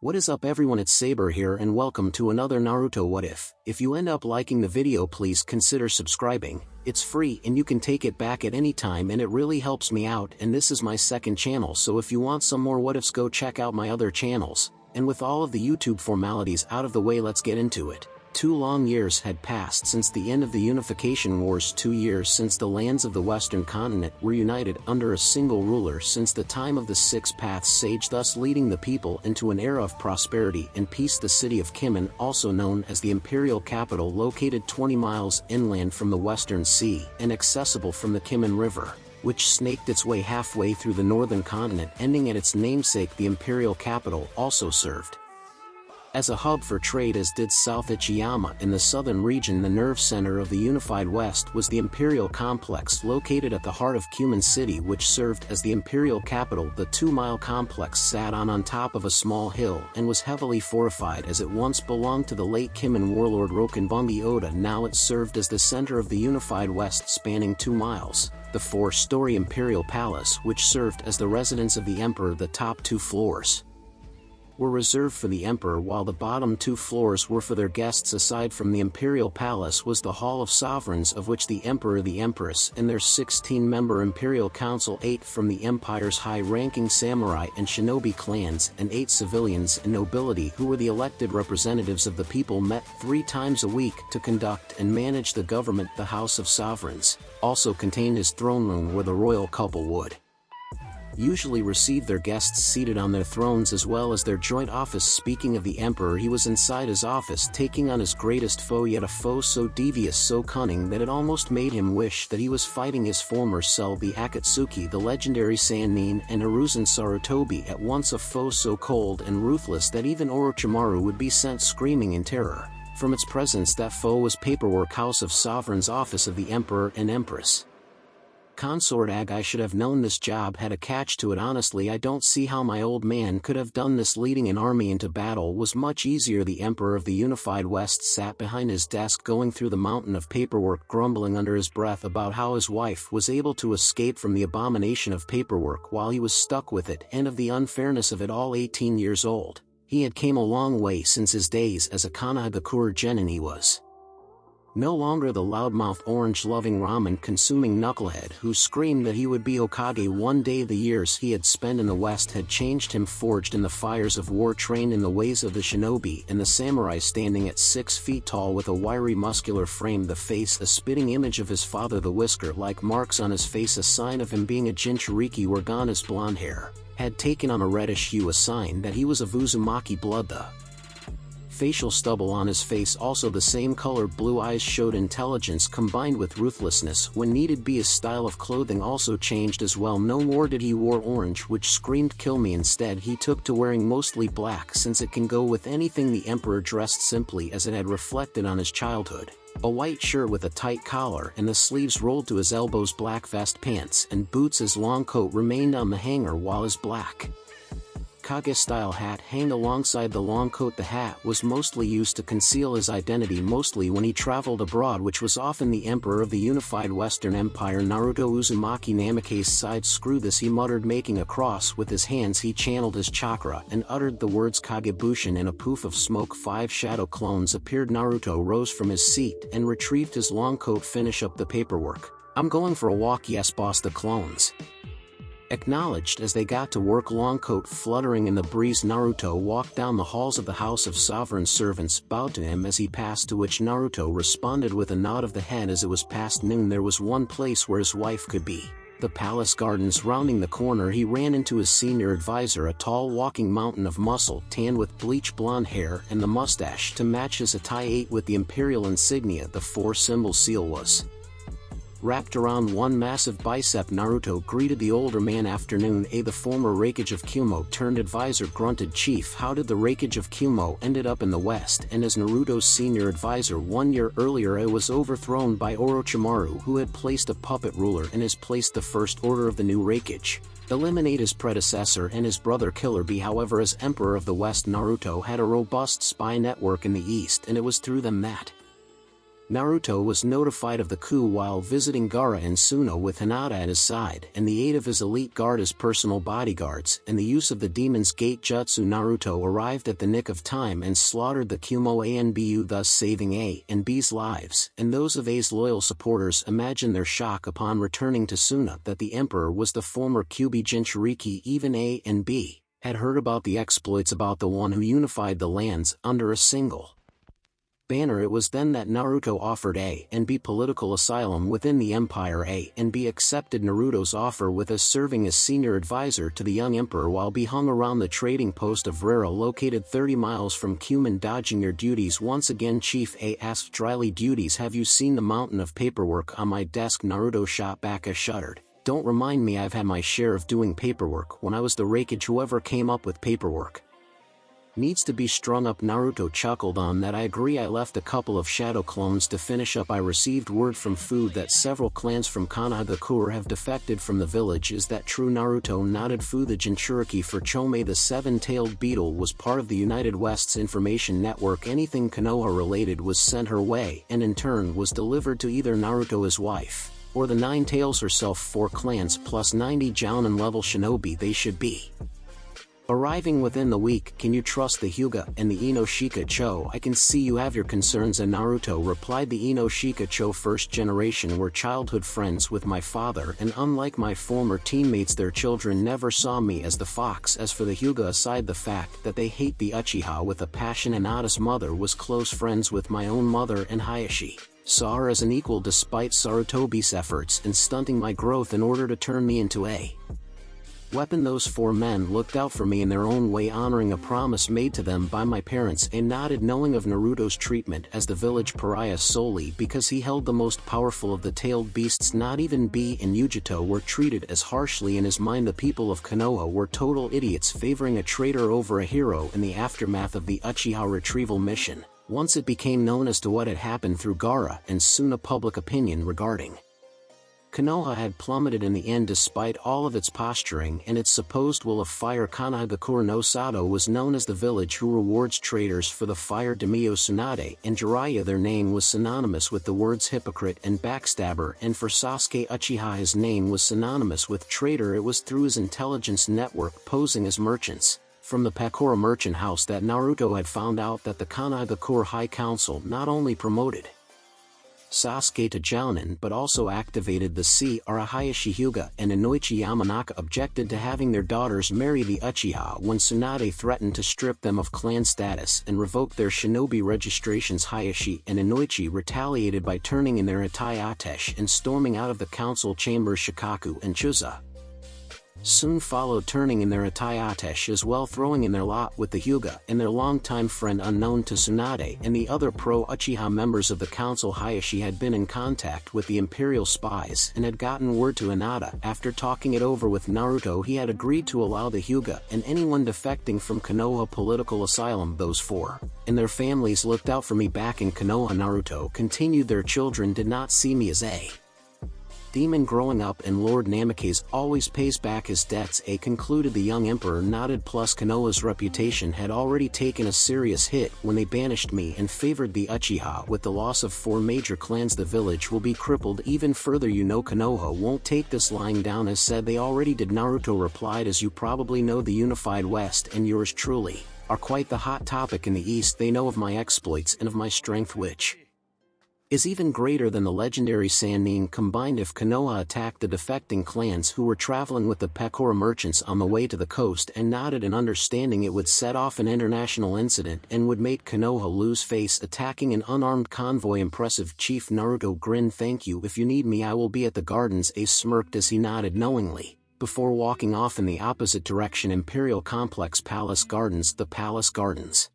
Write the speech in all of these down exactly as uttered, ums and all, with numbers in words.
What is up everyone, it's Saber here and welcome to another Naruto What If. If you end up liking the video, please consider subscribing. It's free and you can take it back at any time and it really helps me out, and this is my second channel, so if you want some more what ifs go check out my other channels. And with all of the YouTube formalities out of the way, let's get into it. Two long years had passed since the end of the Unification Wars, two years since the lands of the Western continent were united under a single ruler since the time of the Six Paths Sage, thus leading the people into an era of prosperity and peace. The city of Kimin, also known as the Imperial Capital, located twenty miles inland from the Western Sea and accessible from the Kimin River, which snaked its way halfway through the northern continent, ending at its namesake. The Imperial Capital also served as a hub for trade, as did South Ichiyama in the southern region. The nerve center of the unified West was the Imperial Complex, located at the heart of Kimin City, which served as the Imperial Capital. The two-mile complex sat on on top of a small hill and was heavily fortified, as it once belonged to the late Kimin warlord Rokunbungi Oda. Now it served as the center of the unified West, spanning two miles. The four-story Imperial Palace, which served as the residence of the Emperor, the top two floors were reserved for the Emperor, while the bottom two floors were for their guests. Aside from the Imperial Palace was the Hall of Sovereigns, of which the Emperor, the Empress, and their sixteen-member Imperial Council, eight from the Empire's high-ranking samurai and shinobi clans, and eight civilians and nobility who were the elected representatives of the people, met three times a week to conduct and manage the government. The House of Sovereigns also contained his throne room, where the royal couple would usually receive their guests seated on their thrones, as well as their joint office. Speaking of the Emperor, he was inside his office taking on his greatest foe, yet a foe so devious, so cunning, that it almost made him wish that he was fighting his former self. The Akatsuki, the legendary Sannin and Hiruzen Sarutobi, at once a foe so cold and ruthless that even Orochimaru would be sent screaming in terror from its presence. That foe was Paperwork House of Sovereign's office of the Emperor and Empress Consort Ag. I should have known this job had a catch to it. Honestly, I don't see how my old man could have done this. Leading an army into battle was much easier. The Emperor of the Unified West sat behind his desk going through the mountain of paperwork, grumbling under his breath about how his wife was able to escape from the abomination of paperwork while he was stuck with it, and of the unfairness of it all. eighteen years old. He had came a long way since his days as a Kanahagakure genin. He was no longer the loudmouth orange-loving ramen-consuming knucklehead who screamed that he would be Hokage one day. The years he had spent in the West had changed him, forged in the fires of war, trained in the ways of the shinobi and the samurai. Standing at six feet tall with a wiry muscular frame, the face a spitting image of his father, the whisker-like marks on his face a sign of him being a Jinchuriki, were gone. His blonde hair had taken on a reddish hue, a sign that he was of Uzumaki blood. The facial stubble on his face also the same color. Blue eyes showed intelligence combined with ruthlessness when needed be. His style of clothing also changed as well. No more did he wear orange, which screamed kill me. Instead he took to wearing mostly black, since it can go with anything. The Emperor dressed simply, as it had reflected on his childhood. A white shirt with a tight collar and the sleeves rolled to his elbows, black vest, pants and boots. His long coat remained on the hanger, while his black Kage-style hat hanged alongside the long coat. The hat was mostly used to conceal his identity, mostly when he traveled abroad, which was often. The Emperor of the Unified Western Empire, Naruto Uzumaki Namikaze, side screw this, he muttered, making a cross with his hands. He channeled his chakra and uttered the words Kagebushin, and a puff of smoke. Five shadow clones appeared. Naruto rose from his seat and retrieved his long coat. Finish up the paperwork. I'm going for a walk. Yes boss, the clones acknowledged as they got to work. Long coat fluttering in the breeze, Naruto walked down the halls of the House of Sovereign. Servants bowed to him as he passed, to which Naruto responded with a nod of the head. As it was past noon, there was one place where his wife could be. The palace gardens. Rounding the corner he ran into his senior advisor, a tall walking mountain of muscle, tanned with bleach blonde hair and the mustache to match his attire with the imperial insignia. The four symbol seal was wrapped around one massive bicep. Naruto greeted the older man. Afternoon A. The former Raikage of Kumo turned advisor grunted. Chief, how did the Raikage of Kumo ended up in the West? And as Naruto's senior advisor one year earlier, it was overthrown by Orochimaru, who had placed a puppet ruler in his place. The First Order of the new Raikage eliminate his predecessor and his brother Killer B. However, as Emperor of the West, Naruto had a robust spy network in the East, and it was through them that Naruto was notified of the coup while visiting Gaara and Suno with Hinata at his side and the aid of his elite guard as personal bodyguards and the use of the Demon's Gate Jutsu. Naruto arrived at the nick of time and slaughtered the Kumo Anbu, thus saving A and B's lives, and those of A's loyal supporters. Imagine their shock upon returning to Suno that the Emperor was the former Kyuubi Jinchuriki. Even A and B had heard about the exploits about the one who unified the lands under a single banner. It was then that Naruto offered A and B political asylum within the Empire. A and B accepted Naruto's offer, with A serving as senior advisor to the young emperor while B hung around the trading post of Rara, located thirty miles from Kimin, dodging your duties. Once again Chief A asked dryly, "Duties, have you seen the mountain of paperwork on my desk?" Naruto shot back. A shuddered. "Don't remind me, I've had my share of doing paperwork when I was the Raikage. Whoever came up with paperwork needs to be strung up." Naruto chuckled on that. "I agree. I left a couple of shadow clones to finish up. I received word from Food that several clans from Konohagakure have defected from the village. Is that true?" Naruto nodded. "Food, the Jinchuriki for Chome, the seven-tailed beetle, was part of the United West's information network. Anything Konoha-related was sent her way, and in turn was delivered to either Naruto, his wife, or the Nine Tails herself. Four clans plus ninety Jounin-level shinobi. They should be arriving within the week. Can you trust the Hyuga and the Inoshika Cho? I can see you have your concerns." And Naruto replied, "The Inoshika Cho first generation were childhood friends with my father, and unlike my former teammates, their children never saw me as the fox. As for the Hyuga, aside the fact that they hate the Uchiha with a passion, Hinata's mother was close friends with my own mother, and Hayashi saw her as an equal despite Sarutobi's efforts in stunting my growth in order to turn me into a weapon. Those four men looked out for me in their own way, honoring a promise made to them by my parents." And nodded, knowing of Naruto's treatment as the village pariah solely because he held the most powerful of the tailed beasts. Not even B and Yugito were treated as harshly. In his mind, the people of Konoha were total idiots, favoring a traitor over a hero. In the aftermath of the Uchiha retrieval mission, once it became known as to what had happened through Gaara and Suna, public opinion regarding Konoha had plummeted in the end. Despite all of its posturing and its supposed will of fire, Konohagakure no Sato was known as the village who rewards traitors for the fire. Daimyo Tsunade and Jiraiya, their name was synonymous with the words hypocrite and backstabber, and for Sasuke Uchiha, his name was synonymous with traitor. It was through his intelligence network, posing as merchants from the Pekora Merchant House, that Naruto had found out that the Konohagakure High Council not only promoted Sasuke to Jounin but also activated the C R. Hayashi Hyuga and Inoichi Yamanaka objected to having their daughters marry the Uchiha when Tsunade threatened to strip them of clan status and revoke their shinobi registrations. Hayashi and Inoichi retaliated by turning in their Itai Atesh and storming out of the council chambers. Shikaku and Chuza soon followed, turning in their Itai Atesh as well, throwing in their lot with the Hyuga and their longtime friend unknown to Tsunade and the other pro-Uchiha members of the council. Hayashi had been in contact with the Imperial spies and had gotten word to Hinata. After talking it over with Naruto, he had agreed to allow the Hyuga and anyone defecting from Konoha political asylum. Those four and their families looked out for me back in Konoha. Naruto continued, "Their children did not see me as a demon growing up, and Lord Namikaze always pays back his debts." A concluded. The young emperor nodded. "Plus, Konoha's reputation had already taken a serious hit when they banished me and favored the Uchiha. With the loss of four major clans, the village will be crippled even further. You know Konoha won't take this lying down as said. They already did." Naruto replied, "As you probably know, the Unified West and yours truly are quite the hot topic in the East. They know of my exploits and of my strength, which is even greater than the legendary Sannin combined. If Konoha attacked the defecting clans who were traveling with the Pekora merchants on the way to the coast and nodded in understanding, it would set off an international incident and would make Konoha lose face. Attacking an unarmed convoy, impressive, Chief." Naruto grinned. "Thank you. If you need me, I will be at the gardens." Ace smirked as he nodded knowingly, before walking off in the opposite direction. Imperial Complex Palace Gardens. The Palace Gardens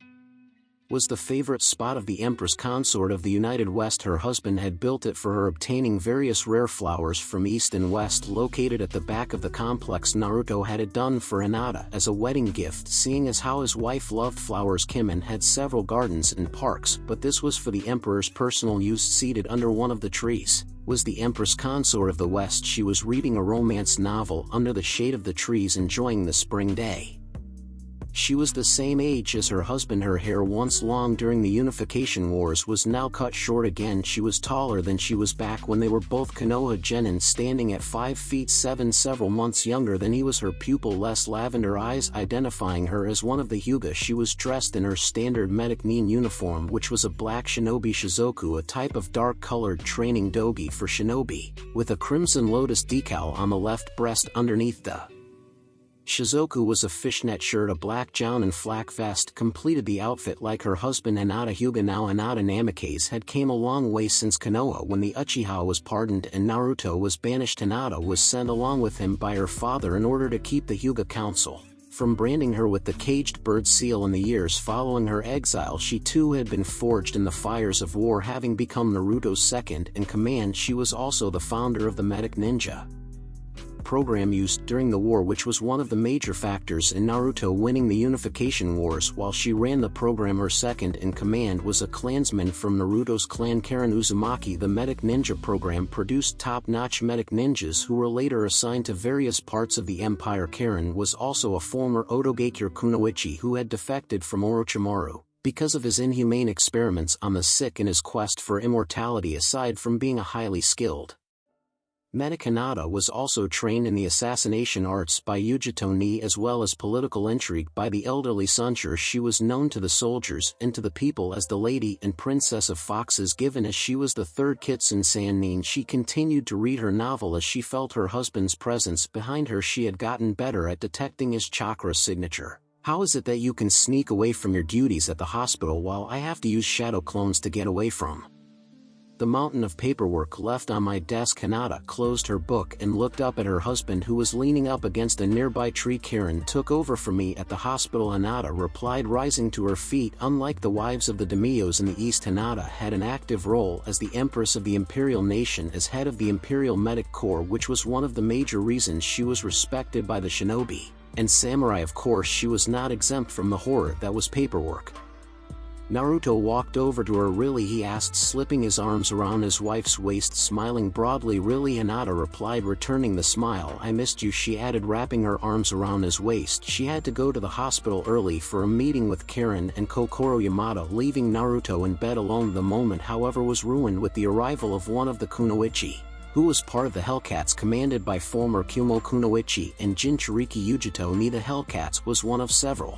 was the favorite spot of the Empress Consort of the United West. Her husband had built it for her, obtaining various rare flowers from East and West. Located at the back of the complex, Naruto had it done for Hinata as a wedding gift, seeing as how his wife loved flowers. Kimin had several gardens and parks, but this was for the Emperor's personal use. Seated under one of the trees was the Empress Consort of the West. She was reading a romance novel under the shade of the trees, enjoying the spring day. She was the same age as her husband. Her hair, once long during the unification wars, was now cut short again. She was taller than she was back when they were both Konoha genin, standing at five feet seven, several months younger than he was. Her pupil less lavender eyes identifying her as one of the Hyuga. She was dressed in her standard Mediknin uniform, which was a black shinobi shizoku, a type of dark-colored training dogi for shinobi, with a crimson lotus decal on the left breast. Underneath the shizoku was a fishnet shirt, a black gown and flak vest completed the outfit. Like her husband Hinata Hyuga, now Hinata Namikaze had came a long way since Konoha when the Uchiha was pardoned and Naruto was banished. Hinata was sent along with him by her father in order to keep the Hyuga Council from branding her with the caged bird seal. In the years following her exile, she too had been forged in the fires of war, having become Naruto's second in command. She was also the founder of the Medic Ninja program used during the war, which was one of the major factors in Naruto winning the unification wars. While she ran the program, her second in command was a clansman from Naruto's clan, Karen Uzumaki. The Medic Ninja program produced top-notch medic ninjas who were later assigned to various parts of the empire. Karen was also a former Otogaikyo kunoichi who had defected from Orochimaru because of his inhumane experiments on the sick in his quest for immortality. Aside from being a highly skilled medic, Hinata was also trained in the assassination arts by Yugito Nii, as well as political intrigue by the elderly Sanjiro. She was known to the soldiers and to the people as the Lady and Princess of Foxes, given as she was the third Kitsun Sannin. She continued to read her novel as she felt her husband's presence behind her. She had gotten better at detecting his chakra signature. How is it that you can sneak away from your duties at the hospital while I have to use shadow clones to get away from the mountain of paperwork left on my desk? Hinata closed her book and looked up at her husband, who was leaning up against a nearby tree. Karen took over for me at the hospital, Hinata replied, rising to her feet. Unlike the wives of the daimyos in the East, Hinata had an active role as the empress of the imperial nation, as head of the imperial medic corps, which was one of the major reasons she was respected by the shinobi and samurai. Of course, she was not exempt from the horror that was paperwork. Naruto walked over to her. Really? he asked, slipping his arms around his wife's waist, smiling broadly. Really? Hinata replied, returning the smile. I missed you, she added, wrapping her arms around his waist. She had to go to the hospital early for a meeting with Karen and Kokoro Yamada. Leaving Naruto in bed alone, the moment, however, was ruined with the arrival of one of the kunoichi, who was part of the Hellcats, commanded by former Kumo kunoichi and Jinchuriki Yugito Nii. The Hellcats was one of several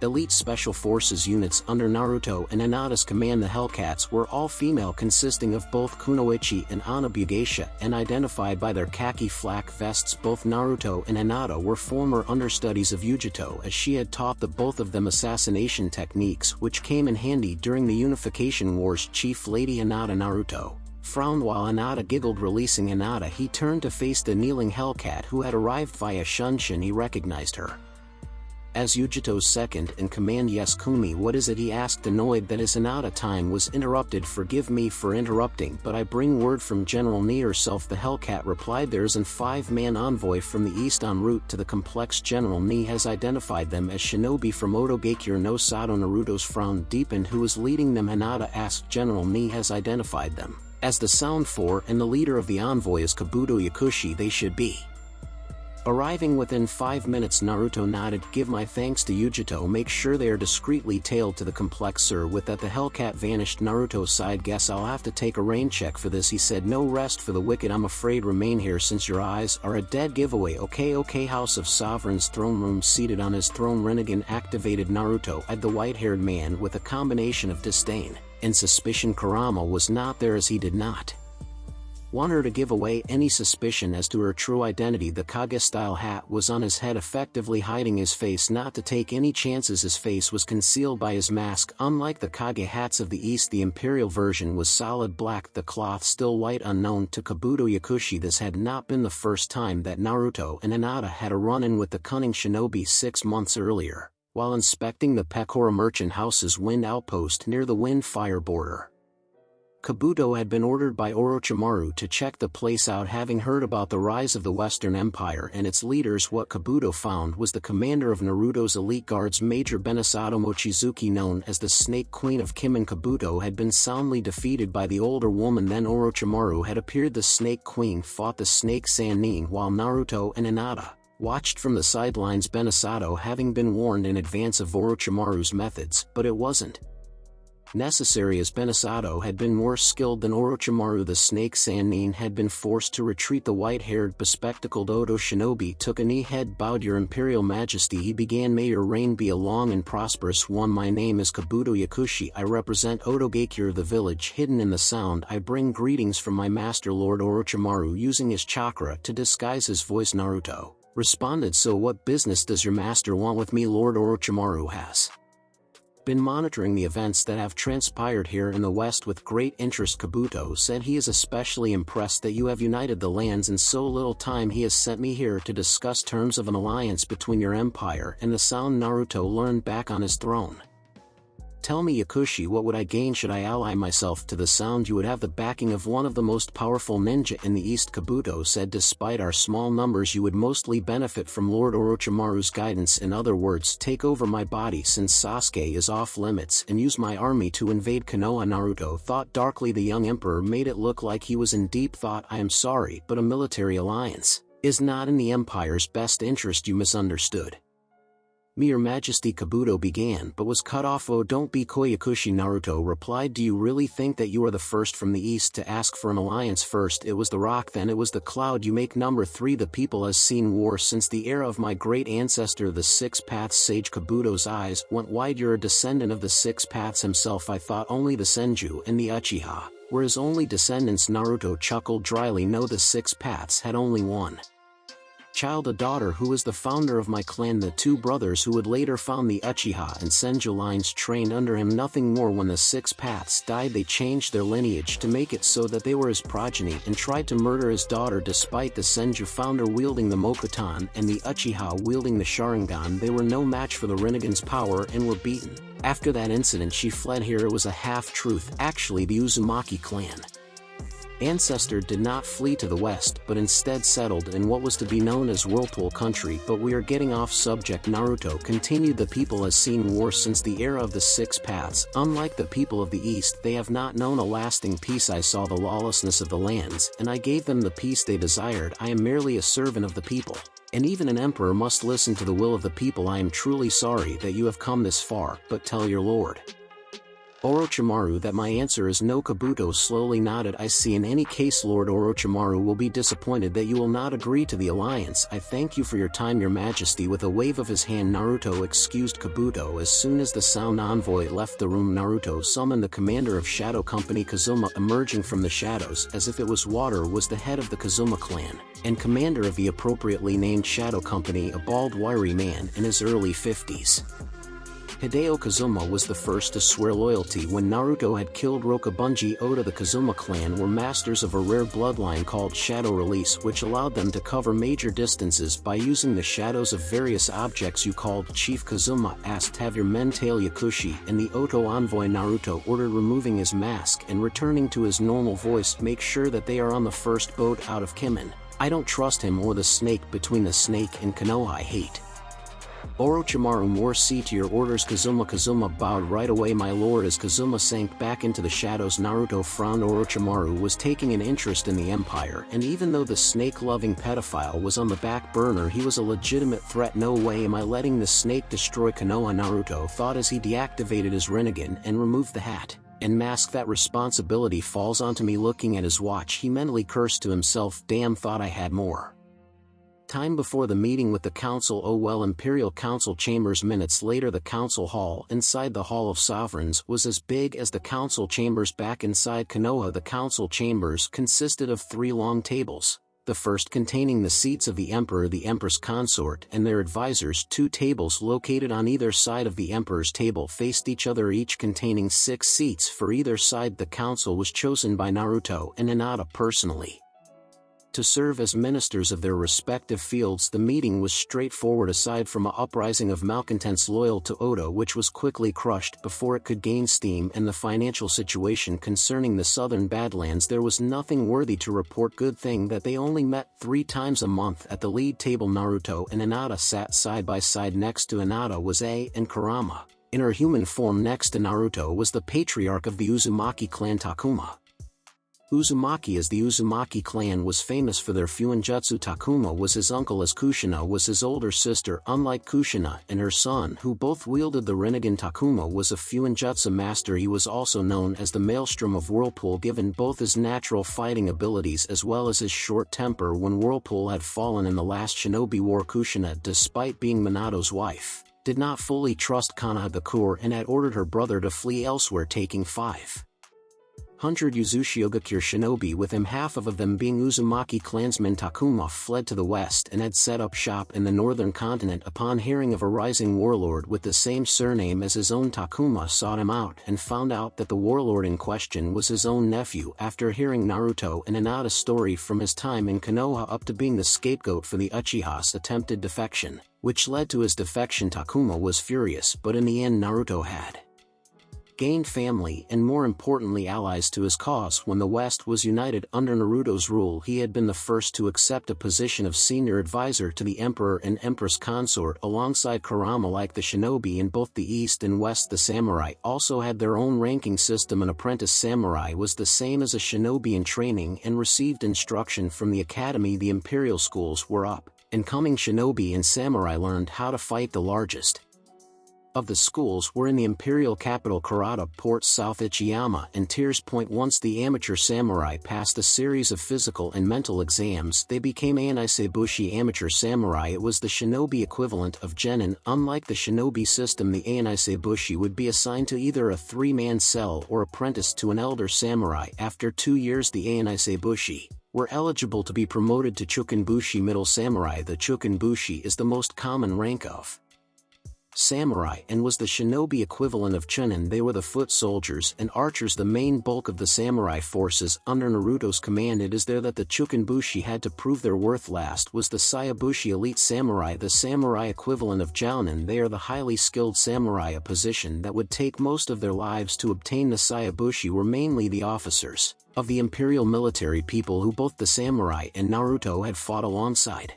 elite special forces units under Naruto and Hinata's command. The Hellcats were all-female, consisting of both kunoichi and Anabugeisha, and identified by their khaki flak vests. Both Naruto and Hinata were former understudies of Yugito, as she had taught the both of them assassination techniques, which came in handy during the Unification Wars. Chief Lady Hinata. Naruto frowned while Hinata giggled. Releasing Hinata, he turned to face the kneeling Hellcat who had arrived via Shunshin. He recognized her as Yugito's second in command. Yes, Kumi, what is it? he asked, annoyed that his Hinata time was interrupted. Forgive me for interrupting, but I bring word from General Nii herself, the Hellcat replied. There's an five-man envoy from the east en route to the complex. General Nii has identified them as shinobi from Otogaikyo no Sato. Naruto's frown deepened. Who is leading them? Hinata asked. General Nii has identified them as the Sound Four, and the leader of the envoy is Kabuto Yakushi. They should be arriving within five minutes. Naruto nodded. Give my thanks to Yugito. Make sure they are discreetly tailed to the complex, sir. With that, the Hellcat vanished. Naruto sighed. Guess I'll have to take a rain check for this, he said. No rest for the wicked, I'm afraid. Remain here since your eyes are a dead giveaway. Okay, okay. House of Sovereign's throne room. Seated on his throne, Rinnegan activated Naruto eyed the white-haired man with a combination of disdain and suspicion. Kurama was not there, as he did not want her to give away any suspicion as to her true identity. The Kage-style hat was on his head, effectively hiding his face. Not to take any chances, his face was concealed by his mask. Unlike the Kage hats of the East, the Imperial version was solid black, the cloth still white. Unknown to Kabuto Yakushi, this had not been the first time that Naruto and Hinata had a run-in with the cunning shinobi. Six months earlier, while inspecting the Pekora Merchant House's wind outpost near the wind fire border, Kabuto had been ordered by Orochimaru to check the place out. Having heard about the rise of the Western Empire and its leaders, what Kabuto found was the commander of Naruto's elite guards, Major Benisato Mochizuki, known as the Snake Queen of Kimin. Kabuto had been soundly defeated by the older woman. Then Orochimaru had appeared. The Snake Queen fought the Snake Sannin, while Naruto and Hinata watched from the sidelines, Benisato having been warned in advance of Orochimaru's methods, but it wasn't necessary as Benisato had been more skilled than Orochimaru. The snake Sannin had been forced to retreat. The white-haired, bespectacled Odo Shinobi took a knee. Head bowed. Your Imperial Majesty, he began. May your reign be a long and prosperous one. My name is Kabuto Yakushi. I represent Odogakure, the village hidden in the sound. I bring greetings from my master Lord Orochimaru, using his chakra to disguise his voice. Naruto responded, so what business does your master want with me? Lord Orochimaru has been monitoring the events that have transpired here in the West with great interest. Kabuto said he is especially impressed that you have united the lands in so little time. He has sent me here to discuss terms of an alliance between your empire and the sound. Naruto leaned back on his throne. Tell me Yakushi, what would I gain should I ally myself to the sound? You would have the backing of one of the most powerful ninja in the East. Kabuto said despite our small numbers you would mostly benefit from Lord Orochimaru's guidance. In other words, take over my body since Sasuke is off limits and use my army to invade Konoha. Naruto thought darkly. The young emperor made it look like he was in deep thought. I am sorry, but a military alliance is not in the empire's best interest. You misunderstood me, your majesty, Kabuto began but was cut off. Oh, don't be coy Yakushi, Naruto replied. Do you really think that you are the first from the east to ask for an alliance? First it was the rock, then it was the cloud you make. Number three, the people has seen war since the era of my great ancestor, the Six Paths Sage. Kabuto's eyes went wide. You're a descendant of the Six Paths himself. I thought only the Senju and the Uchiha were his only descendants. Naruto chuckled dryly. No, the Six Paths had only one child, a daughter who was the founder of my clan. The two brothers who would later found the Uchiha and Senju lines trained under him, nothing more. When the Six Paths died they changed their lineage to make it so that they were his progeny and tried to murder his daughter. Despite the Senju founder wielding the Mokutan and the Uchiha wielding the Sharingan, they were no match for the Rinnegan's power and were beaten. After that incident she fled. Here it was a half-truth. Actually the Uzumaki clan ancestor did not flee to the west but instead settled in what was to be known as Whirlpool Country. But we are getting off subject. Naruto continued, the people has seen war since the era of the Six Paths. Unlike the people of the east they have not known a lasting peace. I saw the lawlessness of the lands and I gave them the peace they desired. I am merely a servant of the people, and even an emperor must listen to the will of the people. I am truly sorry that you have come this far, but tell your lord Orochimaru that my answer is no. Kabuto slowly nodded. I see. In any case Lord Orochimaru will be disappointed that you will not agree to the alliance. I thank you for your time, your majesty. With a wave of his hand Naruto excused Kabuto. As soon as the sound envoy left the room Naruto summoned the commander of Shadow Company Kazuma. Emerging from the shadows as if it was water was the head of the Kazuma clan and commander of the appropriately named Shadow Company, a bald wiry man in his early fifties. Hideo Kazuma was the first to swear loyalty when Naruto had killed Rokubunji Oda. The Kazuma clan were masters of a rare bloodline called Shadow Release which allowed them to cover major distances by using the shadows of various objects. You called? Chief Kazuma asked. Have your men tail Yakushi and the Oto envoy, Naruto ordered, removing his mask and returning to his normal voice. Make sure that they are on the first boat out of Kimin. I don't trust him or the snake between the snake and Konoha. I hate Orochimaru more. See to your orders, Kazuma. Kazuma bowed right away. My lord. As Kazuma sank back into the shadows Naruto frowned. Orochimaru was taking an interest in the empire and even though the snake-loving pedophile was on the back burner he was a legitimate threat. No way am I letting the snake destroy Konoha, Naruto thought as he deactivated his Rinnegan and removed the hat and mask. That responsibility falls onto me. Looking at his watch he mentally cursed to himself. Damn, thought I had more time before the meeting with the council. Oh well. Imperial Council Chambers. Minutes later the council hall inside the Hall of Sovereigns was as big as the council chambers back inside Konoha. The council chambers consisted of three long tables, the first containing the seats of the emperor, the empress consort and their advisors. Two tables located on either side of the emperor's table faced each other, each containing six seats for either side. The council was chosen by Naruto and Hinata personally to serve as ministers of their respective fields. The meeting was straightforward aside from an uprising of malcontents loyal to Oda which was quickly crushed before it could gain steam, and the financial situation concerning the southern Badlands. There was nothing worthy to report. Good thing that they only met three times a month at the lead table. Naruto and Hinata sat side by side. Next to Hinata was Ai and Kurama. In her human form next to Naruto was the patriarch of the Uzumaki clan, Takuma Uzumaki as the Uzumaki clan was famous for their fuinjutsu. Takuma was his uncle as Kushina was his older sister. Unlike Kushina and her son who both wielded the Rinnegan, Takuma was a fuinjutsu master. He was also known as the Maelstrom of Whirlpool given both his natural fighting abilities as well as his short temper. When Whirlpool had fallen in the last shinobi war, Kushina, despite being Minato's wife, did not fully trust Kanahagakure and had ordered her brother to flee elsewhere, taking five. one hundred Yuzushigakure shinobi with him, half of them being Uzumaki clansmen. Takuma fled to the west and had set up shop in the northern continent. Upon hearing of a rising warlord with the same surname as his own, Takuma sought him out and found out that the warlord in question was his own nephew. After hearing Naruto and Hinata's story from his time in Konoha up to being the scapegoat for the Uchiha's attempted defection, which led to his defection, Takuma was furious, but in the end Naruto had gained family and more importantly allies to his cause. When the West was united under Naruto's rule, he had been the first to accept a position of senior advisor to the Emperor and Empress Consort alongside Kurama. Like the shinobi in both the East and West, the samurai also had their own ranking system. An apprentice samurai was the same as a shinobi in training and received instruction from the academy. The imperial schools were up, and coming shinobi and samurai learned how to fight. The largest of the schools were in the imperial capital Kurata Port, South Ichiyama, and Tears Point. Once the amateur samurai passed a series of physical and mental exams, they became Anaisebushi amateur samurai. It was the shinobi equivalent of genin. Unlike the shinobi system, the Anaisebushi would be assigned to either a three-man cell or apprentice to an elder samurai. After two years the Anaisebushi were eligible to be promoted to Chukinbushi, middle samurai. The Chukinbushi is the most common rank of samurai and was the shinobi equivalent of chunin. They were the foot soldiers and archers, the main bulk of the samurai forces. Under Naruto's command, it is there that the Chukinbushi had to prove their worth. Last was the Saiyabushi, elite samurai, the samurai equivalent of jounin. They are the highly skilled samurai, a position that would take most of their lives to obtain. The Saiyabushi were mainly the officers of the imperial military, people who both the samurai and Naruto had fought alongside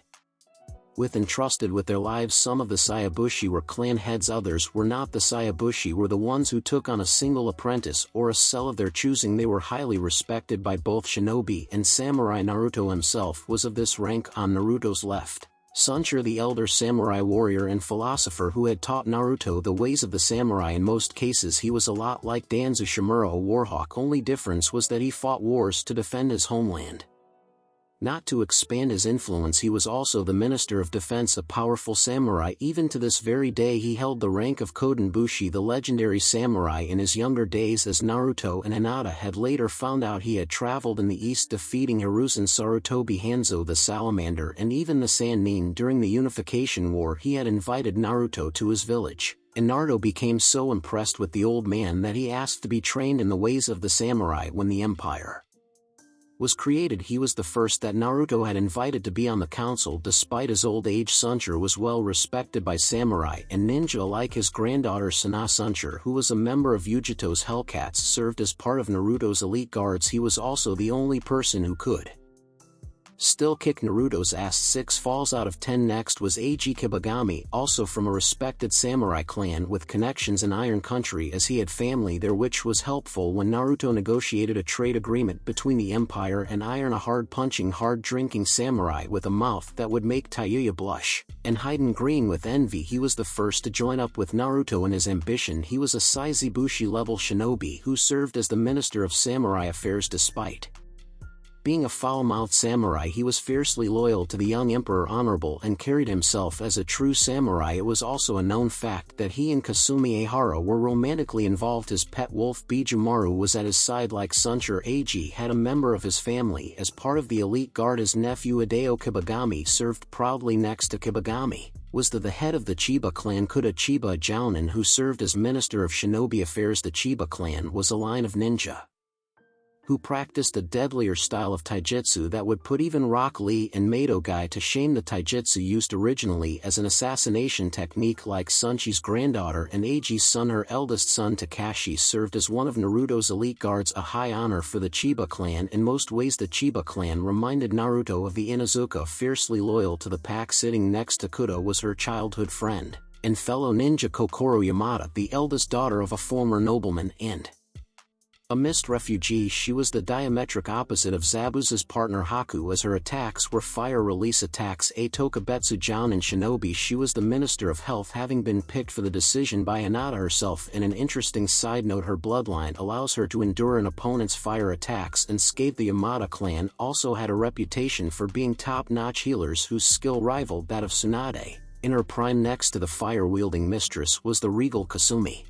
with and trusted with their lives. Some of the Saiyabushi were clan heads, others were not. The Saiyabushi were the ones who took on a single apprentice or a cell of their choosing. They were highly respected by both shinobi and samurai. Naruto himself was of this rank. On Naruto's left, Sunshiro, the elder samurai warrior and philosopher who had taught Naruto the ways of the samurai. In most cases he was a lot like Danzo Shimura, a warhawk. Only difference was that he fought wars to defend his homeland, not to expand his influence. He was also the Minister of Defense, a powerful samurai. Even to this very day he held the rank of Kodenbushi, the legendary samurai. In his younger days, as Naruto and Hinata had later found out, he had traveled in the east defeating Hiruzen Sarutobi, Hanzo the Salamander, and even the Sannin. During the Unification War he had invited Naruto to his village, and Naruto became so impressed with the old man that he asked to be trained in the ways of the samurai. When the empire was created, he was the first that Naruto had invited to be on the council. Despite his old age, Sunshiro was well respected by samurai and ninja alike. His granddaughter Sana Sunshiro, who was a member of Yugito's Hellcats, served as part of Naruto's elite guards. He was also the only person who could still kick Naruto's ass, six falls out of ten. Next was Eiji Kibagami, also from a respected samurai clan with connections in Iron Country, as he had family there, which was helpful when Naruto negotiated a trade agreement between the Empire and Iron. A hard-punching, hard-drinking samurai with a mouth that would make Tayuya blush and Hiden green with envy. He was the first to join up with Naruto in his ambition. He was a Saizibushi-level shinobi who served as the Minister of Samurai Affairs. Despite being a foul-mouthed samurai, he was fiercely loyal to the young emperor, honorable, and carried himself as a true samurai. It was also a known fact that he and Kasumi Ehara were romantically involved. His pet wolf Bijumaru was at his side. Like Sunshiro, Eiji had a member of his family as part of the elite guard. His nephew Hideo Kibagami served proudly. Next to Kibagami was the, the head of the Chiba clan, Kuda Chiba Jounin, who served as Minister of Shinobi Affairs. The Chiba clan was a line of ninja who practiced a deadlier style of taijutsu that would put even Rock Lee and Mado Guy to shame. The taijutsu used originally as an assassination technique. Like Sunchi's granddaughter and Eiji's son, her eldest son Takashi served as one of Naruto's elite guards, a high honor for the Chiba clan. In most ways the Chiba clan reminded Naruto of the Inazuka, fiercely loyal to the pack. Sitting next to Kudo was her childhood friend and fellow ninja Kokoro Yamada, the eldest daughter of a former nobleman and A mist refugee, she was the diametric opposite of Zabuza's partner Haku, as her attacks were fire release attacks. A Tokubetsu-Joun and Shinobi, she was the Minister of Health, having been picked for the decision by Hinata herself. In an interesting side note, her bloodline allows her to endure an opponent's fire attacks and scathe. The Yamada clan also had a reputation for being top-notch healers whose skill rivaled that of Tsunade. In her prime, next to the fire-wielding mistress was the regal Kasumi.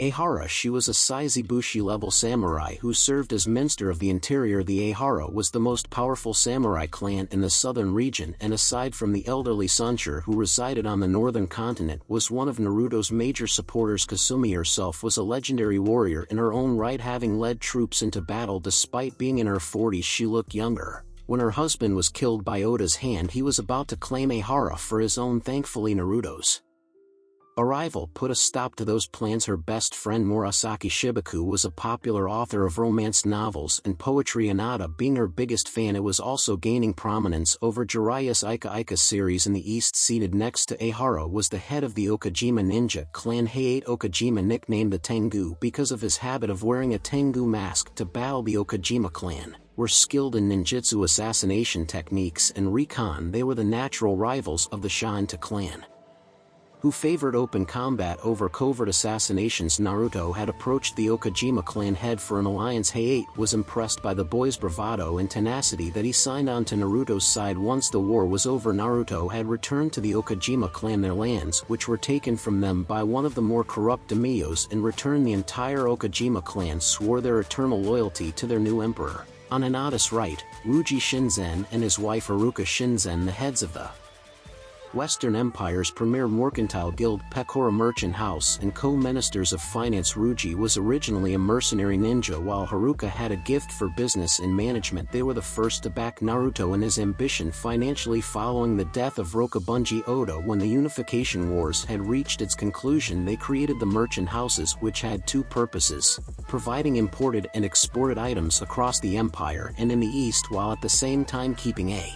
Ehara, she was a Saizibushi-level samurai who served as Minister of the Interior. The Ehara was the most powerful samurai clan in the southern region, and aside from the elderly Sanjiro who resided on the northern continent, was one of Naruto's major supporters. Kasumi herself was a legendary warrior in her own right, having led troops into battle. Despite being in her forties, she looked younger. When her husband was killed by Oda's hand, he was about to claim Ehara for his own. Thankfully, Naruto's arrival put a stop to those plans. Her best friend Murasaki Shibaku was a popular author of romance novels and poetry. Hinata being her biggest fan, it was also gaining prominence over Jiraiya's Ika Ika series in the East. Seated next to Ehara was the head of the Okajima ninja clan, Heiei Okajima, nicknamed the Tengu because of his habit of wearing a Tengu mask to battle. The Okajima clan were skilled in ninjutsu, assassination techniques, and recon. They were the natural rivals of the Shinto clan, who favored open combat over covert assassinations. Naruto had approached the Okajima clan head for an alliance. Heiei was impressed by the boy's bravado and tenacity that he signed on to Naruto's side. Once the war was over, Naruto had returned to the Okajima clan, their lands which were taken from them by one of the more corrupt daimyos. In return, the entire Okajima clan swore their eternal loyalty to their new emperor. On Hinata's right, Ruji Shinzen and his wife Haruka Shinzen, the heads of the Western Empire's premier mercantile guild Pekora Merchant House, and co-ministers of finance. Ruji was originally a mercenary ninja, while Haruka had a gift for business and management. They were the first to back Naruto in his ambition financially. Following the death of Rokubunji Oda, when the Unification Wars had reached its conclusion, they created the merchant houses, which had two purposes: providing imported and exported items across the empire and in the east, while at the same time keeping a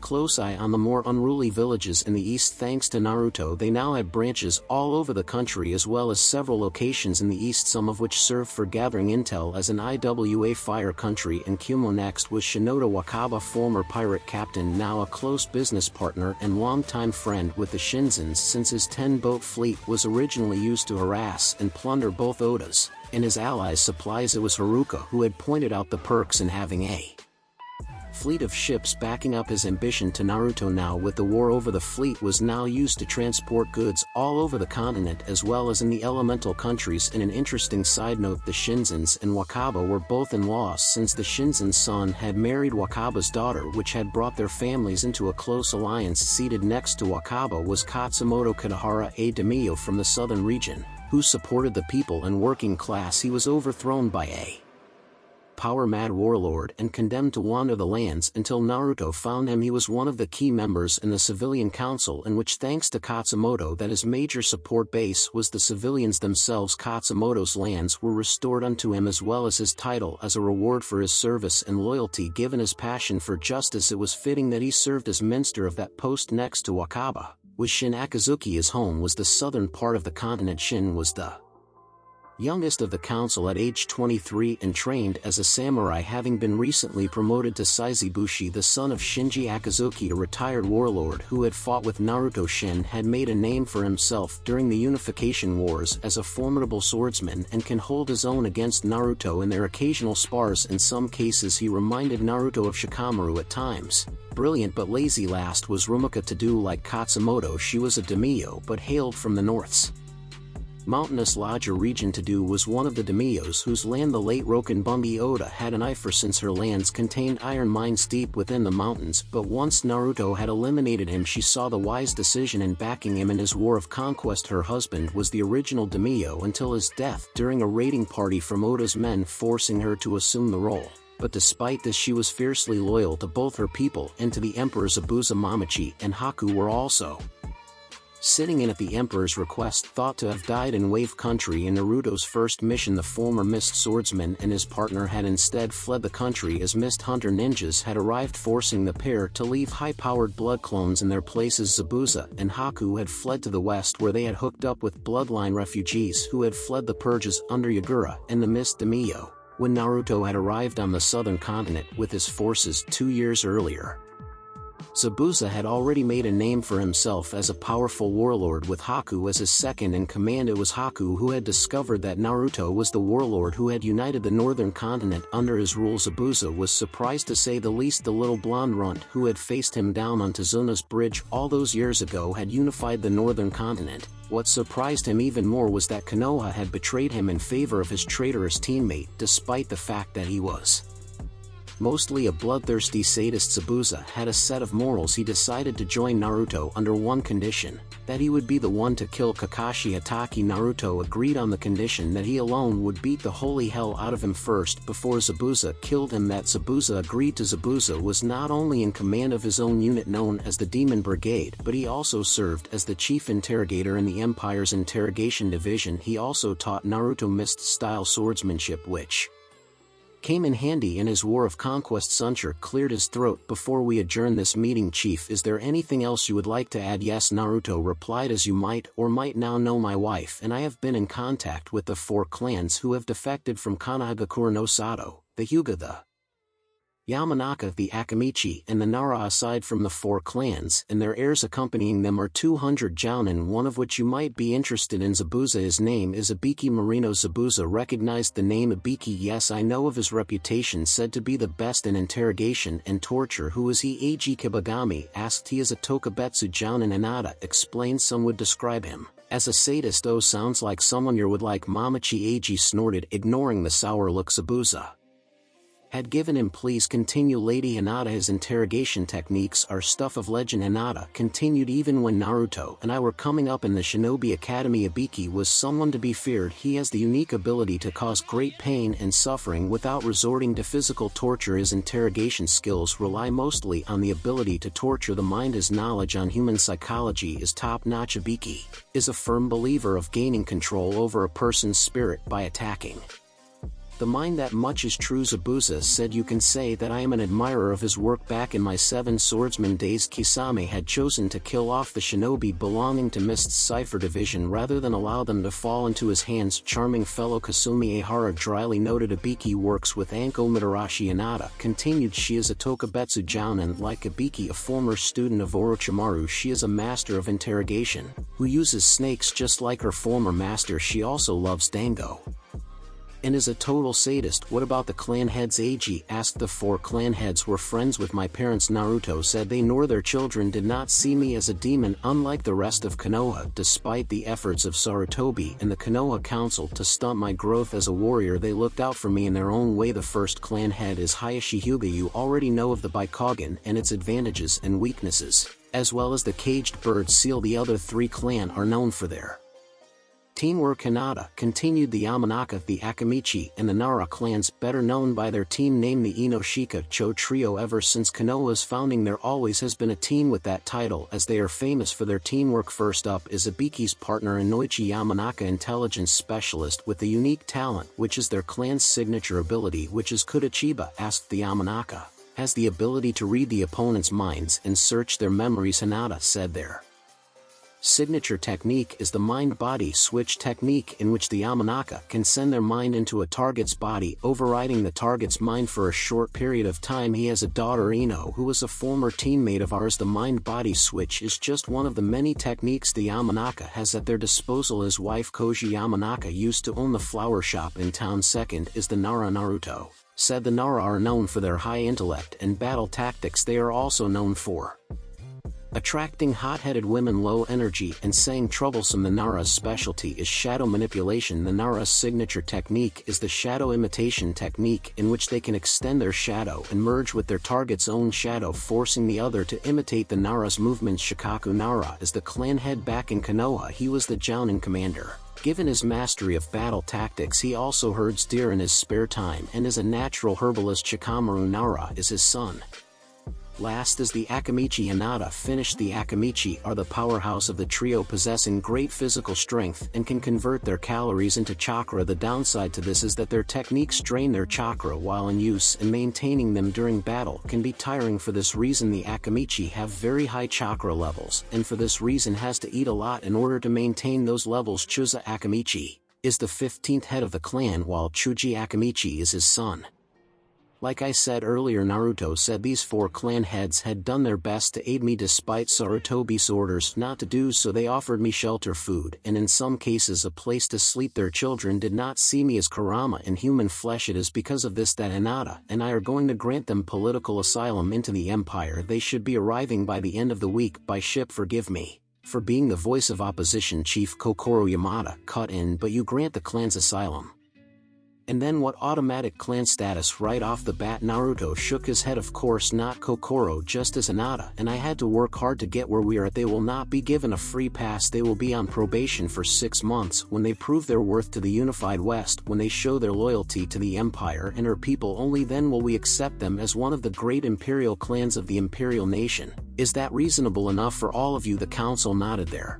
close eye on the more unruly villages in the east. Thanks to Naruto, they now had branches all over the country, as well as several locations in the east, some of which served for gathering intel as an IWA fire country and Kumo. Next was Shinoda Wakaba, former pirate captain, now a close business partner and longtime friend with the Shinzens, since his ten-boat fleet was originally used to harass and plunder both Oda's and his allies' supplies. It was Haruka who had pointed out the perks in having a fleet of ships, backing up his ambition to Naruto. Now with the war over, the fleet was now used to transport goods all over the continent as well as in the elemental countries. In an interesting side note, the Shinzens and Wakaba were both in loss, since the Shinzen's son had married Wakaba's daughter, which had brought their families into a close alliance. Seated next to Wakaba was Katsumoto Kitahara, a daimyo from the southern region, who supported the people and working class. He was overthrown by a power-mad warlord and condemned to wander the lands until Naruto found him. He was one of the key members in the Civilian Council, in which, thanks to Katsumoto, that his major support base was the civilians themselves. Katsumoto's lands were restored unto him, as well as his title, as a reward for his service and loyalty. Given his passion for justice, it was fitting that he served as minister of that post. Next to Wakaba was Shin Akazuki. His home was the southern part of the continent. Shin was the youngest of the council at age twenty-three and trained as a samurai, having been recently promoted to Saizibushi. The son of Shinji Akazuki, a retired warlord who had fought with Naruto, Shin had made a name for himself during the Unification Wars as a formidable swordsman and can hold his own against Naruto in their occasional spars. In some cases, he reminded Naruto of Shikamaru at times. Brilliant but lazy. Last was Rumika Todo. Like Katsumoto, she was a daimyo but hailed from the north's mountainous Loja region. Todo was one of the daimyos whose land the late Rokunbunji Oda had an eye for, since her lands contained iron mines deep within the mountains. But once Naruto had eliminated him, she saw the wise decision in backing him in his war of conquest. Her husband was the original daimyo until his death during a raiding party from Oda's men, forcing her to assume the role. But despite this, she was fiercely loyal to both her people and to the emperors. Zabuza Momochi and Haku were also sitting in at the Emperor's request, thought to have died in Wave Country in Naruto's first mission. The former Mist Swordsman and his partner had instead fled the country as Mist Hunter ninjas had arrived, forcing the pair to leave high-powered blood clones in their places. Zabuza and Haku had fled to the west, where they had hooked up with bloodline refugees who had fled the purges under Yagura and the Mist Daimyo, when Naruto had arrived on the southern continent with his forces two years earlier. Zabuza had already made a name for himself as a powerful warlord with Haku as his second-in-command. It was Haku who had discovered that Naruto was the warlord who had united the northern continent under his rule. Zabuza was surprised, to say the least. The little blonde runt who had faced him down on Tazuna's bridge all those years ago had unified the northern continent. What surprised him even more was that Konoha had betrayed him in favor of his traitorous teammate, despite the fact that he was mostly a bloodthirsty sadist. Zabuza had a set of morals. He decided to join Naruto under one condition, that he would be the one to kill Kakashi Hatake. Naruto agreed on the condition that he alone would beat the holy hell out of him first before Zabuza killed him. That Zabuza agreed to. Zabuza was not only in command of his own unit known as the Demon Brigade, but he also served as the chief interrogator in the Empire's interrogation division. He also taught Naruto Mist-style swordsmanship, which came in handy in his war of conquest. Sancher cleared his throat. Before we adjourn this meeting, Chief, is there anything else you would like to add? Yes, Naruto replied. As you might or might now know, my wife and I have been in contact with the four clans who have defected from Konohagakure no Sato, the Hyuga, the Yamanaka, the Akamichi, and the Nara. Aside from the four clans and their heirs accompanying them are two hundred jounin, one of which you might be interested in. Zabuza, his name is Ibiki Morino. Zabuza recognized the name Ibiki. Yes, I know of his reputation, said to be the best in interrogation and torture. Who is he? Eiji Kibagami asked. He is a Tokubetsu jounin. Hinata explained. Some would describe him as a sadist. Oh, sounds like someone you would like, Momochi. Eiji snorted, ignoring the sour look Zabuza had given him. Please continue, Lady Hinata. His interrogation techniques are stuff of legend. Hinata continued, even when Naruto and I were coming up in the Shinobi Academy, Ibiki was someone to be feared. He has the unique ability to cause great pain and suffering without resorting to physical torture. His interrogation skills rely mostly on the ability to torture the mind. His knowledge on human psychology is top-notch. Ibiki is a firm believer of gaining control over a person's spirit by attacking the mind. That much is true, Zabuza said. You can say that I am an admirer of his work. Back in my Seven Swordsman days, Kisame had chosen to kill off the shinobi belonging to Mist's Cipher Division rather than allow them to fall into his hands. Charming fellow, Kasumi Ehara dryly noted. Ibiki works with Anko Mitarashi. Hinata continued, she is a Tokubetsu jounin like Ibiki, a former student of Orochimaru. She is a master of interrogation who uses snakes just like her former master. She also loves Dango and is a total sadist. What about the clan heads? Eiji asked. The four clan heads were friends with my parents, Naruto said. They nor their children did not see me as a demon unlike the rest of Konoha. Despite the efforts of Sarutobi and the Konoha Council to stunt my growth as a warrior, they looked out for me in their own way. The first clan head is Hayashi Hyuga. You already know of the Byakugan and its advantages and weaknesses, as well as the caged bird seal. The other three clan are known for their teamwork. Hinata continued, the Yamanaka, the Akamichi, and the Nara clans, better known by their team name the Inoshika Cho Trio. Ever since Konoha's founding, there always has been a team with that title, as they are famous for their teamwork. First up is Ibiki's partner, Inoichi Yamanaka, intelligence specialist with the unique talent which is their clan's signature ability, which is could Ichiba asked. The Yamanaka has the ability to read the opponent's minds and search their memories. Hinata said there signature technique is the mind-body switch technique, in which the Yamanaka can send their mind into a target's body, overriding the target's mind for a short period of time. He has a daughter, Ino, who is a former teammate of ours. The mind-body switch is just one of the many techniques the Yamanaka has at their disposal. His wife, Koji Yamanaka, used to own the flower shop in town. Second is the Nara. Naruto said the Nara are known for their high intellect and battle tactics. They are also known for attracting hot-headed women, low energy, and saying troublesome. The Nara's specialty is shadow manipulation. The Nara's signature technique is the shadow imitation technique, in which they can extend their shadow and merge with their target's own shadow, forcing the other to imitate the Nara's movements. Shikaku Nara is the clan head. Back in Konoha, he was the jounin commander. Given his mastery of battle tactics, he also herds deer in his spare time and is a natural herbalist. Shikamaru Nara is his son. Last is the Akamichi. Hinata finished. The Akamichi are the powerhouse of the trio, possessing great physical strength and can convert their calories into chakra. The downside to this is that their techniques drain their chakra while in use, and maintaining them during battle can be tiring. For this reason, the Akamichi have very high chakra levels, and for this reason has to eat a lot in order to maintain those levels. Chuza Akamichi is the fifteenth head of the clan, while Chuji Akamichi is his son. Like I said earlier, Naruto said these four clan heads had done their best to aid me despite Sarutobi's orders not to do so. They offered me shelter, food, and in some cases a place to sleep. Their children did not see me as Kurama in human flesh. It is because of this that Hinata and I are going to grant them political asylum into the empire. They should be arriving by the end of the week by ship. Forgive me for being the voice of opposition. Chief Kokoro Yamada cut in, but you grant the clan's asylum. And then what? Automatic clan status right off the bat? Naruto shook his head. Of course not. Kokoro, just as Hinata and I had to work hard to get where we are at. They will not be given a free pass. They will be on probation for six months. When they prove their worth to the unified West, when they show their loyalty to the Empire and her people, only then will we accept them as one of the great imperial clans of the imperial nation. Is that reasonable enough for all of you? The council nodded there.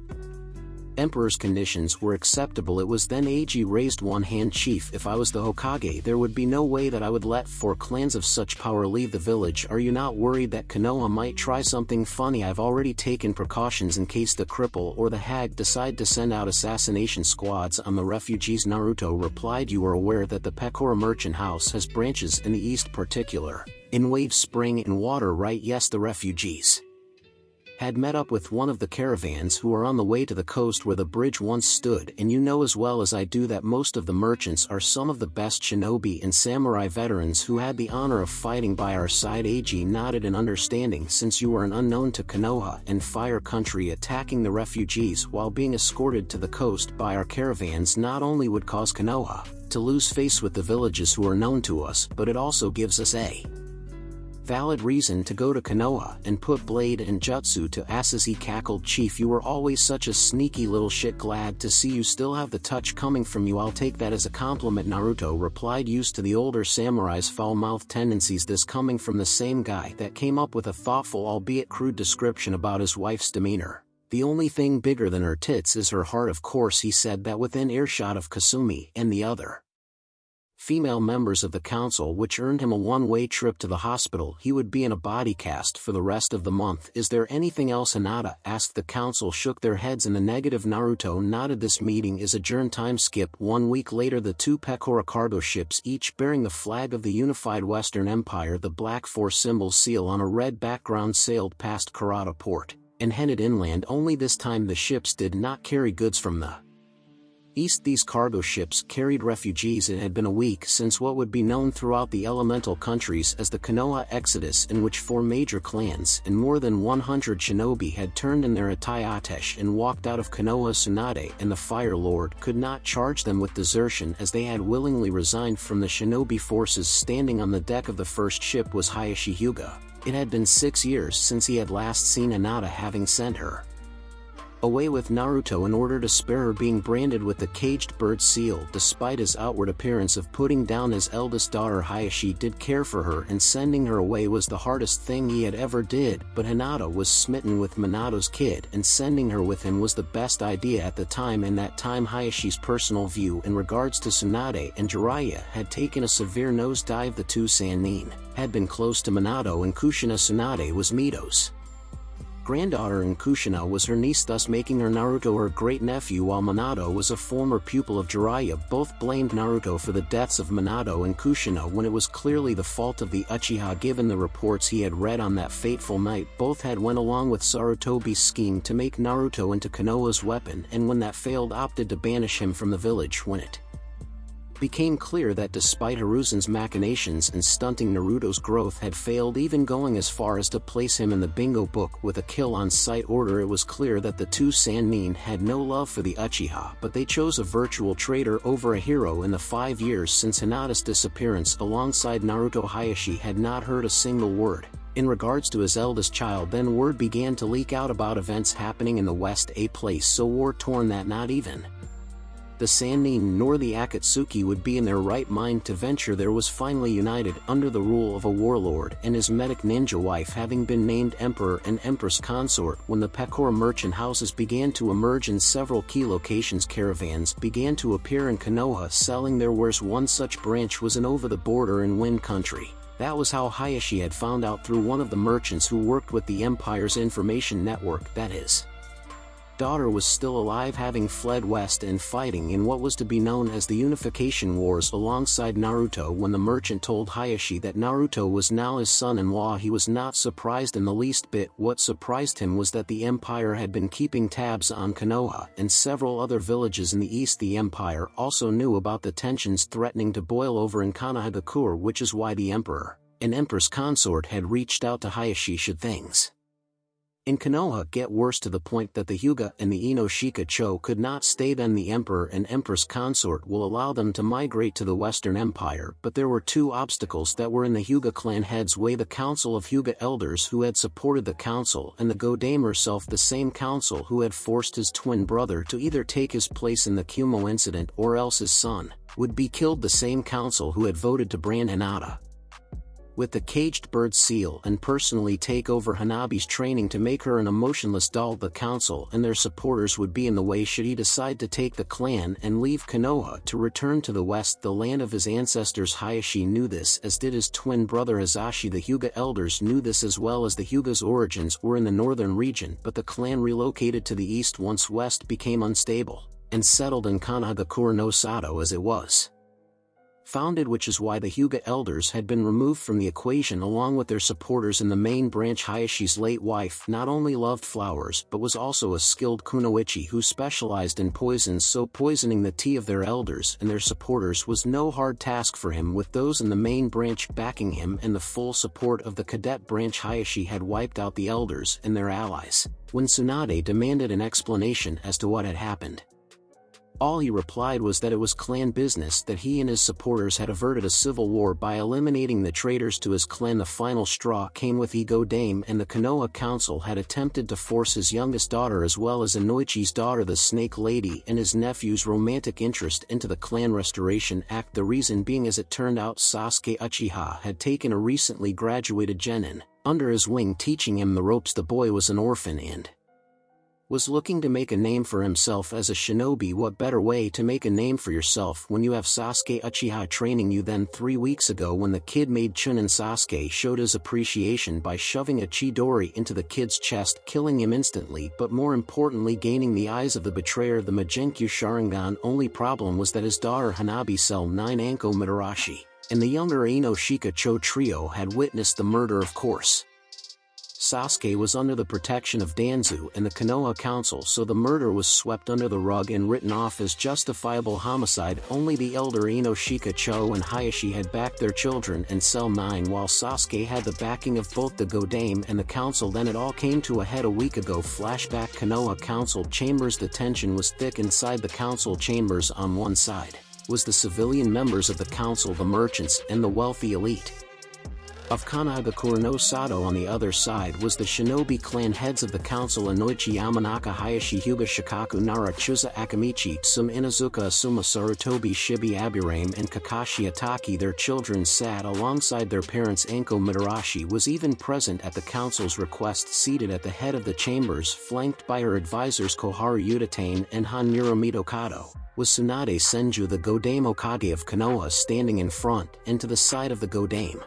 Emperor's conditions were acceptable. It was then Eiji raised one hand. Chief, if I was the Hokage, there would be no way that I would let four clans of such power leave the village. Are you not worried that Konoha might try something funny? I've already taken precautions in case the cripple or the hag decide to send out assassination squads on the refugees. Naruto replied, you are aware that the Pekora Merchant House has branches in the east, particular in Wave Spring and Water, right? Yes, the refugees had met up with one of the caravans who are on the way to the coast where the bridge once stood, and you know as well as I do that most of the merchants are some of the best shinobi and samurai veterans who had the honor of fighting by our side. Eiji nodded in understanding. Since you are an unknown to Konoha and Fire Country, attacking the refugees while being escorted to the coast by our caravans not only would cause Konoha to lose face with the villages who are known to us, but it also gives us a valid reason to go to Konoha and put blade and jutsu to asses. He cackled. Chief, you were always such a sneaky little shit. Glad to see you still have the touch coming from you. I'll take that as a compliment. Naruto replied, used to the older samurai's foul mouth tendencies. This coming from the same guy that came up with a thoughtful albeit crude description about his wife's demeanor. The only thing bigger than her tits is her heart. Of course he said that within earshot of Kasumi and the other female members of the council, which earned him a one-way trip to the hospital. He would be in a body cast for the rest of the month. Is there anything else? Hinata asked. The council shook their heads in the negative. Naruto nodded. This meeting is adjourned. Time skip. One week later, the two Pekora cargo ships, each bearing the flag of the unified Western Empire, the black four symbol seal on a red background, sailed past Karada port and headed inland. Only this time the ships did not carry goods from the east. These cargo ships carried refugees. It had been a week since what would be known throughout the elemental countries as the Konoha Exodus, in which four major clans and more than one hundred shinobi had turned in their Itai Atesh and walked out of Konoha. Tsunade and the Fire Lord could not charge them with desertion, as they had willingly resigned from the shinobi forces. Standing on the deck of the first ship was Hayashi Hyuga. It had been six years since he had last seen Hinata, having sent her away with Naruto in order to spare her being branded with the caged bird seal. Despite his outward appearance of putting down his eldest daughter, Hayashi did care for her, and sending her away was the hardest thing he had ever did. But Hinata was smitten with Minato's kid, and sending her with him was the best idea at the time. In that time, Hayashi's personal view in regards to Tsunade and Jiraiya had taken a severe nosedive. The two Sannin had been close to Minato and Kushina. Tsunade was Mito's granddaughter and Kushina was her niece, thus making her Naruto her great-nephew, while Minato was a former pupil of Jiraiya. Both blamed Naruto for the deaths of Minato and Kushina when it was clearly the fault of the Uchiha. Given the reports he had read on that fateful night, both had went along with Sarutobi's scheme to make Naruto into Konoha's weapon, and when that failed opted to banish him from the village. When it became clear that despite Hiruzen's machinations and stunting, Naruto's growth had failed, even going as far as to place him in the bingo book with a kill on sight order. It was clear that the two Sannin had no love for the Uchiha, but they chose a virtual traitor over a hero. In the five years since Hinata's disappearance alongside Naruto, Hayashi had not heard a single word in regards to his eldest child. Then word began to leak out about events happening in the West, a place so war-torn that not even the Sannin nor the Akatsuki would be in their right mind to venture there was finally united under the rule of a warlord and his medic ninja wife having been named emperor and empress consort when the Pekora merchant houses began to emerge in several key locations. Caravans began to appear in Konoha selling their wares. One such branch was in over the border in Wind Country. That was how Hayashi had found out through one of the merchants who worked with the Empire's information network that his daughter was still alive, having fled west and fighting in what was to be known as the Unification Wars alongside Naruto. When the merchant told Hayashi that Naruto was now his son-in-law, he was not surprised in the least bit. What surprised him was that the Empire had been keeping tabs on Konoha and several other villages in the east. The Empire also knew about the tensions threatening to boil over in Konohagakure, which is why the Emperor and Empress Consort had reached out to Hayashi should things in Konoha get worse, to the point that the Hyuga and the Inoshika Cho could not stay. Then the Emperor and Empress Consort will allow them to migrate to the Western Empire, but there were two obstacles that were in the Hyuga clan head's way: the Council of Hyuga Elders who had supported the Council, and the Godame herself, the same Council who had forced his twin brother to either take his place in the Kumo incident or else his son would be killed, the same Council who had voted to brand Hinata with the caged bird seal and personally take over Hanabi's training to make her an emotionless doll. The council and their supporters would be in the way should he decide to take the clan and leave Konoha to return to the west, the land of his ancestors. Hayashi knew this, as did his twin brother Hisashi. The Hyuga elders knew this as well, as the Hyuga's origins were in the northern region, but the clan relocated to the east once west became unstable, and settled in Konohagakure no Sato as it was founded, which is why the Hyuga elders had been removed from the equation along with their supporters in the main branch. Hayashi's late wife not only loved flowers but was also a skilled kunoichi who specialized in poisons, so poisoning the tea of their elders and their supporters was no hard task for him. With those in the main branch backing him and the full support of the cadet branch, Hayashi had wiped out the elders and their allies when Tsunade demanded an explanation as to what had happened. All he replied was that it was clan business, that he and his supporters had averted a civil war by eliminating the traitors to his clan. The final straw came with Ego Dame and the Konoha Council had attempted to force his youngest daughter as well as Inoichi's daughter, the Snake Lady, and his nephew's romantic interest into the Clan Restoration Act. The reason being, as it turned out, Sasuke Uchiha had taken a recently graduated genin under his wing, teaching him the ropes. The boy was an orphan and was looking to make a name for himself as a shinobi. What better way to make a name for yourself when you have Sasuke Uchiha training you? Then three weeks ago, when the kid made chunin, Sasuke showed his appreciation by shoving a chidori into the kid's chest, killing him instantly, but more importantly gaining the eyes of the betrayer, the Majinkyu Sharingan. Only problem was that his daughter Hanabi Cell nine Anko Mitarashi and the younger Inoshika Cho trio had witnessed the murder. Of course, Sasuke was under the protection of Danzo and the Konoha Council, so the murder was swept under the rug and written off as justifiable homicide. Only the elder Inoshika Cho and Hayashi had backed their children and Cell nine, while Sasuke had the backing of both the Godame and the Council. Then it all came to a head a week ago. Flashback: Konoha Council Chambers. The tension was thick inside the Council Chambers. On one side was the civilian members of the Council, the merchants and the wealthy elite of Konohagakure no Sato. On the other side was the shinobi clan heads of the council: Inoichi Yamanaka, Hayashi Hyuga, Shikaku Nara, Chuza Akamichi, Tsum Inazuka, Asuma Sarutobi, Shibi Abirame, and Kakashi Ataki. Their children sat alongside their parents. Anko Mitarashi was even present at the council's request, seated at the head of the chambers, flanked by her advisors Koharu Utatane and Hanmura Midokado, with Tsunade Senju, the Godame Okage of Konoha, standing in front, and to the side of the Godame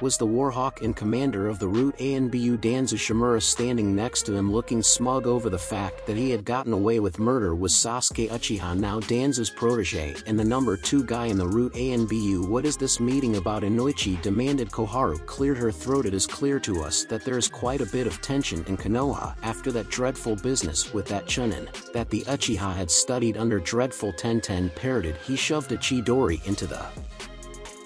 was the Warhawk and commander of the Route A N B U Danzo Shimura. Standing next to him, looking smug over the fact that he had gotten away with murder, was Sasuke Uchiha, now Danzo's protege and the number two guy in the Route A N B U. "What is this meeting about?" Inoichi demanded. Koharu cleared her throat. "It is clear to us that there is quite a bit of tension in Konoha after that dreadful business with that chunin that the Uchiha had studied under dreadful ten ten parroted. He shoved a chidori into the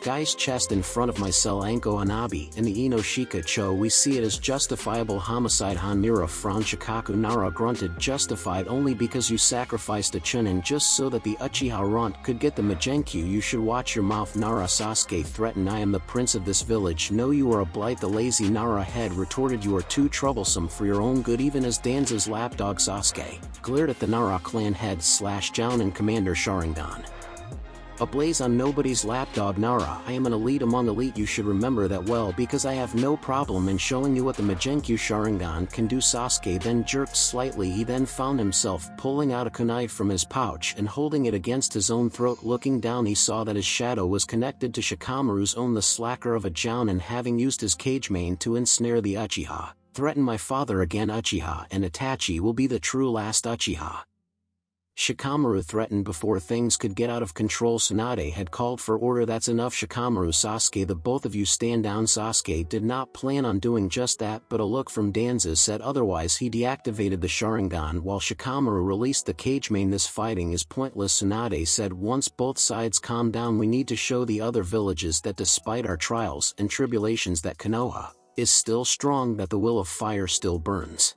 guy's chest in front of my cell. Anko Anabi and the Inoshika Cho, we see it as justifiable homicide. Hanmura from Shikaku Nara grunted, justified only because you sacrificed a chunin just so that the Uchiha runt could get the Magenkyu. You should watch your mouth. Nara Sasuke threatened, I am the prince of this village. No, you are a blight. The lazy Nara head retorted, you are too troublesome for your own good. Even as Danza's lapdog Sasuke glared at the Nara clan head slash down and Commander Sharingan ablaze on nobody's lapdog. Nara, I am an elite among elite, you should remember that well, because I have no problem in showing you what the Magenkyu Sharingan can do. Sasuke then jerked slightly. He then found himself pulling out a kunai from his pouch and holding it against his own throat. Looking down, he saw that his shadow was connected to Shikamaru's own. The slacker of a jounin, having used his cage mane to ensnare the Uchiha, threaten my father again. Uchiha and Itachi will be the true last Uchiha. Shikamaru threatened before things could get out of control. Tsunade had called for order. That's enough, Shikamaru, Sasuke, the both of you stand down. Sasuke did not plan on doing just that, but a look from Danza said otherwise. He deactivated the Sharingan while Shikamaru released the cage mane. This fighting is pointless, Tsunade said. Once both sides calm down, we need to show the other villages that despite our trials and tribulations, that Konoha is still strong, that the will of fire still burns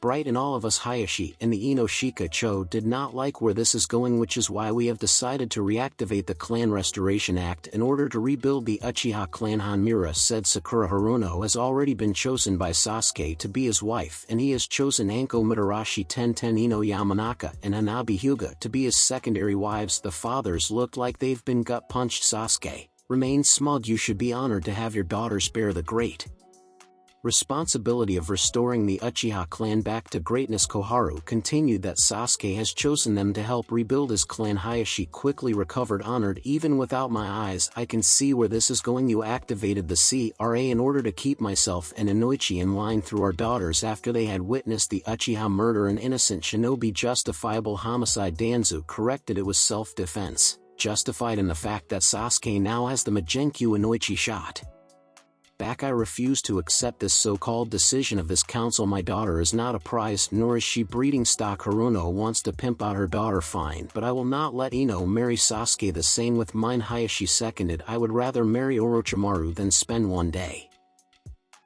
bright in all of us. Hayashi and the Inoshika Cho did not like where this is going, which is why we have decided to reactivate the Clan Restoration Act in order to rebuild the Uchiha clan. Hanmura said Sakura Haruno has already been chosen by Sasuke to be his wife, and he has chosen Anko Mitarashi Tenten Ino Yamanaka and Hanabi Hyuga to be his secondary wives. The fathers looked like they've been gut-punched. Sasuke remains smug. You should be honored to have your daughters bear the great responsibility of restoring the Uchiha clan back to greatness. Koharu continued that Sasuke has chosen them to help rebuild his clan. Hayashi quickly recovered, honored. Even without my eyes, I can see where this is going. You activated the C R A in order to keep myself and Inoichi in line through our daughters after they had witnessed the Uchiha murder. An innocent shinobi, justifiable homicide. Danzo corrected, it was self-defense, justified in the fact that Sasuke now has the Magenkyu. Inoichi shot back, I refuse to accept this so-called decision of this council. My daughter is not a prize, nor is she breeding stock. Haruno wants to pimp out her daughter, fine, but I will not let Ino marry Sasuke. The same with mine, Hayashi seconded. I would rather marry Orochimaru than spend one day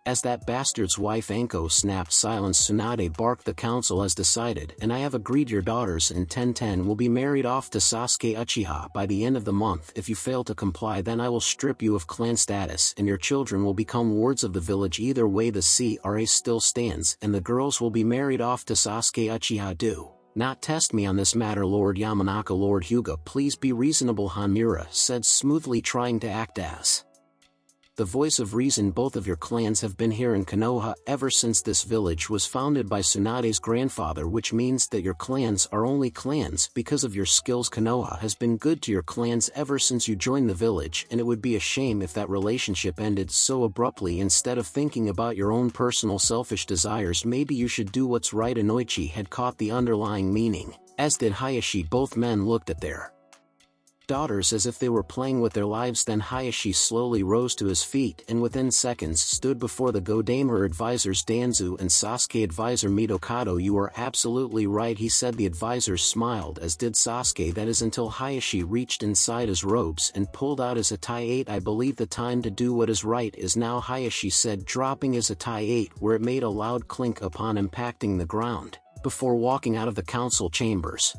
as that bastard's wife. Anko snapped silence. Tsunade barked, the council has decided, and I have agreed your daughters in ten ten will be married off to Sasuke Uchiha by the end of the month. If you fail to comply, then I will strip you of clan status and your children will become wards of the village. Either way, the C R A still stands and the girls will be married off to Sasuke Uchiha. Do not test me on this matter, Lord Yamanaka. Lord Hyuga, please be reasonable, Hanmura said smoothly, trying to act as the voice of reason. Both of your clans have been here in Konoha ever since this village was founded by Tsunade's grandfather, which means that your clans are only clans because of your skills. Konoha has been good to your clans ever since you joined the village, and it would be a shame if that relationship ended so abruptly. Instead of thinking about your own personal selfish desires, maybe you should do what's right. Inoichi had caught the underlying meaning, as did Hayashi. Both men looked at their daughters as if they were playing with their lives. Then Hayashi slowly rose to his feet and within seconds stood before the Godamera advisors Danzo and Sasuke. Advisor Midokado, you are absolutely right, he said. The advisors smiled, as did Sasuke. That is until Hayashi reached inside his robes and pulled out his Itai eight. I believe the time to do what is right is now, Hayashi said, dropping his Itai eight where it made a loud clink upon impacting the ground, before walking out of the council chambers.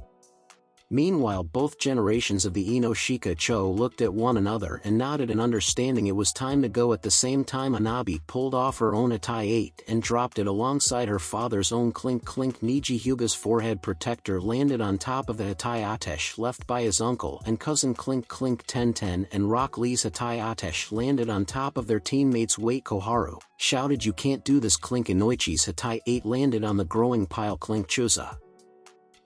Meanwhile, both generations of the Inoshika Cho looked at one another and nodded in understanding. It was time to go. At the same time, Anabi pulled off her own Itai eight and dropped it alongside her father's own. Clink clink, Niji Hyuga's forehead protector landed on top of the Itai Atesh left by his uncle and cousin. Clink clink, Tenten and Rock Lee's Itai Atesh landed on top of their teammates. Wait, Koharu shouted, you can't do this. Clink, Inoichi's Itai eight landed on the growing pile. Clink Chuza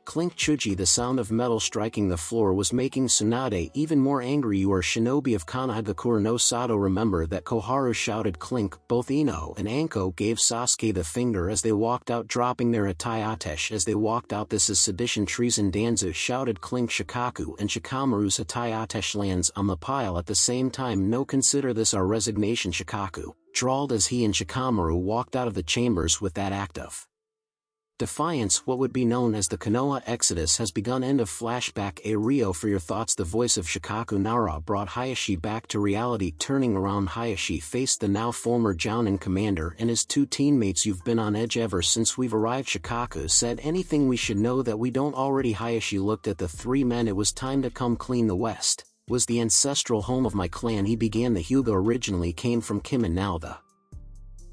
Clink Chuji, the sound of metal striking the floor was making Tsunade even more angry. You are shinobi of Konohagakure no Sato, remember that, Koharu shouted. Clink, both Ino and Anko gave Sasuke the finger as they walked out, dropping their Itai Atesh as they walked out. This is sedition, treason, Danzo shouted. Clink, Shikaku and Shikamaru's Itai Atesh lands on the pile at the same time. No, consider this our resignation, Shikaku drawled as he and Shikamaru walked out of the chambers with that act of Defiance. What would be known as the Konoha Exodus has begun. End of flashback. A Rio for your thoughts. The voice of Shikaku Nara brought Hayashi back to reality. Turning around, Hayashi faced the now former Jounin commander and his two teammates. You've been on edge ever since we've arrived, Shikaku said. Anything we should know that we don't already? Hayashi looked at the three men. It was time to come clean. The West was the ancestral home of my clan, he began. The Hyuga originally came from Kimin, now the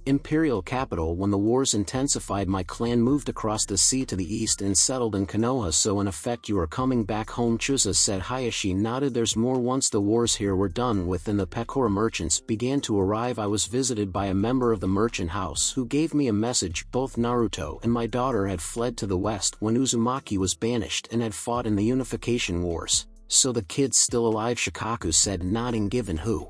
Imperial capital. When the wars intensified, my clan moved across the sea to the east and settled in Konoha, so in effect you are coming back home, Chuza said. Hayashi nodded. There's more. Once the wars here were done with and the Pekora merchants began to arrive, I was visited by a member of the merchant house who gave me a message. Both Naruto and my daughter had fled to the west when Uzumaki was banished and had fought in the unification wars, so the kid's still alive, Shikaku said, nodding. Given who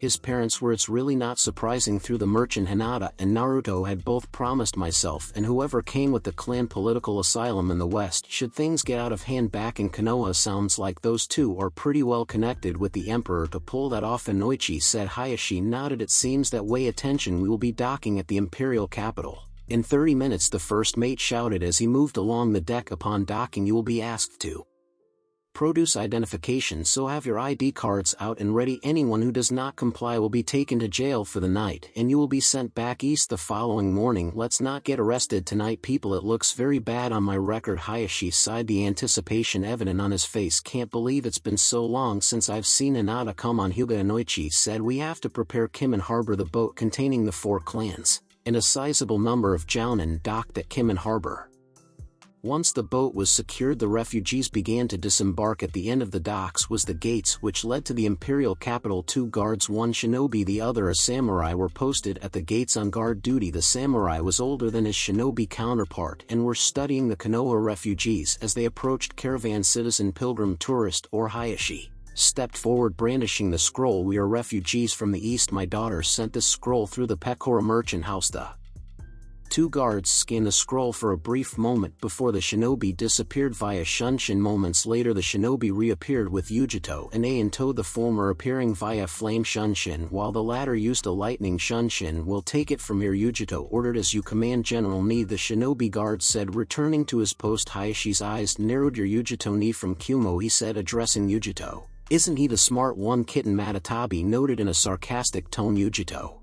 his parents were, it's really not surprising. Through the merchant, Hinata and Naruto had both promised myself and whoever came with the clan political asylum in the west should things get out of hand back in Konoha. Sounds like those two are pretty well connected with the emperor to pull that off, Inoichi said. Hayashi nodded. It seems that way. Attention, we will be docking at the imperial capital in thirty minutes, the first mate shouted as he moved along the deck. Upon docking you will be asked to produce identification, so have your I D cards out and ready. Anyone who does not comply will be taken to jail for the night and you will be sent back east the following morning. Let's not get arrested tonight, people. It looks very bad on my record, Hayashi sighed, the anticipation evident on his face. Can't believe it's been so long since I've seen Hinata. Come on, Hyuga, Inoichi said. We have to prepare. Kimin Harbor. The boat containing the four clans and a sizable number of Jounin docked at Kimin Harbor. Once the boat was secured, the refugees began to disembark. At the end of the docks was the gates which led to the imperial capital. Two guards, one shinobi, the other a samurai, were posted at the gates on guard duty. The samurai was older than his shinobi counterpart and were studying the Konoha refugees as they approached. Caravan, citizen, pilgrim, tourist, or Hayashi stepped forward brandishing the scroll. We are refugees from the east. My daughter sent this scroll through the Pekora merchant house. The two guards scanned the scroll for a brief moment before the shinobi disappeared via Shunshin. Moments later the shinobi reappeared with Yugito and Anto, the former appearing via Flame Shunshin while the latter used a Lightning Shunshin. We'll take it from here, Yugito ordered. As you command, General Nii, the shinobi guard said, returning to his post. Hayashi's eyes narrowed. Your Yugito Nii from Kumo, he said, addressing Yugito. Isn't he the smart one? Kitten Matatabi noted in a sarcastic tone. Yugito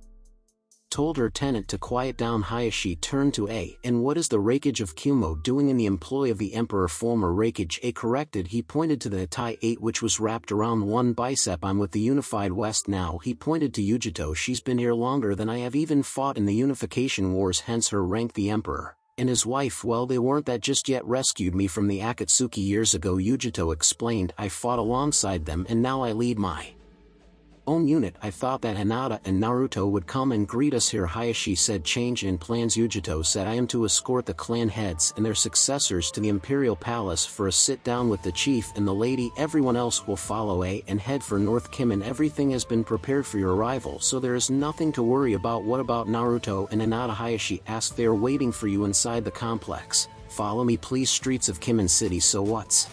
told her tenant to quiet down. Hayashi turned to A. And what is the Raikage of Kumo doing in the employ of the Emperor? Former Raikage, A corrected. He pointed to the Hitai eight which was wrapped around one bicep. I'm with the unified West now, he pointed to Yugito. She's been here longer than I have, even fought in the unification wars, hence her rank. The Emperor and his wife, well, they weren't that just yet, rescued me from the Akatsuki years ago, Yugito explained. I fought alongside them and now I lead my own unit. I thought that Hinata and Naruto would come and greet us here, Hayashi said. Change in plans, Yugito said. I am to escort the clan heads and their successors to the Imperial Palace for a sit-down with the chief and the lady. Everyone else will follow A and head for North Kimin. Everything has been prepared for your arrival, so there is nothing to worry about. What about Naruto and Hinata? Hayashi asked. They are waiting for you inside the complex. Follow me, please. Streets of Kimin City. So what's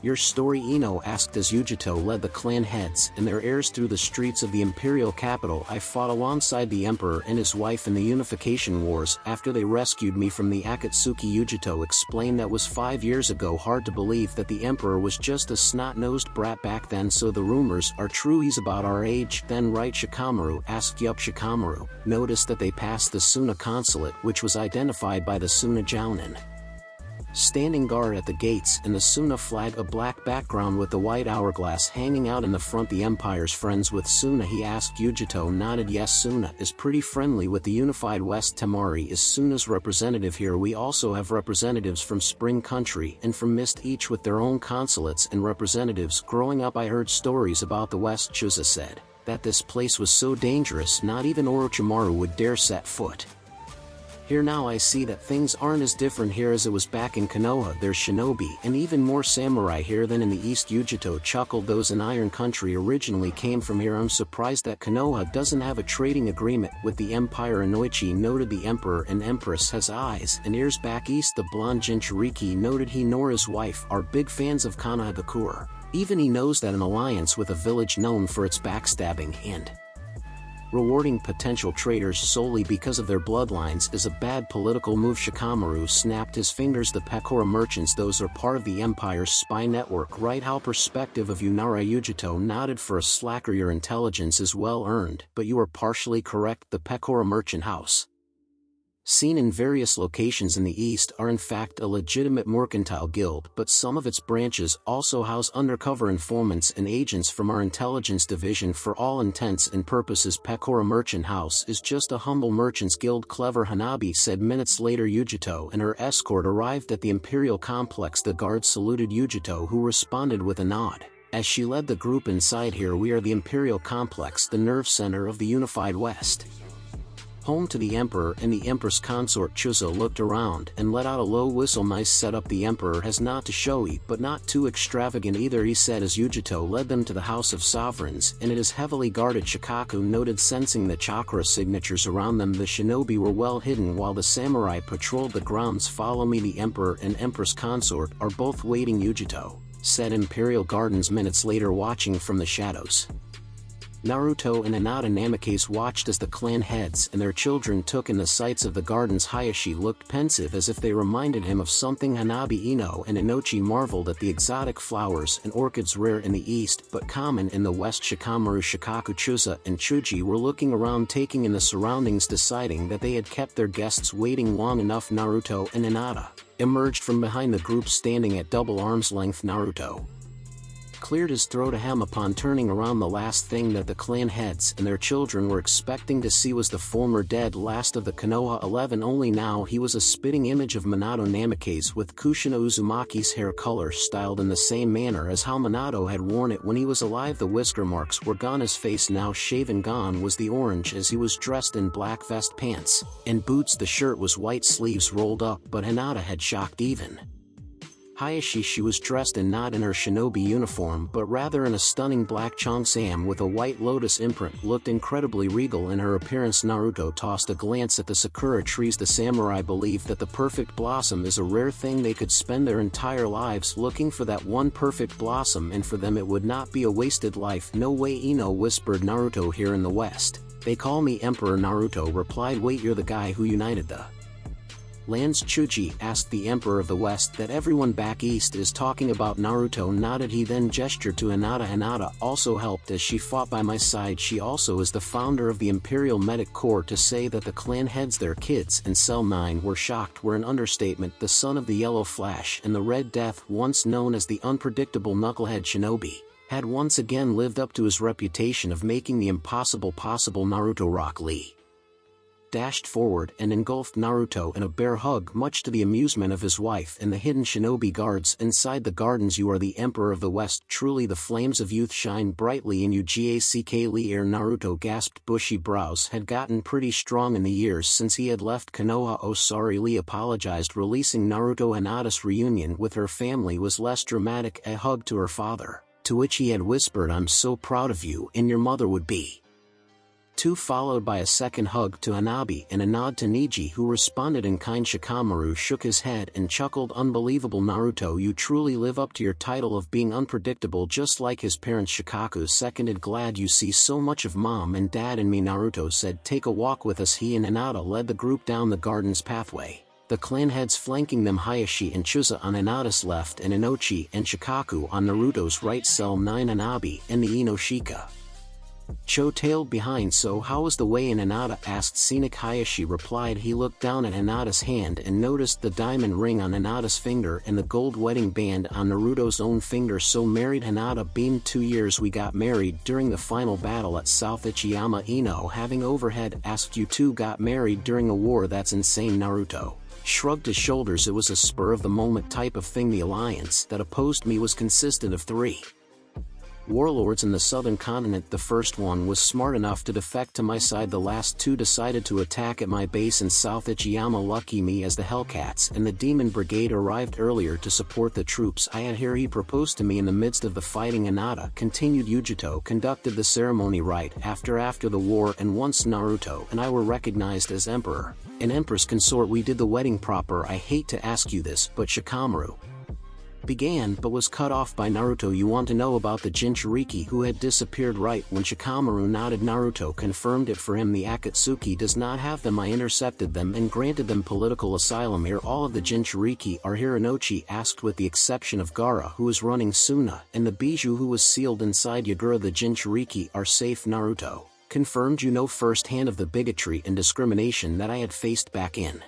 your story? Ino asked as Yugito led the clan heads and their heirs through the streets of the imperial capital. I fought alongside the emperor and his wife in the unification wars after they rescued me from the Akatsuki, Yugito explained. That was five years ago. Hard to believe that the emperor was just a snot-nosed brat back then. So the rumors are true, he's about our age then, right? Shikamaru asked. Yup, Shikamaru noticed that they passed the Suna consulate which was identified by the Suna Jounin standing guard at the gates and the Suna flag, a black background with the white hourglass hanging out in the front. The empire's friends with Suna, he asked. Yugito nodded. Yes, Suna is pretty friendly with the unified West. Tamari is Suna's representative here. We also have representatives from Spring Country and from Mist, each with their own consulates and representatives. Growing up I heard stories about the West, Chuza said, that this place was so dangerous not even Orochimaru would dare set foot here. Now I see that things aren't as different here as it was back in Konoha. There's shinobi and even more samurai here than in the east, Yugito chuckled. Those in Iron Country originally came from here. I'm surprised that Konoha doesn't have a trading agreement with the Empire, Inoichi noted. The Emperor and Empress has eyes and ears back east, the blonde Jinchuriki noted. He nor his wife are big fans of Konohagakure. Even he knows that an alliance with a village known for its backstabbing and Rewarding potential traitors solely because of their bloodlines is a bad political move. Shikamaru snapped his fingers. The Pekora merchants, those are part of the Empire's spy network, right? How perspective of Unara. Yugito nodded. For a slacker, your intelligence is well earned, but you are partially correct. The Pekora merchant house, seen in various locations in the East, are in fact a legitimate mercantile guild, but some of its branches also house undercover informants and agents from our intelligence division. For all intents and purposes, Pekora Merchant House is just a humble merchants guild. Clever, Hanabi said. Minutes later, Yugito and her escort arrived at the Imperial Complex. The guard saluted Yugito, who responded with a nod. As she led the group inside, here we are, the Imperial Complex, the nerve center of the Unified West. Home to the Emperor and the Empress Consort. Chuza looked around and let out a low whistle. Nice setup. The Emperor has not to showy, but not too extravagant either, he said as Yugito led them to the House of Sovereigns, and it is heavily guarded. Shikaku noted, sensing the chakra signatures around them. The shinobi were well hidden while the samurai patrolled the grounds. Follow me. The Emperor and Empress Consort are both waiting, Yugito said. Imperial Gardens. Minutes later, watching from the shadows, Naruto and Hinata Namikaze watched as the clan heads and their children took in the sights of the gardens. Hayashi looked pensive, as if they reminded him of something. Hanabi, Ino and Inoichi marveled at the exotic flowers and orchids, rare in the East but common in the West. Shikamaru, Shikaku, Chuza, and Chuji were looking around, taking in the surroundings, deciding that they had kept their guests waiting long enough. Naruto and Hinata emerged from behind the group, standing at double arm's length. Naruto cleared his throat, a hem. Upon turning around, the last thing that the clan heads and their children were expecting to see was the former dead last of the Konoha eleven, only now he was a spitting image of Minato Namikaze, with Kushina Uzumaki's hair color styled in the same manner as how Minato had worn it when he was alive. The whisker marks were gone, his face now shaven. Gone was the orange, as he was dressed in black vest, pants, and boots. The shirt was white, sleeves rolled up, but Hinata had shocked even Hayashi. She was dressed in not in her shinobi uniform but rather in a stunning black chongsam with a white lotus imprint, looked incredibly regal in her appearance. Naruto tossed a glance at the sakura trees. The samurai believed that the perfect blossom is a rare thing. They could spend their entire lives looking for that one perfect blossom, and for them it would not be a wasted life. No way, Ino whispered. Naruto, here in the West they call me Emperor, Naruto replied. Wait, you're the guy who united the lands? Chuji asked. The Emperor of the West that everyone back east is talking about, Naruto nodded. He then gestured to Hinata. Hinata also helped as she fought by my side. She also is the founder of the Imperial Medic Corps. To say that the clan heads, their kids, and Cell nine were shocked were an understatement. The son of the Yellow Flash and the Red Death, once known as the unpredictable knucklehead shinobi, had once again lived up to his reputation of making the impossible possible. Naruto Rock Lee dashed forward and engulfed Naruto in a bear hug, much to the amusement of his wife and the hidden shinobi guards inside the gardens. You are the Emperor of the West, truly. The flames of youth shine brightly in you. Gack Lee Air, Naruto gasped. Bushy brows had gotten pretty strong in the years since he had left Konoha. Oh, sorry, Lee apologized, releasing Naruto. Hinata's reunion with her family was less dramatic, a hug to her father, to which he had whispered, I'm so proud of you and your mother would be. Two followed by a second hug to Hanabi and a nod to Niji, who responded in kind. Shikamaru shook his head and chuckled. Unbelievable, Naruto, you truly live up to your title of being unpredictable, just like his parents. Shikaku seconded. Glad you see so much of mom and dad and me, Naruto said. Take a walk with us. He and Hinata led the group down the garden's pathway, the clan heads flanking them. Hayashi and Chuza on Hinata's left and Inoichi and Shikaku on Naruto's right. Cell nine, Hanabi, and the Inoshika Cho tailed behind. So how was the way in? Hinata asked. Scenic, Hayashi replied. He looked down at Hinata's hand and noticed the diamond ring on Hinata's finger and the gold wedding band on Naruto's own finger. So married, Hinata beamed. Two years. We got married during the final battle at South Ichiyama. Ino, having overhead, asked, you two got married during a war? That's insane. Naruto shrugged his shoulders. It was a spur-of-the-moment type of thing. The alliance that opposed me was consistent of three warlords in the southern continent. The first one was smart enough to defect to my side. The last two decided to attack at my base in South Ichiyama. Lucky me, as the Hellcats and the Demon Brigade arrived earlier to support the troops I had here. He proposed to me in the midst of the fighting. Hinata continued. Yugito conducted the ceremony right after after the war, and once Naruto and I were recognized as Emperor and Empress Consort, we did the wedding proper. I hate to ask you this, but Shikamaru began but was cut off by Naruto. You want to know about the Jinchuriki who had disappeared? Right when Shikamaru nodded, Naruto confirmed it for him. The Akatsuki does not have them. I intercepted them and granted them political asylum here. All of the Jinchuriki are here, Inoichi asked, with the exception of Gaara, who is running Suna, and the Bijuu who was sealed inside Yagura. The Jinchuriki are safe, Naruto confirmed. You know firsthand of the bigotry and discrimination that I had faced back in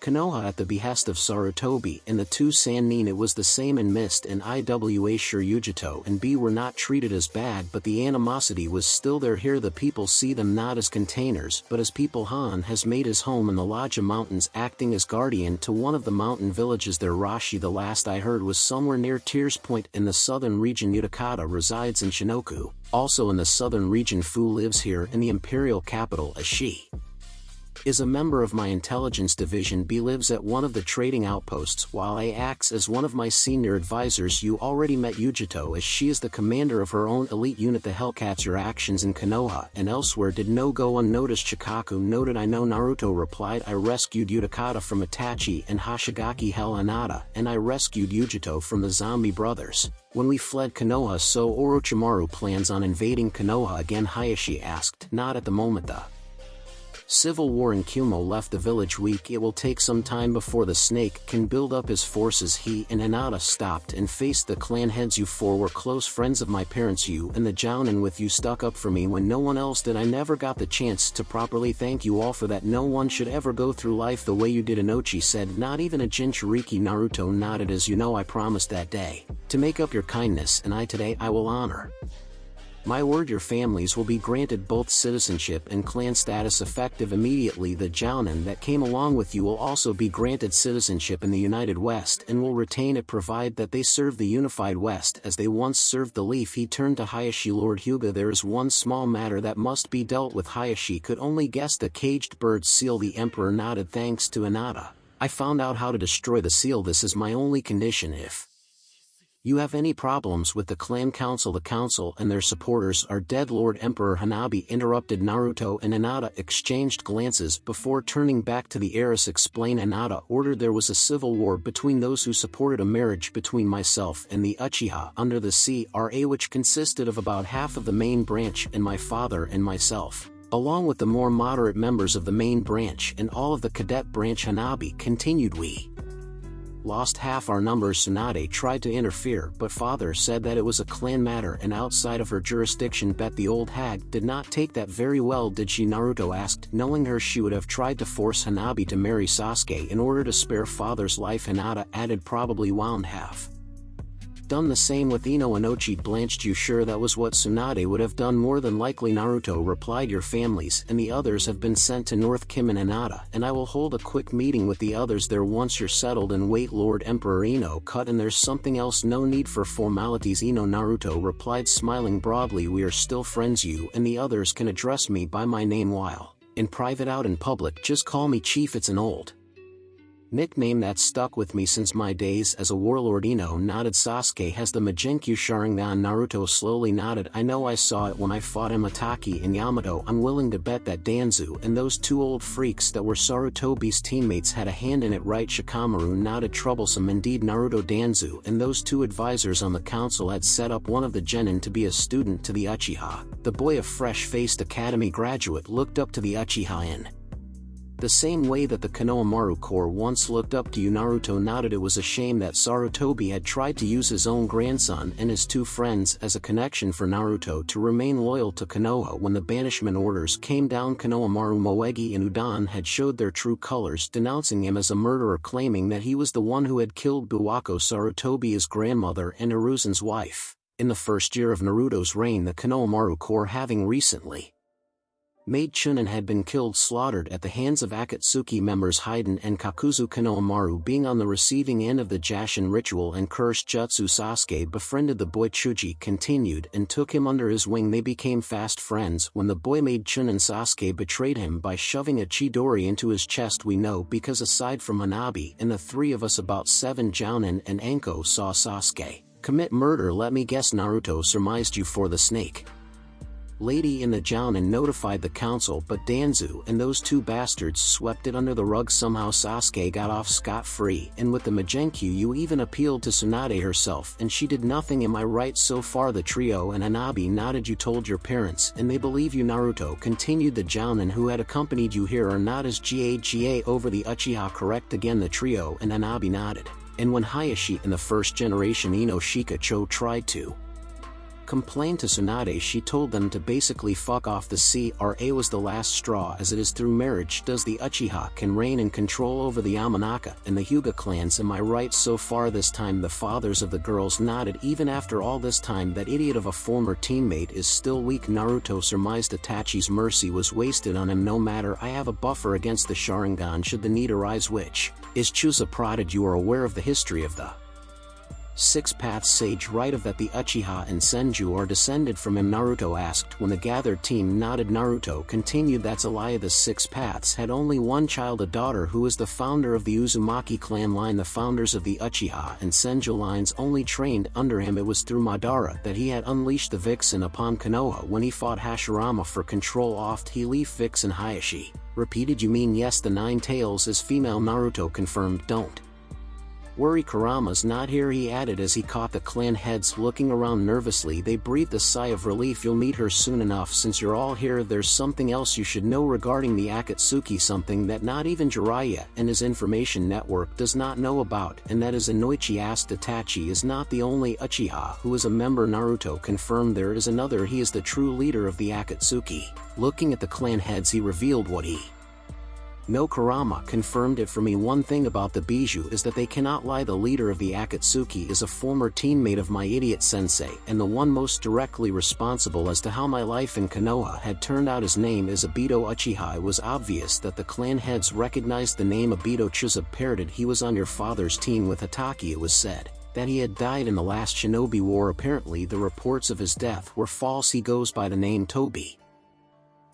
Konoha at the behest of Sarutobi and the two Sannin. It was the same in Mist and Iwa. Sure, Yugito and B were not treated as bad, but the animosity was still there. Here the people see them not as containers but as people. Han has made his home in the Lajia Mountains, acting as guardian to one of the mountain villages there. Rashi, the last I heard, was somewhere near Tears Point in the southern region. Yudakata resides in Shinoku, also in the southern region. Fu lives here in the imperial capital as she is a member of my intelligence division. B lives at one of the trading outposts while A acts as one of my senior advisors. You already met Yugito, as she is the commander of her own elite unit, the Hellcats. Your actions in Konoha and elsewhere did no go unnoticed, Shikaku noted. I know, Naruto replied. I rescued Yudakata from Itachi and Hashigaki Hell Hinata, and I rescued Yugito from the Zombie Brothers when we fled Konoha. So Orochimaru plans on invading Konoha again? Hayashi asked. Not at the moment. The civil war in Kumo left the village weak. It will take some time before the snake can build up his forces. He and Hinata stopped and faced the clan heads. You four were close friends of my parents. You and the Jounin with you stuck up for me when no one else did. I never got the chance to properly thank you all for that. No one should ever go through life the way you did, Inoichi said. Not even a Jinchuriki. Naruto nodded. As you know, I promised that day to make up your kindness, and I today I will honor my word. Your families will be granted both citizenship and clan status effective immediately. The Jounin that came along with you will also be granted citizenship in the United West and will retain it, provided that they serve the Unified West as they once served the Leaf. He turned to Hayashi. Lord Hyuga, there is one small matter that must be dealt with. Hayashi could only guess. The caged bird seal? The Emperor nodded. Thanks to Hinata, I found out how to destroy the seal. This is my only condition. If you have any problems with the clan council, the council and their supporters are dead. Lord Emperor Hanabi interrupted. Naruto and Hinata exchanged glances before turning back to the heiress. Explain, Hinata ordered. There was a civil war between those who supported a marriage between myself and the Uchiha under the C R A, which consisted of about half of the main branch and my father and myself, along with the more moderate members of the main branch and all of the cadet branch. Hanabi continued, we lost half our numbers. Tsunade tried to interfere, but father said that it was a clan matter and outside of her jurisdiction. Bet the old hag did not take that very well, did she? Naruto asked. Knowing her, she would have tried to force Hanabi to marry Sasuke in order to spare father's life, Hinata added. Probably wound half done the same with Ino. Inoichi blanched. You sure that was what Tsunade would have done? More than likely, Naruto replied. Your families and the others have been sent to North Kimin, Hinata, and I will hold a quick meeting with the others there once you're settled. And wait, Lord Emperor Ino cut. And there's something else. No need for formalities, Ino, Naruto replied, smiling broadly. We are still friends. You and the others can address me by my name while in private. Out in public, just call me Chief. It's an old nickname that stuck with me since my days as a warlord. Ino nodded. Sasuke has the Magenkyu Sharingan. Naruto slowly nodded. I know, I saw it when I fought Imataki and Yamato. I'm willing to bet that Danzo and those two old freaks that were Sarutobi's teammates had a hand in it, right? Shikamaru nodded. Troublesome indeed. Naruto, Danzo and those two advisors on the council had set up one of the genin to be a student to the Uchiha. The boy, a fresh-faced academy graduate, looked up to the Uchiha in the same way that the Konohamaru Corps once looked up to you. Naruto nodded. It was a shame that Sarutobi had tried to use his own grandson and his two friends as a connection for Naruto to remain loyal to Konoha. When the banishment orders came down, Konohamaru Moegi and Udan had showed their true colors, denouncing him as a murderer, claiming that he was the one who had killed Buwako, Sarutobi's grandmother and Hiruzen's wife. In the first year of Naruto's reign, the Konohamaru Corps, having recently made Chunin, had been killed, slaughtered at the hands of Akatsuki members Hiden and Kakuzu. Konohamaru, being on the receiving end of the Jashin ritual and cursed jutsu, Sasuke befriended the boy, Chuji continued, and took him under his wing. They became fast friends. When the boy made Chunin, Sasuke betrayed him by shoving a Chidori into his chest. We know because aside from Hanabi and the three of us, about seven Jounin and Anko saw Sasuke commit murder. Let me guess, Naruto surmised. You for the snake Lady in the Jounin notified the council, but Danzo and those two bastards swept it under the rug. Somehow Sasuke got off scot-free, and with the Magenkyu you even appealed to Tsunade herself and she did nothing. Am I right so far? The trio and Hanabi nodded. You told your parents and they believe you, Naruto continued. The Jounin who had accompanied you here are not as gaga over the Uchiha, correct? Again the trio and Hanabi nodded. And when Hayashi and the first generation Inoshika Cho tried to complained to Tsunade, she told them to basically fuck off. The C R A was the last straw, as it is through marriage does the Uchiha can reign and control over the Yamanaka and the Hyuga clans. Am I right so far? This time the fathers of the girls nodded. Even after all this time that idiot of a former teammate is still weak, Naruto surmised. Itachi's mercy was wasted on him. No matter, I have a buffer against the Sharingan should the need arise, which is Chuza prodded. You are aware of the history of the Six Paths Sage, right? Of that the Uchiha and Senju are descended from him, Naruto asked. When the gathered team nodded, Naruto continued, that's a lie. The Six Paths had only one child, a daughter who is the founder of the Uzumaki clan line. The founders of the Uchiha and Senju lines only trained under him. It was through Madara that he had unleashed the Vixen upon Konoha when he fought Hashirama for control. Oft he left Vixen, Hayashi repeated. You mean yes, the Nine Tails is female, Naruto confirmed. Don't worry, Kurama's not here, he added as he caught the clan heads looking around nervously. They breathed a sigh of relief. You'll meet her soon enough. Since you're all here, there's something else you should know regarding the Akatsuki, something that not even Jiraiya and his information network does not know about, and that is Inoichi asked. Itachi is not the only Uchiha who is a member, Naruto confirmed. There is another. He is the true leader of the Akatsuki. Looking at the clan heads, he revealed what he No Kurama confirmed it for me. One thing about the Bijou is that they cannot lie. The leader of the Akatsuki is a former teammate of my idiot sensei and the one most directly responsible as to how my life in Konoha had turned out. His name is Obito Uchiha. It was obvious that the clan heads recognized the name Obito. Chuza parroted. He was on your father's team with Hatake. It was said that he had died in the last Shinobi War. Apparently the reports of his death were false. He goes by the name Tobi.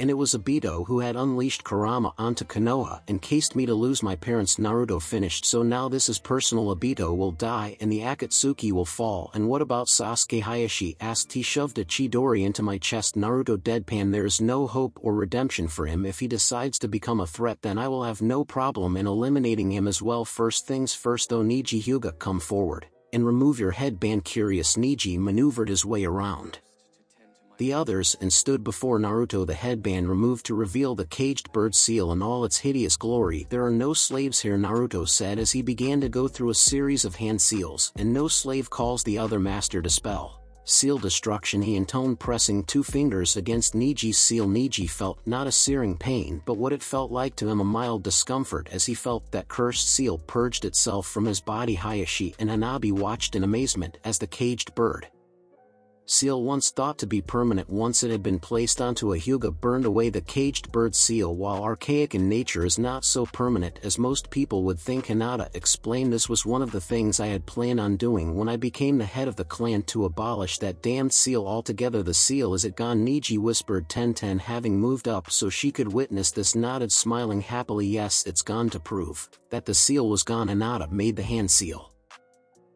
And it was Obito who had unleashed Kurama onto Konoha and cased me to lose my parents, Naruto finished. So now this is personal. Obito will die and the Akatsuki will fall. And what about Sasuke? Hayashi asked. He shoved a Chidori into my chest, Naruto deadpan. There is no hope or redemption for him. If he decides to become a threat, then I will have no problem in eliminating him as well. First things first though, Neji Hyuga, come forward and remove your headband. Curious, Neji maneuvered his way around the others and stood before Naruto, the headband removed to reveal the caged bird seal in all its hideous glory. There are no slaves here, Naruto said as he began to go through a series of hand seals, and no slave calls the other master to spell seal destruction, he intoned, pressing two fingers against Neji's seal. Neji felt not a searing pain but what it felt like to him, a mild discomfort as he felt that cursed seal purged itself from his body. Hayashi and Hanabi watched in amazement as the caged bird seal, once thought to be permanent once it had been placed onto a Hyuga, burned away. The caged bird seal, while archaic in nature, is not so permanent as most people would think. Hinata explained, this was one of the things I had planned on doing when I became the head of the clan, to abolish that damned seal altogether. The seal is it gone, Neji whispered. ten ten having moved up so she could witness this nodded, smiling happily. Yes, it's gone. To prove that the seal was gone, Hinata made the hand seal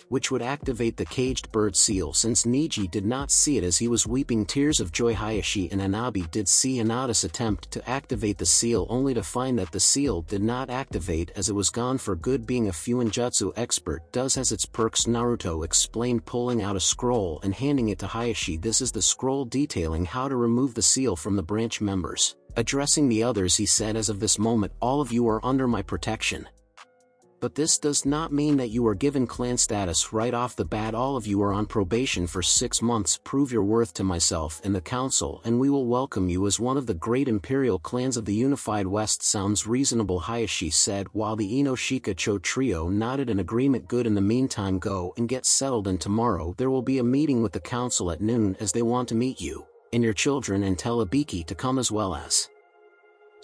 which would activate the caged bird seal. Since Neji did not see it as he was weeping tears of joy, Hayashi and Hanabi did see Hinata's attempt to activate the seal, only to find that the seal did not activate as it was gone for good. Being a Fuinjutsu expert does has its perks, Naruto explained, pulling out a scroll and handing it to Hayashi. This is the scroll detailing how to remove the seal from the branch members. Addressing the others, he said, as of this moment all of you are under my protection. But this does not mean that you are given clan status right off the bat. All of you are on probation for six months. Prove your worth to myself and the council and we will welcome you as one of the great imperial clans of the Unified West. Sounds reasonable, Hayashi said, while the Inoshika Cho trio nodded in agreement. Good, in the meantime go and get settled and tomorrow there will be a meeting with the council at noon as they want to meet you and your children, and tell Ibiki to come as well as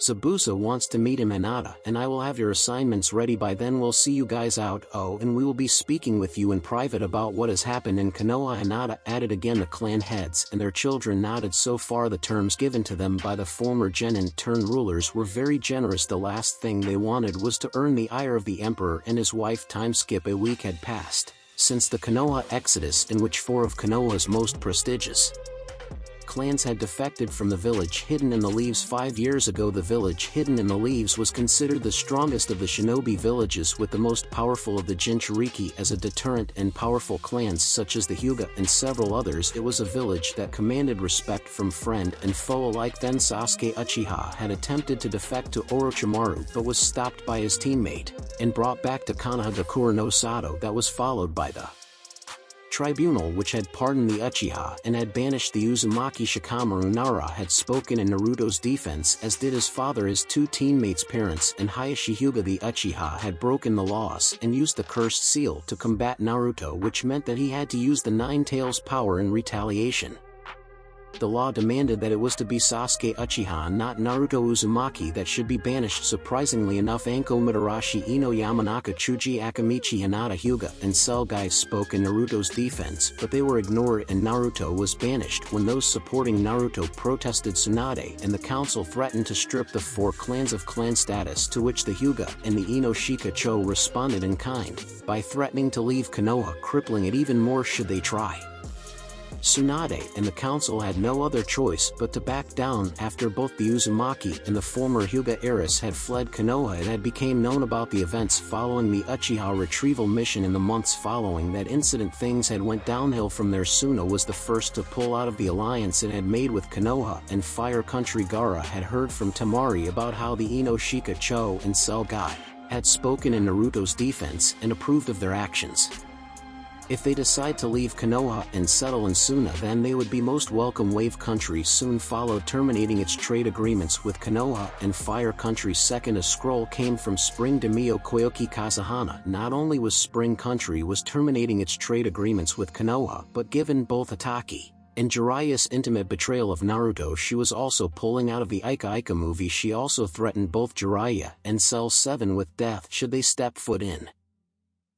Zabuza wants to meet him. Hinata and I will have your assignments ready by then. We'll see you guys out. Oh, and we will be speaking with you in private about what has happened in Konoha, Hinata added. Again the clan heads and their children nodded. So far the terms given to them by the former genin turn rulers were very generous. The last thing they wanted was to earn the ire of the emperor and his wife. Time skip a week had passed since the Konoha exodus, in which four of Konoha's most prestigious clans had defected from the village hidden in the leaves five years ago. The village hidden in the leaves was considered the strongest of the shinobi villages, with the most powerful of the Jinchuriki as a deterrent, and powerful clans such as the Hyuga and several others. It was a village that commanded respect from friend and foe alike. Then Sasuke Uchiha had attempted to defect to Orochimaru but was stopped by his teammate and brought back to Konohagakure no Sato. That was followed by the tribunal, which had pardoned the Uchiha and had banished the Uzumaki. Shikamaru Nara had spoken in Naruto's defense, as did his father, his two teammates' parents, and Hayashi Hyuga. The Uchiha had broken the laws and used the cursed seal to combat Naruto, which meant that he had to use the Nine Tails' power in retaliation. The law demanded that it was to be Sasuke Uchiha, not Naruto Uzumaki, that should be banished. Surprisingly enough, Anko Mitarashi, Ino Yamanaka, Chuza Akamichi, Hinata Hyuga, and Cell Guys spoke in Naruto's defense, but they were ignored and Naruto was banished. When those supporting Naruto protested, Tsunade and the council threatened to strip the four clans of clan status, to which the Hyuga and the Inoshikacho responded in kind by threatening to leave Konoha, crippling it even more should they try. Tsunade and the council had no other choice but to back down. After both the Uzumaki and the former Hyuga heiress had fled Konoha, it had become known about the events following the Uchiha retrieval mission. In the months following that incident, things had went downhill from there. Suna was the first to pull out of the alliance it had made with Konoha, and Fire Country Gaara had heard from Tamari about how the Inoshikacho and Cell Guy had spoken in Naruto's defense and approved of their actions. If they decide to leave Konoha and settle in Suna, then they would be most welcome. Wave Country soon followed, terminating its trade agreements with Konoha and Fire Country. Second, a scroll came from Spring Daimyo Koyoki Kasahana. Not only was Spring Country was terminating its trade agreements with Konoha, but given both Itaki and Jiraiya's intimate betrayal of Naruto, she was also pulling out of the Aika Aika movie. She also threatened both Jiraiya and Cell Seven with death should they step foot in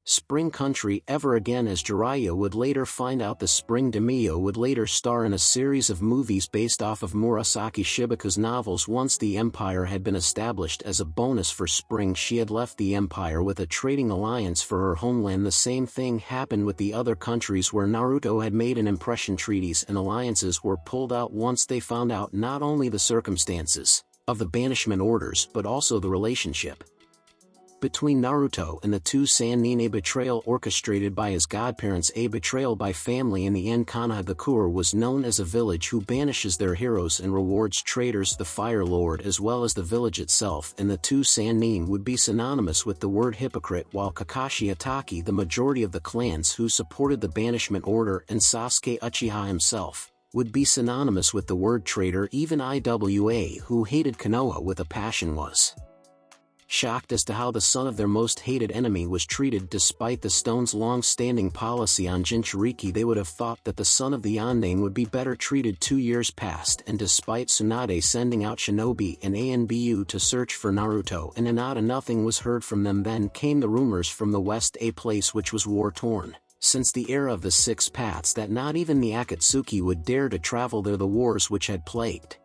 Spring Country ever again, as Jiraiya would later find out. The Spring Daimyo would later star in a series of movies based off of Murasaki Shibuka's novels. Once the empire had been established, as a bonus for Spring, she had left the empire with a trading alliance for her homeland. The same thing happened with the other countries where Naruto had made an impression. Treaties and alliances were pulled out once they found out not only the circumstances of the banishment orders but also the relationship between Naruto and the two Sannin, a betrayal orchestrated by his godparents, a betrayal by family. In the end, Konohagakure was known as a village who banishes their heroes and rewards traitors. The Fire Lord, as well as the village itself and the two Sannin, would be synonymous with the word hypocrite, while Kakashi Itaki, the majority of the clans who supported the banishment order, and Sasuke Uchiha himself would be synonymous with the word traitor. Even Iwa, who hated Konoha with a passion, was shocked as to how the son of their most hated enemy was treated. Despite the stone's long-standing policy on Jinchuriki, they would have thought that the son of the Yondaime would be better treated. Two years passed, and despite Tsunade sending out Shinobi and A N B U to search for Naruto and Hinata, nothing was heard from them. Then came the rumors from the West, a place which was war-torn since the era of the Six Paths, that not even the Akatsuki would dare to travel there. The wars which had plagued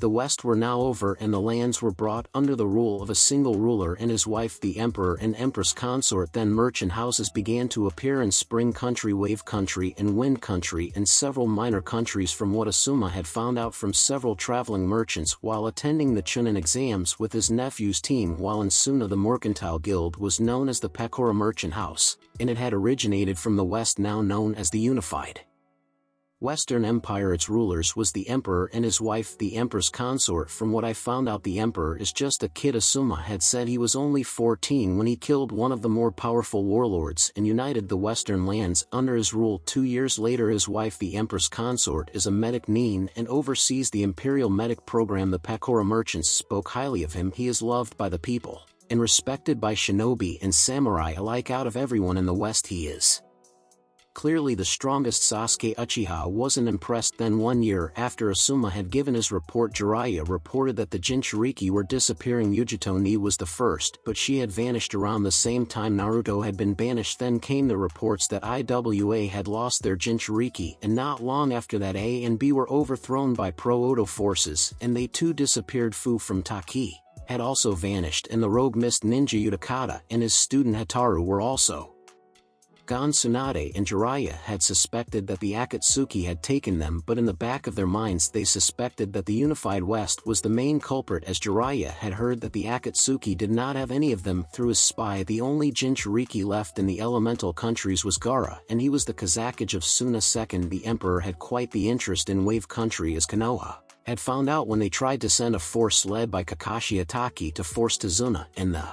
the West were now over, and the lands were brought under the rule of a single ruler and his wife, the Emperor and Empress Consort. Then merchant houses began to appear in Spring Country, Wave Country, and Wind Country, and several minor countries. From what Asuma had found out from several traveling merchants while attending the Chunin exams with his nephew's team while in Suna, the mercantile guild was known as the Pekora Merchant House, and it had originated from the West, now known as the Unified Western Empire. Its rulers was the Emperor and his wife, the Empress Consort. From what I found out, the Emperor is just a kid. Asuma had said he was only fourteen when he killed one of the more powerful warlords and united the Western lands under his rule. Two years later, his wife, the Empress Consort, is a medic nin and oversees the Imperial Medic Program. The Pekora merchants spoke highly of him. He is loved by the people and respected by shinobi and samurai alike. Out of everyone in the West, he is clearly the strongest. Sasuke Uchiha wasn't impressed. Then one year after Asuma had given his report, Jiraiya reported that the Jinchuriki were disappearing. Yugito Nii was the first, but she had vanished around the same time Naruto had been banished. Then came the reports that Iwa had lost their Jinchuriki, and not long after that A and B were overthrown by pro-Odo forces, and they too disappeared. Fu from Taki had also vanished, and the rogue mist ninja Yudakata and his student Hataru were also Gon Tsunade and Jiraiya had suspected that the Akatsuki had taken them, but in the back of their minds they suspected that the Unified West was the main culprit, as Jiraiya had heard that the Akatsuki did not have any of them through his spy. The only Jinchuriki left in the elemental countries was Gaara, and he was the Kazakage of Suna the second. The Emperor had quite the interest in Wave Country, as Konoha had found out when they tried to send a force led by Kakashi Itaki to force Tazuna and the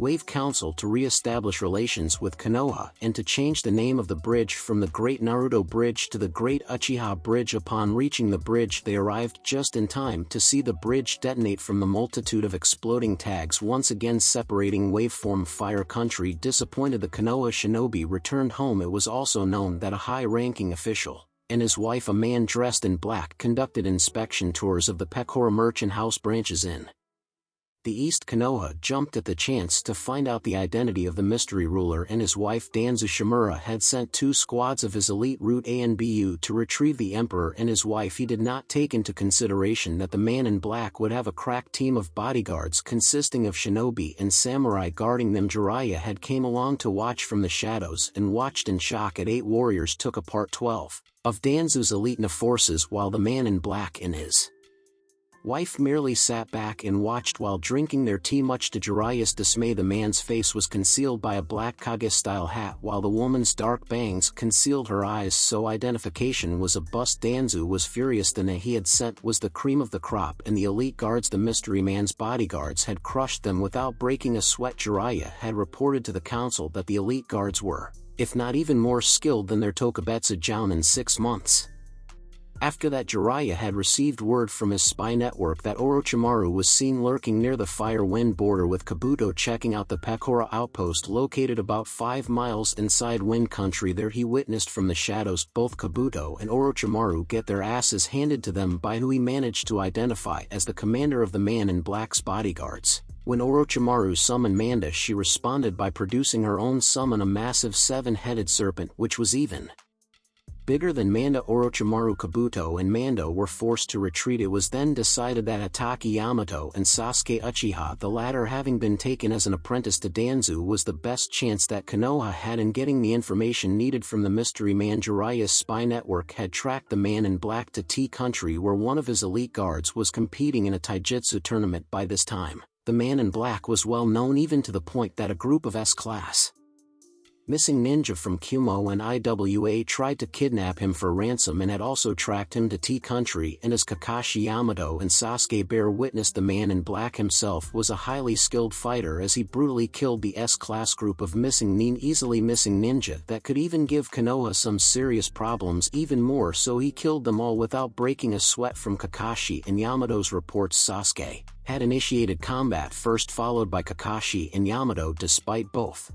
Wave Council to re-establish relations with Konoha and to change the name of the bridge from the Great Naruto Bridge to the Great Uchiha Bridge. Upon reaching the bridge they arrived just in time to see the bridge detonate from the multitude of exploding tags, once again separating Waveform Fire Country. Disappointed, the Konoha shinobi returned home. It was also known that a high-ranking official and his wife, a man dressed in black, conducted inspection tours of the Pekora Merchant House branches in the East. Konoha jumped at the chance to find out the identity of the mystery ruler, and his wife Danzo Shimura had sent two squads of his elite Route A and B U to retrieve the Emperor and his wife. He did not take into consideration that the man in black would have a crack team of bodyguards consisting of shinobi and samurai guarding them. Jiraiya had came along to watch from the shadows and watched in shock at eight warriors took apart twelve of Danzo's elite N A forces, while the man in black and his wife merely sat back and watched while drinking their tea. Much to Jiraiya's dismay, the man's face was concealed by a black Kage-style hat, while the woman's dark bangs concealed her eyes, so identification was a bust. Danzo was furious. The N A he had sent was the cream of the crop, and the elite guards, the mystery man's bodyguards, had crushed them without breaking a sweat. Jiraiya had reported to the council that the elite guards were, if not even more skilled than their Tokubetsu Jounin in six months. After that, Jiraiya had received word from his spy network that Orochimaru was seen lurking near the Fire Wind border with Kabuto, checking out the Pekora outpost located about five miles inside Wind Country. There he witnessed from the shadows both Kabuto and Orochimaru get their asses handed to them by who he managed to identify as the commander of the Man in Black's bodyguards. When Orochimaru summoned Manda, she responded by producing her own summon, a massive seven-headed serpent which was even bigger than Manda. Orochimaru, Kabuto and Manda were forced to retreat. It was then decided that Itachi Yamato and Sasuke Uchiha, the latter having been taken as an apprentice to Danzo, was the best chance that Konoha had in getting the information needed from the mystery man. Jiraiya's spy network had tracked the man in black to Tea Country, where one of his elite guards was competing in a taijutsu tournament. By this time, the man in black was well known, even to the point that a group of S-class missing ninja from Kumo and Iwa tried to kidnap him for ransom and had also tracked him to Tea Country. And as Kakashi Yamato and Sasuke bear witness, the man in black himself was a highly skilled fighter, as he brutally killed the S-class group of missing nin easily missing ninja that could even give Konoha some serious problems. Even more so, he killed them all without breaking a sweat. From Kakashi and Yamato's reports, Sasuke had initiated combat first, followed by Kakashi and Yamato. Despite both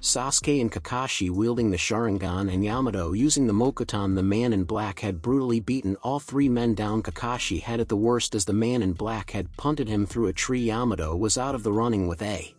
Sasuke and Kakashi wielding the Sharingan and Yamato using the Mokuton, the man in black had brutally beaten all three men down. Kakashi had it the worst, as the man in black had punted him through a tree. Yamato was out of the running with a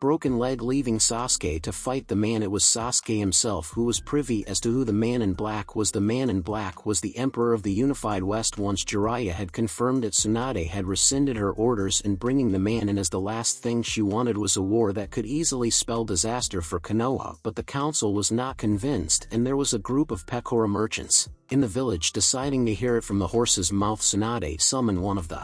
broken leg, leaving Sasuke to fight the man. It was Sasuke himself who was privy as to who the man in black was. The man in black was the Emperor of the Unified West. Once Jiraiya had confirmed it, Tsunade had rescinded her orders in bringing the man in, as the last thing she wanted was a war that could easily spell disaster for Konoha. But the council was not convinced, and there was a group of Pekora merchants in the village. Deciding to hear it from the horse's mouth, Tsunade summoned one of the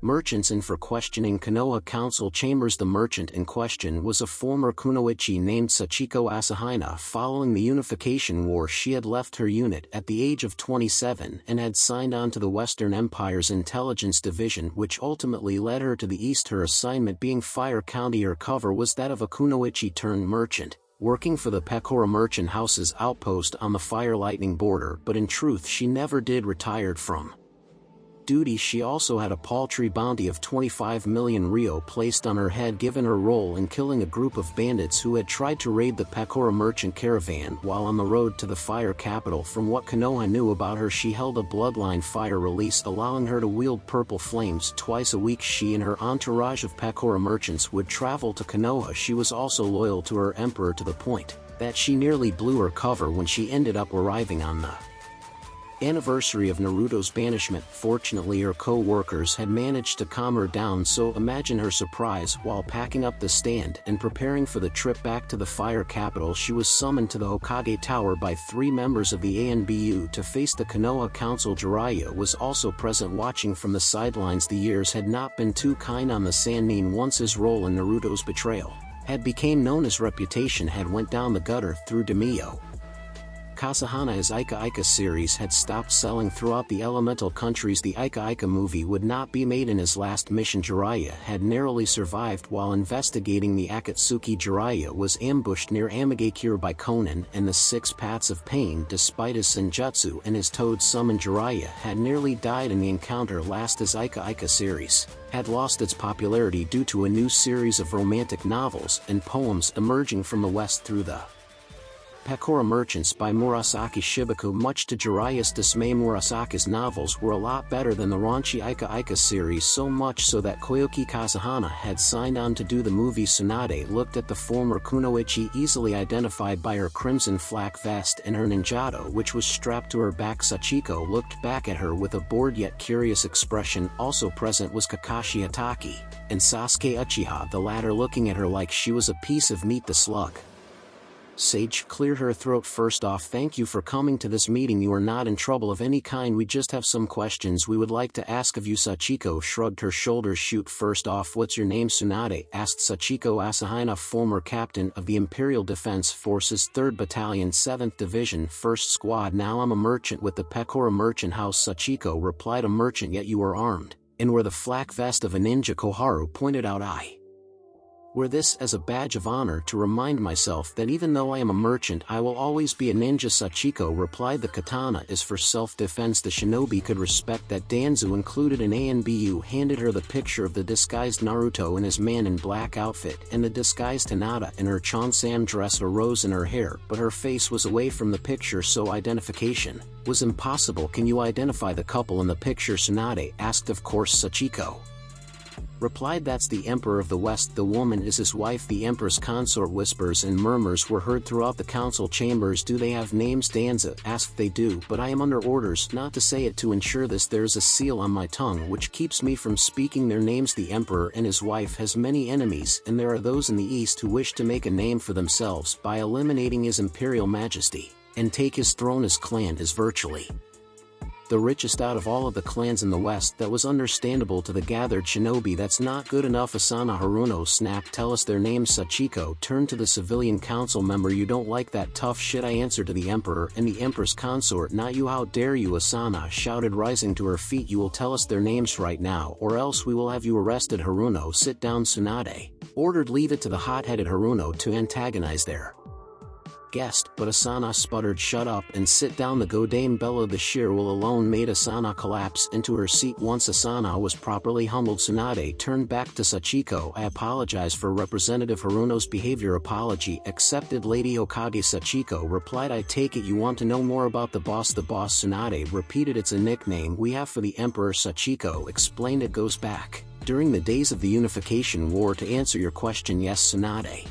merchants in for questioning. Konoha Council Chambers. The merchant in question was a former kunoichi named Sachiko Asahina. Following the Unification War, she had left her unit at the age of twenty-seven and had signed on to the Western Empire's Intelligence Division, which ultimately led her to the East. Her assignment being Fire County, her cover was that of a kunoichi turned merchant, working for the Pekora Merchant House's outpost on the Fire Lightning border, but in truth she never did retired from duty. She also had a paltry bounty of twenty-five million ryo placed on her head, given her role in killing a group of bandits who had tried to raid the Pekora merchant caravan while on the road to the fire capital. From what Konoha knew about her, she held a bloodline fire release, allowing her to wield purple flames twice a week. She and her entourage of Pekora merchants would travel to Konoha. She was also loyal to her emperor, to the point that she nearly blew her cover when she ended up arriving on the anniversary of Naruto's banishment. Fortunately, her co-workers had managed to calm her down, so imagine her surprise while packing up the stand and preparing for the trip back to the fire capital. She was summoned to the Hokage Tower by three members of the A N B U to face the Konoha Council. Jiraiya was also present, watching from the sidelines. The years had not been too kind on the Sannin once his role in Naruto's betrayal had became known. His reputation had went down the gutter through Damiyo Kasahana's Aika Aika series had stopped selling throughout the elemental countries. The Aika Aika movie would not be made. In his last mission, Jiraiya had narrowly survived while investigating the Akatsuki. Jiraiya was ambushed near Amigakure by Konan and the Six Paths of Pain. Despite his senjutsu and his toad summon, Jiraiya had nearly died in the encounter. Last, his Aika Aika series had lost its popularity due to a new series of romantic novels and poems emerging from the West through the Pekora Merchants by Murasaki Shibaku. Much to Jiraiya's dismay, Murasaki's novels were a lot better than the raunchy Aika Aika series, so much so that Koyoki Kasahana had signed on to do the movie. Tsunade looked at the former kunoichi, easily identified by her crimson flak vest and her ninjato which was strapped to her back. Sachiko looked back at her with a bored yet curious expression. Also present was Kakashi Hatake and Sasuke Uchiha, the latter looking at her like she was a piece of meat. The slug Sage cleared her throat. First off, thank you for coming to this meeting. You are not in trouble of any kind. We just have some questions we would like to ask of you. Sachiko shrugged her shoulders. Shoot. First off, what's your name? Tsunade asked. Sachiko Asahina, former captain of the Imperial Defense Forces third Battalion seventh Division first Squad. Now I'm a merchant with the Pekora Merchant House, Sachiko replied. A merchant, yet you are armed and wear the flak vest of a ninja, Koharu pointed out. I wear this as a badge of honor to remind myself that even though I am a merchant, I will always be a ninja, Sachiko replied. The katana is for self-defense. The shinobi could respect that. Danzo included an A N B U handed her the picture of the disguised Naruto and his man in black outfit and the disguised Hinata in her Chonsan dress, a rose in her hair, but her face was away from the picture, so identification was impossible. Can you identify the couple in the picture? Tsunade asked. Of course, Sachiko replied. That's the Emperor of the West. The woman is his wife. The Empress Consort. Whispers and murmurs were heard throughout the council chambers. Do they have names? Danzo asked. They do, but I am under orders not to say it. To ensure this, there is a seal on my tongue which keeps me from speaking their names. The Emperor and his wife has many enemies, and there are those in the East who wish to make a name for themselves by eliminating his Imperial Majesty and take his throne. His clan is virtually the richest out of all of the clans in the West. That was understandable to the gathered shinobi. That's not good enough, Asana Haruno snapped. Tell us their names. Sachiko turned to the civilian council member. You don't like that tough shit, I answered to the Emperor and the Empress Consort. Not you, how dare you, Asana shouted, rising to her feet. You will tell us their names right now, or else we will have you arrested. Haruno, sit down, Tsunade ordered. Leave it to the hot-headed Haruno to antagonize their guest, but Asana sputtered. Shut up and sit down, the goddamn bell of the sheer will alone made Asana collapse into her seat. Once Asana was properly humbled, Tsunade turned back to Sachiko. I apologize for Representative Haruno's behavior. Apology accepted, Lady Hokage, Sachiko replied. I take it you want to know more about the boss. The boss, Tsunade repeated. It's a nickname we have for the Emperor, Sachiko explained. It goes back during the days of the Unification War. To answer your question, yes, Tsunade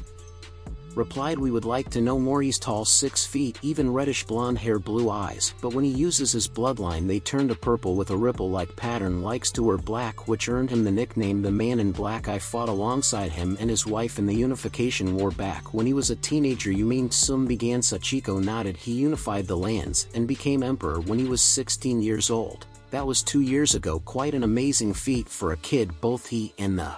replied. We would like to know more. He's tall, six feet, even reddish blonde hair, blue eyes, but when he uses his bloodline they turn to purple with a ripple-like pattern. Likes to wear black, which earned him the nickname the Man in Black. I fought alongside him and his wife in the Unification War back when he was a teenager. You mean Tsum, began Sachiko nodded. He unified the lands and became emperor when he was sixteen years old. That was two years ago. Quite an amazing feat for a kid. Both he and the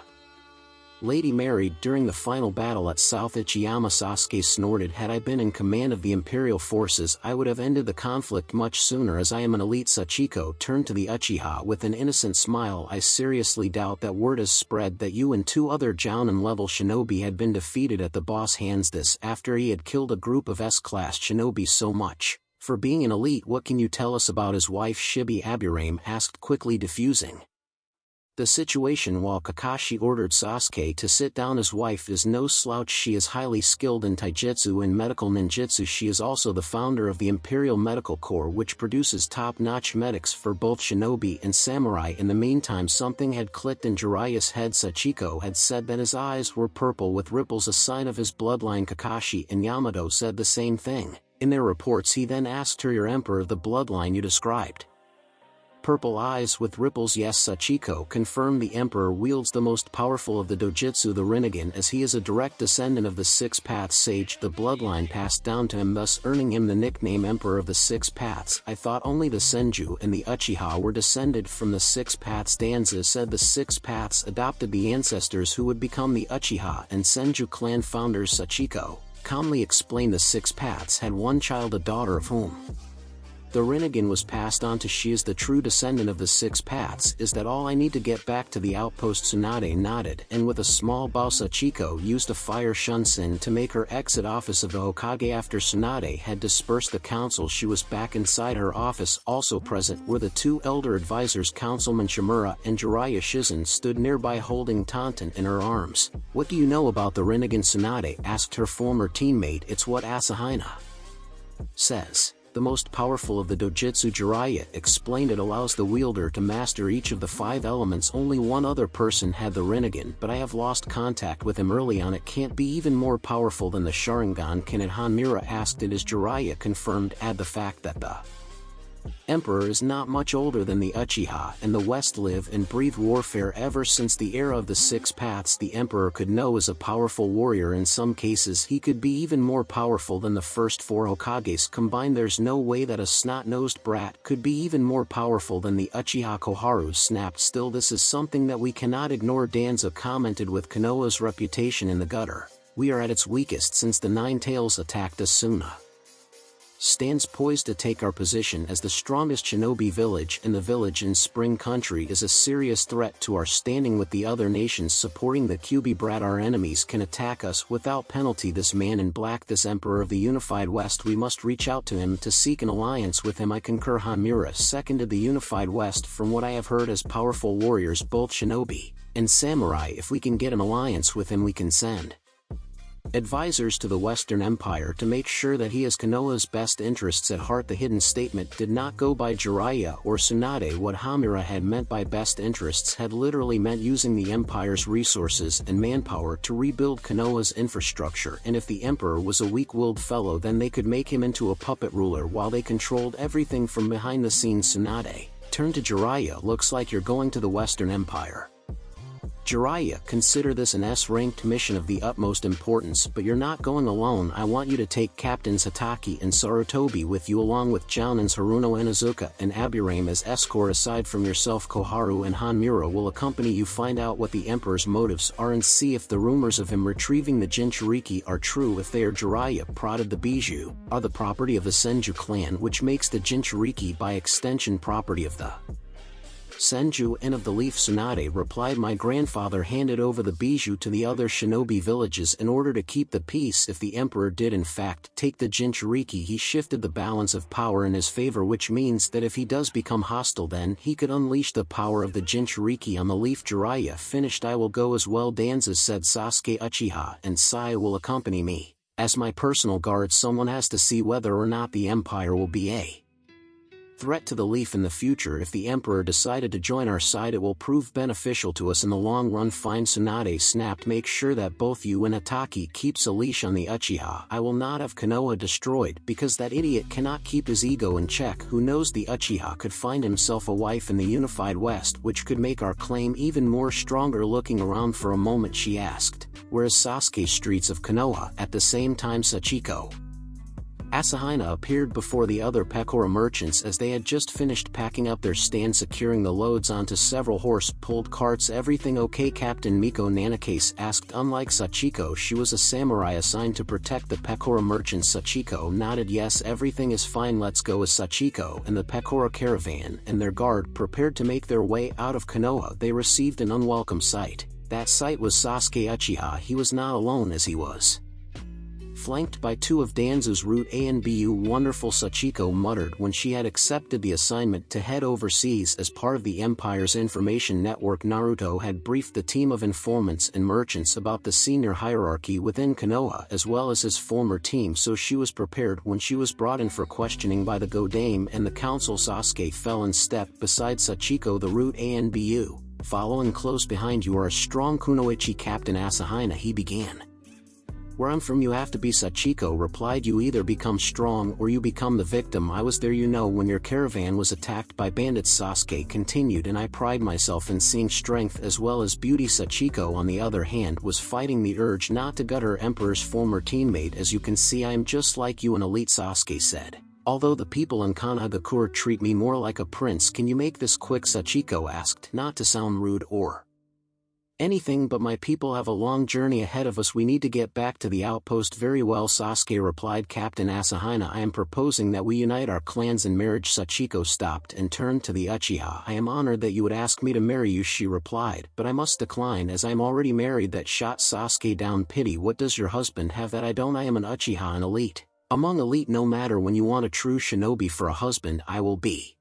Lady married during the final battle at South Ichiyama. Sasuke snorted. Had I been in command of the Imperial forces, I would have ended the conflict much sooner, as I am an elite. Sachiko turned to the Uchiha with an innocent smile. I seriously doubt that word has spread that you and two other Jounin-level shinobi had been defeated at the boss hands. This after he had killed a group of S-class shinobi. So much for being an elite. What can you tell us about his wife? Shibi Aburame asked, quickly diffusing the situation while Kakashi ordered Sasuke to sit down. His wife is no slouch. She is highly skilled in taijutsu and medical ninjutsu. She is also the founder of the Imperial Medical Corps, which produces top-notch medics for both shinobi and samurai. In the meantime, something had clicked in Jiraiya's head. Sachiko had said that his eyes were purple with ripples, a sign of his bloodline. Kakashi and Yamato said the same thing. In their reports he then asked her, "Your emperor of the bloodline you described. Purple eyes with ripples. Yes, Sachiko confirmed. The emperor wields the most powerful of the dojutsu, the Rinnegan, as he is a direct descendant of the Six Paths sage. The bloodline passed down to him, thus earning him the nickname Emperor of the Six Paths. I thought only the Senju and the Uchiha were descended from the Six Paths." Danzo said the Six Paths adopted the ancestors who would become the Uchiha and Senju clan founders. Sachiko calmly explained the Six Paths had one child, a daughter of whom the Rinnegan was passed on to. She is the true descendant of the Six Paths. Is that all I need to get back to the outpost? Tsunade nodded, and with a small bow Sachiko used a fire Shunsen to make her exit office of the Hokage. After Tsunade had dispersed the council, she was back inside her office. Also present were the two elder advisors. Councilman Shimura and Jiraiya Shizen stood nearby holding Tantan in her arms. "What do you know about the Rinnegan?" Tsunade asked her former teammate. "It's what Asahina says. The most powerful of the dojutsu," Jiraiya explained. "It allows the wielder to master each of the five elements. Only one other person had the Rinnegan, but I have lost contact with him early on. It can't be even more powerful than the Sharingan, can it?" Hanmura asked. "It is," Jiraiya confirmed. "Add the fact that the Emperor is not much older than the Uchiha, and the West live and breathe warfare ever since the era of the Six Paths. The Emperor could know as a powerful warrior. In some cases he could be even more powerful than the first four Hokages combined. There's no way that a snot-nosed brat could be even more powerful than the Uchiha," Koharu snapped. "Still, this is something that we cannot ignore," Danzo commented. "With Konoha's reputation in the gutter, we are at its weakest since the Nine Tails attacked Asuna. Stands poised to take our position as the strongest shinobi village, and the village in Spring Country is a serious threat to our standing with the other nations supporting the Kyuubi brat. Our enemies can attack us without penalty. This man in black, this Emperor of the Unified West, we must reach out to him to seek an alliance with him." "I concur," Hanmura seconded. "The Unified West, from what I have heard, as powerful warriors, both shinobi and samurai. If we can get an alliance with him, we can send advisors to the Western Empire to make sure that he has Konoha's best interests at heart." The hidden statement did not go by Jiraiya or Tsunade. What Hanmura had meant by best interests had literally meant using the Empire's resources and manpower to rebuild Konoha's infrastructure, and if the Emperor was a weak-willed fellow then they could make him into a puppet ruler while they controlled everything from behind the scenes. Tsunade turned to Jiraiya. "Looks like you're going to the Western Empire. Jiraiya, consider this an S-ranked mission of the utmost importance, but you're not going alone. I want you to take Captains Hatake and Sarutobi with you, along with Jounins Haruno, Onizuka, and Aburame as escort. Aside from yourself, Koharu and Hanmura will accompany you. Find out what the Emperor's motives are and see if the rumors of him retrieving the Jinchuriki are true. If they are," Jiraiya prodded, "the Bijuu are the property of the Senju clan, which makes the Jinchuriki by extension property of the Senju and of the Leaf." Tsunade replied, "My grandfather handed over the Bijuu to the other shinobi villages in order to keep the peace. If the Emperor did in fact take the Jinchuriki, he shifted the balance of power in his favor, which means that if he does become hostile then he could unleash the power of the Jinchuriki on the Leaf." Jiraiya finished. "I will go as well," Danzo said. "Sasuke, Uchiha, and Sai will accompany me as my personal guard. Someone has to see whether or not the Empire will be a threat to the Leaf in the future. If the Emperor decided to join our side it will prove beneficial to us in the long run." "Fine," Tsunade snapped. "Make sure that both you and Hatake keeps a leash on the Uchiha. I will not have Konoha destroyed because that idiot cannot keep his ego in check. Who knows, the Uchiha could find himself a wife in the Unified West, which could make our claim even more stronger." Looking around for a moment she asked, "Where is Sasuke?" "Streets of Konoha." At the same time Sachiko Asahina appeared before the other Pekora merchants as they had just finished packing up their stand, securing the loads onto several horse-pulled carts. "Everything okay?" Captain Miko Nanakase asked. Unlike Sachiko, she was a samurai assigned to protect the Pekora merchants. Sachiko nodded. "Yes, everything is fine. Let's go." As Sachiko and the Pekora caravan and their guard prepared to make their way out of Konoha, they received an unwelcome sight. That sight was Sasuke Uchiha. He was not alone, as he was flanked by two of Danzo's route A and B. "You wonderful," Sachiko muttered when she had accepted the assignment to head overseas as part of the Empire's information network. Naruto had briefed the team of informants and merchants about the senior hierarchy within Konoha as well as his former team, so she was prepared when she was brought in for questioning by the Godame and the council. Sasuke fell in step beside Sachiko. "The route A and B U, following close behind you, are a strong kunoichi. Captain Asahina," he began. Where I'm from you have to be Sachiko replied. You either become strong or you become the victim. I was there you know when your caravan was attacked by bandits Sasuke continued, and I pride myself in seeing strength as well as beauty. Sachiko on the other hand was fighting the urge not to gut her emperor's former teammate. As you can see I am just like you an elite Sasuke said. Although the people in Kanagakur treat me more like a prince. Can you make this quick Sachiko asked, not to sound rude or anything but my people have a long journey ahead of us. We need to get back to the outpost. Very well Sasuke replied. Captain Asahina I am proposing that we unite our clans in marriage. Sachiko stopped and turned to the Uchiha. I am honored that you would ask me to marry you she replied, but I must decline as I am already married. That shot Sasuke down. Pity what does your husband have that I don't? I am an Uchiha and elite. Among elite no matter when you want a true shinobi for a husband I will be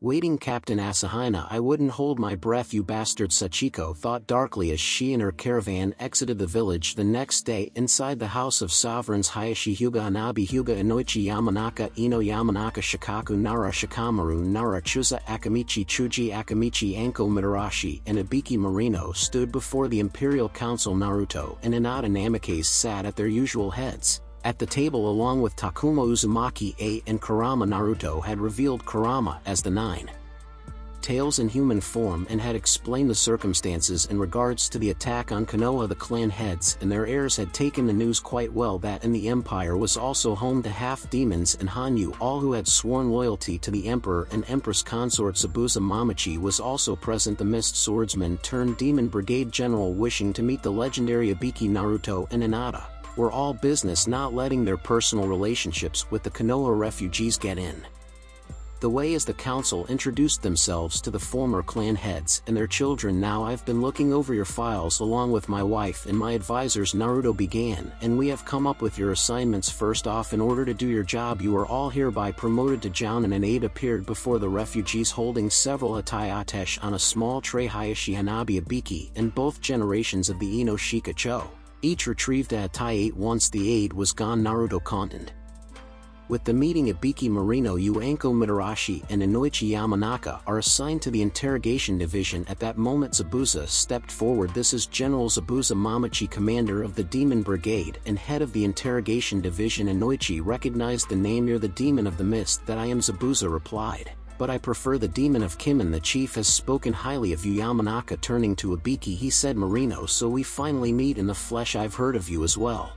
waiting. Captain Asahina I wouldn't hold my breath you bastard Sachiko thought darkly as she and her caravan exited the village. The next day inside the house of sovereigns Hayashi Hyuga Hanabi Hyuga Inoichi Yamanaka Ino Yamanaka Shikaku Nara Shikamaru Nara Chuza Akamichi Chuji Akamichi Anko Mitarashi and Ibiki Morino stood before the Imperial Council. Naruto and Hinata Namikaze sat at their usual heads at the table along with Takuma Uzumaki A and Kurama. Naruto had revealed Kurama as the Nine Tails in human form and had explained the circumstances in regards to the attack on Konoha. The clan heads and their heirs had taken the news quite well that and the empire was also home to half-demons and Hanyu, all who had sworn loyalty to the emperor and empress consort. Zabuza Momochi was also present, the mist swordsman turned Demon Brigade general wishing to meet the legendary Ibiki. Naruto and Hinata were all business, not letting their personal relationships with the Konoha refugees get in the way as the council introduced themselves to the former clan heads and their children. Now I've been looking over your files along with my wife and my advisors Naruto began, and we have come up with your assignments. First off, in order to do your job you are all hereby promoted to jounin. An aide appeared before the refugees holding several Hatai Atesh on a small tray. Hayashi Hanabi Ibiki and both generations of the Inoshika Cho each retrieved a Hatai eight. Once the aid was gone Naruto contended with the meeting. Ibiki Morino, Anko Mitarashi and Inoichi Yamanaka are assigned to the interrogation division. At that moment Zabuza stepped forward. This is General Zabuza Momochi, commander of the Demon Brigade and head of the interrogation division. Inoichi recognized the name. You're the Demon of the Mist. That I am Zabuza replied, but I prefer the Demon of Kimin. The chief has spoken highly of you. Yamanaka turning to Ibiki he said Morino, so we finally meet in the flesh. I've heard of you as well.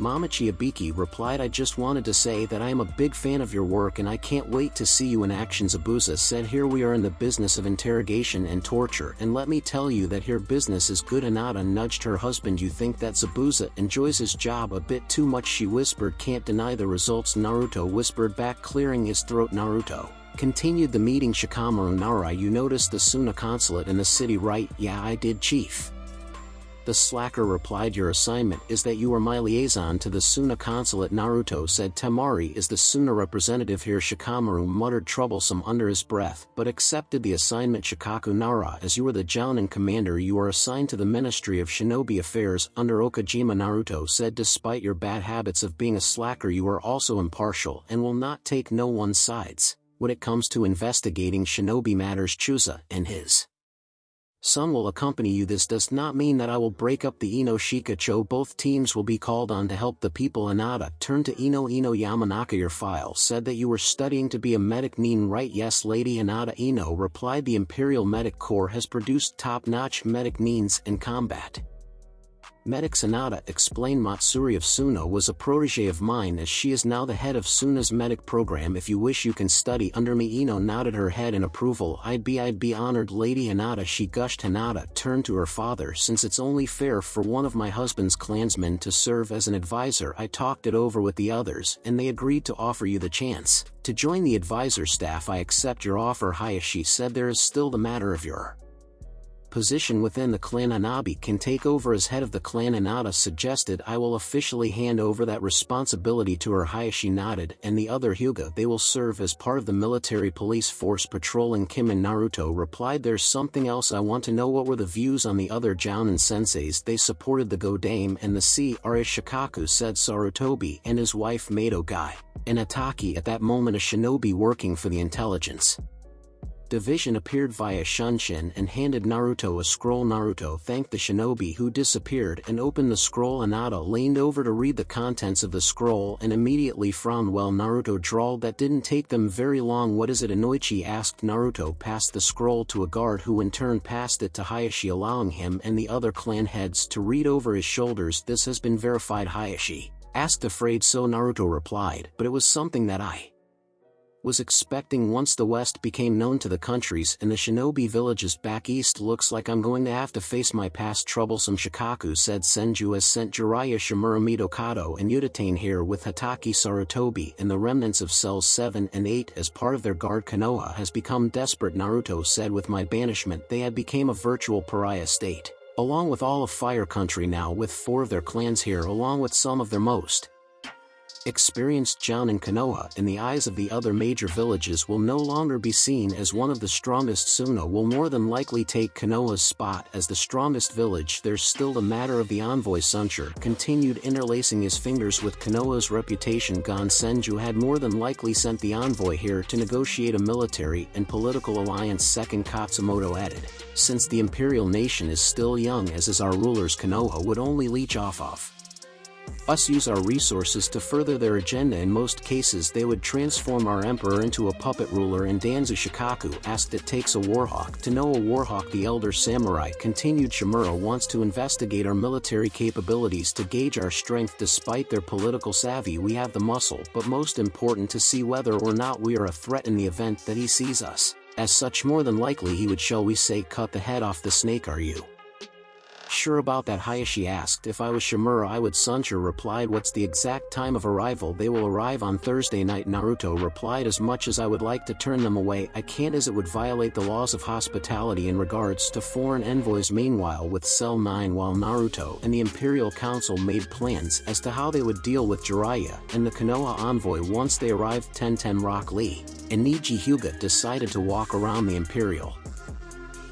Momochi Ibiki replied I just wanted to say that I am a big fan of your work and I can't wait to see you in action. Zabuza said here we are in the business of interrogation and torture, and let me tell you that here business is good. Hinata nudged her husband. You think that Zabuza enjoys his job a bit too much she whispered. Can't deny the results Naruto whispered back, clearing his throat. Naruto continued the meeting. Shikamaru Nara you noticed the Suna consulate in the city right? Yeah I did chief. The slacker replied your assignment is that you are my liaison to the Suna consulate. Naruto said Temari is the Suna representative here. Shikamaru muttered troublesome under his breath but accepted the assignment. Shikaku Nara as you are the Jounin commander you are assigned to the Ministry of Shinobi Affairs under Okajima. Naruto said despite your bad habits of being a slacker you are also impartial and will not take no one's sides when it comes to investigating shinobi matters. Chuza and his son will accompany you. This does not mean that I will break up the Inoshika Cho. Both teams will be called on to help the people. Hinata turned to Ino. Ino Yamanaka your file said that you were studying to be a medic nin right? Yes lady Hinata Ino replied. The Imperial Medic Corps has produced top-notch medic nins in combat. Medic Hinata explained Matsuri of Suna was a protege of mine as she is now the head of Suna's medic program. If you wish you can study under me. Ino nodded her head in approval. I'd be I'd be honored lady Hinata she gushed. Hinata turned to her father since it's only fair for one of my husband's clansmen to serve as an advisor. I talked it over with the others and they agreed to offer you the chance to join the advisor staff. I accept your offer Hayashi said. There is still the matter of your position within the clan. Hanabi can take over as head of the clan. Hinata suggested I will officially hand over that responsibility to her. Hayashi nodded and the other Hyuga they will serve as part of the military police force patrolling Kimin. Naruto replied there's something else I want to know. What were the views on the other Jounin senseis? They supported the Godame and the C R A Shikaku said Sarutobi and his wife Madogai and Ataki. At that moment a shinobi working for the intelligence The vision appeared via Shunshin and handed Naruto a scroll. Naruto thanked the shinobi who disappeared and opened the scroll. Hinata leaned over to read the contents of the scroll and immediately frowned while Naruto drawled, "That didn't take them very long." "What is it?" Inoichi asked. Naruto passed the scroll to a guard who in turn passed it to Hayashi, allowing him and the other clan heads to read over his shoulders. "This has been verified?" Hayashi asked, afraid so. Naruto replied, "But it was something that I was expecting. Once the West became known to the countries and the shinobi villages back east, looks like I'm going to have to face my past." "Troublesome Shikaku," said Senju, "has sent Jiraiya, Shimura, Midokado and Utatane here with Hatake, Sarutobi and the remnants of Cells seven and eight as part of their guard. Konoha has become desperate," Naruto said. "With my banishment they had become a virtual pariah state, along with all of Fire Country now, with four of their clans here along with some of their most experienced John and Konoha in the eyes of the other major villages will no longer be seen as one of the strongest. Suna will more than likely take Konoha's spot as the strongest village. There's still the matter of the envoy," Suncher continued, interlacing his fingers. "With Konoha's reputation gone, Senju had more than likely sent the envoy here to negotiate a military and political alliance." Second Katsumoto added, "Since the imperial nation is still young as is our rulers, Konoha would only leech off of us, use our resources to further their agenda. In most cases they would transform our emperor into a puppet ruler." And Danzo Shikaku asked, "It takes a warhawk to know a warhawk." The elder samurai continued, "Shimura wants to investigate our military capabilities to gauge our strength. Despite their political savvy, we have the muscle, but most important to see whether or not we are a threat. In the event that he sees us as such, more than likely he would, shall we say, cut the head off the snake." "Are you sure about that?" Hayashi asked. "If I was Shimura I would," Sancho replied. "What's the exact time of arrival?" "They will arrive on Thursday night," Naruto replied. "As much as I would like to turn them away, I can't, as it would violate the laws of hospitality in regards to foreign envoys." Meanwhile, with Cell nine, while Naruto and the Imperial Council made plans as to how they would deal with Jiraiya and the Konoha envoy once they arrived, ten ten Rock Lee and Eiji Hyuga decided to walk around the Imperial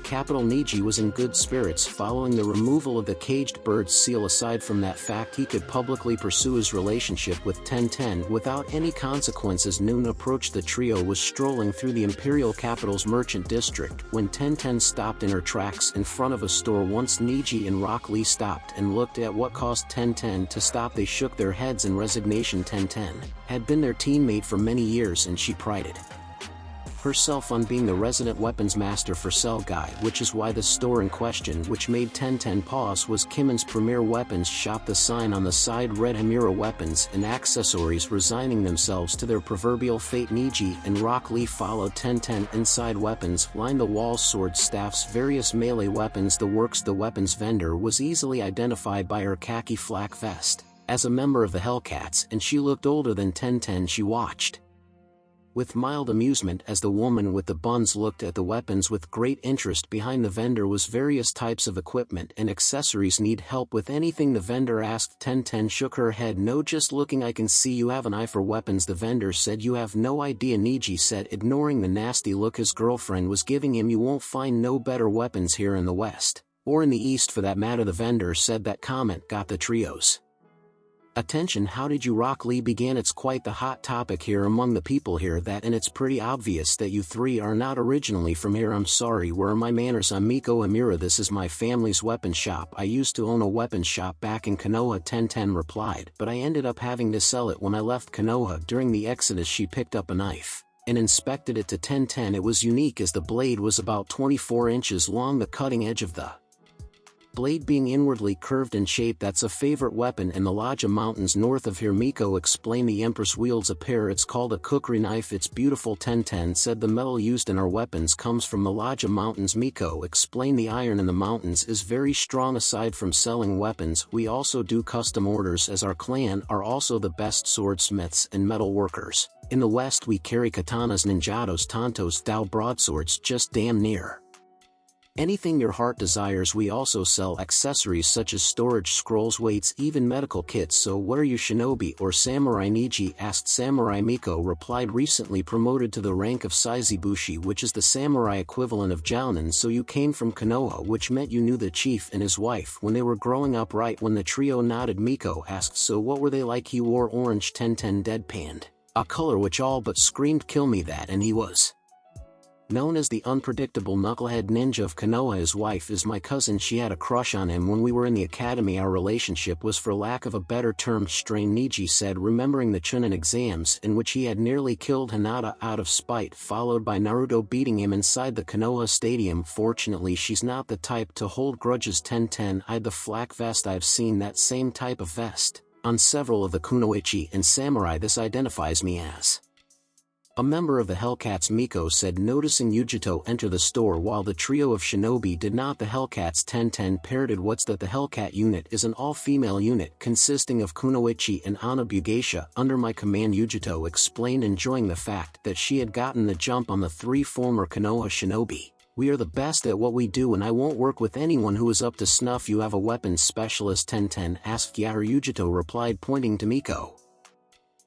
capital. Niji was in good spirits following the removal of the caged bird seal. Aside from that fact, he could publicly pursue his relationship with ten ten without any consequences. Noon approached. The trio was strolling through the Imperial Capital's merchant district when ten ten stopped in her tracks in front of a store. Once Niji and Rock Lee stopped and looked at what caused ten ten to stop, they shook their heads in resignation. ten ten had been their teammate for many years and she prided herself on being the resident weapons master for Cell Guy, which is why the store in question, which made ten ten pause, was Kimin's premier weapons shop. The sign on the side read Hamura Weapons and Accessories, resigning themselves to their proverbial fate. Niji and Rock Lee followed ten ten inside. Weapons lined the walls, swords, staffs, various melee weapons, the works. The weapons vendor was easily identified by her khaki flak vest as a member of the Hellcats, and she looked older than ten ten. She watched with mild amusement as the woman with the buns looked at the weapons with great interest. Behind the vendor was various types of equipment and accessories. "Need help with anything?" the vendor asked. ten ten shook her head. "No, just looking. I can see you have an eye for weapons," the vendor said. "You have no idea," Niji said, ignoring the nasty look his girlfriend was giving him. "You won't find no better weapons here in the West, or in the East for that matter," the vendor said. That comment got the trio's attention. "How did you?" Rock Lee began. "It's quite the hot topic here among the people here, that, and it's pretty obvious that you three are not originally from here." "I'm sorry, where are my manners? I'm Miko Amira. This is my family's weapon shop. I used to own a weapon shop back in Konoha," ten ten replied, "but I ended up having to sell it when I left Konoha during the Exodus." She picked up a knife and inspected it to ten ten. It was unique as the blade was about twenty-four inches long, the cutting edge of the blade being inwardly curved in shape. "That's a favorite weapon in the Laja Mountains north of here," Miko explained. "The Empress wields a pair. It's called a kukri knife. It's beautiful," ten ten said. "The metal used in our weapons comes from the Laja Mountains," Miko explained. "The iron in the mountains is very strong. Aside from selling weapons, we also do custom orders, as our clan are also the best swordsmiths and metal workers. In the West we carry katanas, ninjatos, tantos, thou broadswords, just damn near anything your heart desires. We also sell accessories such as storage, scrolls, weights, even medical kits." "So what are you, shinobi or samurai?" Niji asked. "Samurai," Miko replied, "recently promoted to the rank of Saizibushi, which is the samurai equivalent of Jounin." "So you came from Konoha, which meant you knew the chief and his wife when they were growing up, right?" When the trio nodded, Miko asked, "So what were they like?" "He wore orange," ten ten deadpanned, "a color which all but screamed, 'Kill me!' that, and he was Known as the unpredictable knucklehead ninja of Konoha, his wife is my cousin. She had a crush on him when we were in the academy. Our relationship was, for lack of a better term, strained, Niji said, remembering the Chunin exams in which he had nearly killed Hinata out of spite, followed by Naruto beating him inside the Konoha stadium. Fortunately, she's not the type to hold grudges. ten ten I'd the flak vest. I've seen that same type of vest on several of the kunoichi and samurai. This identifies me as a member of the Hellcats, Miko said, noticing Yugito enter the store while the trio of shinobi did not. The Hellcats, ten ten parroted what's that. The Hellcat unit is an all-female unit consisting of kunoichi and Anabu geisha under my command, Yugito explained, enjoying the fact that she had gotten the jump on the three former Konoha shinobi. We are the best at what we do and I won't work with anyone who is up to snuff. You have a weapons specialist, ten ten asked. Yaru, Yugito replied, pointing to Miko.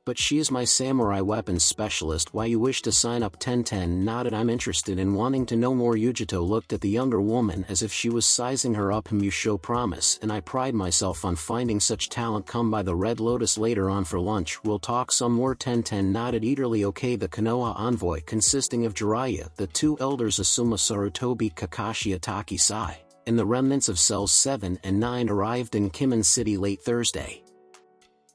But she is my samurai weapons specialist. Why you wish to sign up? ten ten nodded. I'm interested in wanting to know more. Yugito looked at the younger woman as if she was sizing her up. You show promise and I pride myself on finding such talent. Come by the Red Lotus later on for lunch. We'll talk some more. ten ten nodded eagerly. Okay. The Konoha envoy consisting of Jiraiya, the two elders Asuma Sarutobi, Kakashi Ataki Sai, and the remnants of cells seven and nine arrived in Kimin City late Thursday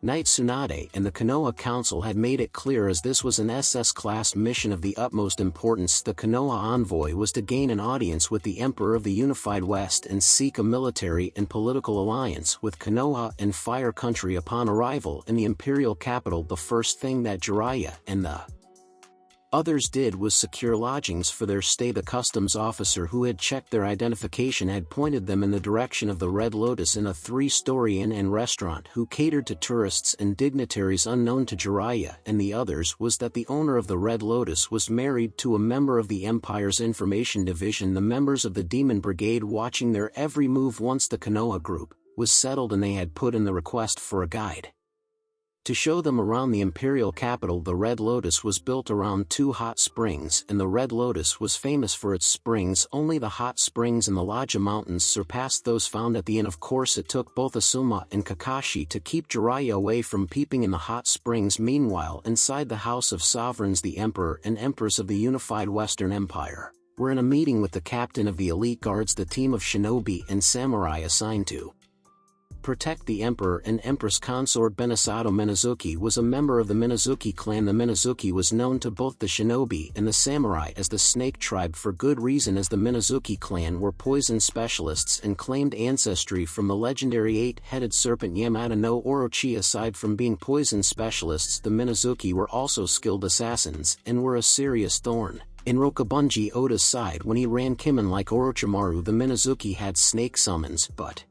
night. Tsunade and the Konoha Council had made it clear, as this was an S S class mission of the utmost importance. The Konoha envoy was to gain an audience with the Emperor of the Unified West and seek a military and political alliance with Konoha and Fire Country. Upon arrival in the imperial capital, the first thing that Jiraiya and the others did was secure lodgings for their stay. The customs officer who had checked their identification had pointed them in the direction of the Red Lotus, in a three-story inn and restaurant who catered to tourists and dignitaries. Unknown to Jiraiya and the others was that the owner of the Red Lotus was married to a member of the Empire's Information Division. The members of the Demon Brigade watching their every move. Once the Konoha group was settled and they had put in the request for a guide to show them around the imperial capital, the Red Lotus was built around two hot springs, and the Red Lotus was famous for its springs. Only the hot springs in the Laja Mountains surpassed those found at the inn. Of course, it took both Asuma and Kakashi to keep Jiraiya away from peeping in the hot springs. Meanwhile, inside the House of Sovereigns, the Emperor and Empress of the Unified Western Empire were in a meeting with the captain of the elite guards, the team of shinobi and samurai assigned to protect the Emperor and Empress Consort. Benisato Minazuki was a member of the Minazuki clan. The Minazuki was known to both the shinobi and the samurai as the Snake Tribe, for good reason, as the Minazuki clan were poison specialists and claimed ancestry from the legendary eight-headed serpent Yamada no Orochi. Aside from being poison specialists, the Minazuki were also skilled assassins and were a serious thorn in Rokubunji Oda's side when he ran Kimin. Like Orochimaru, the Minazuki had snake summons, but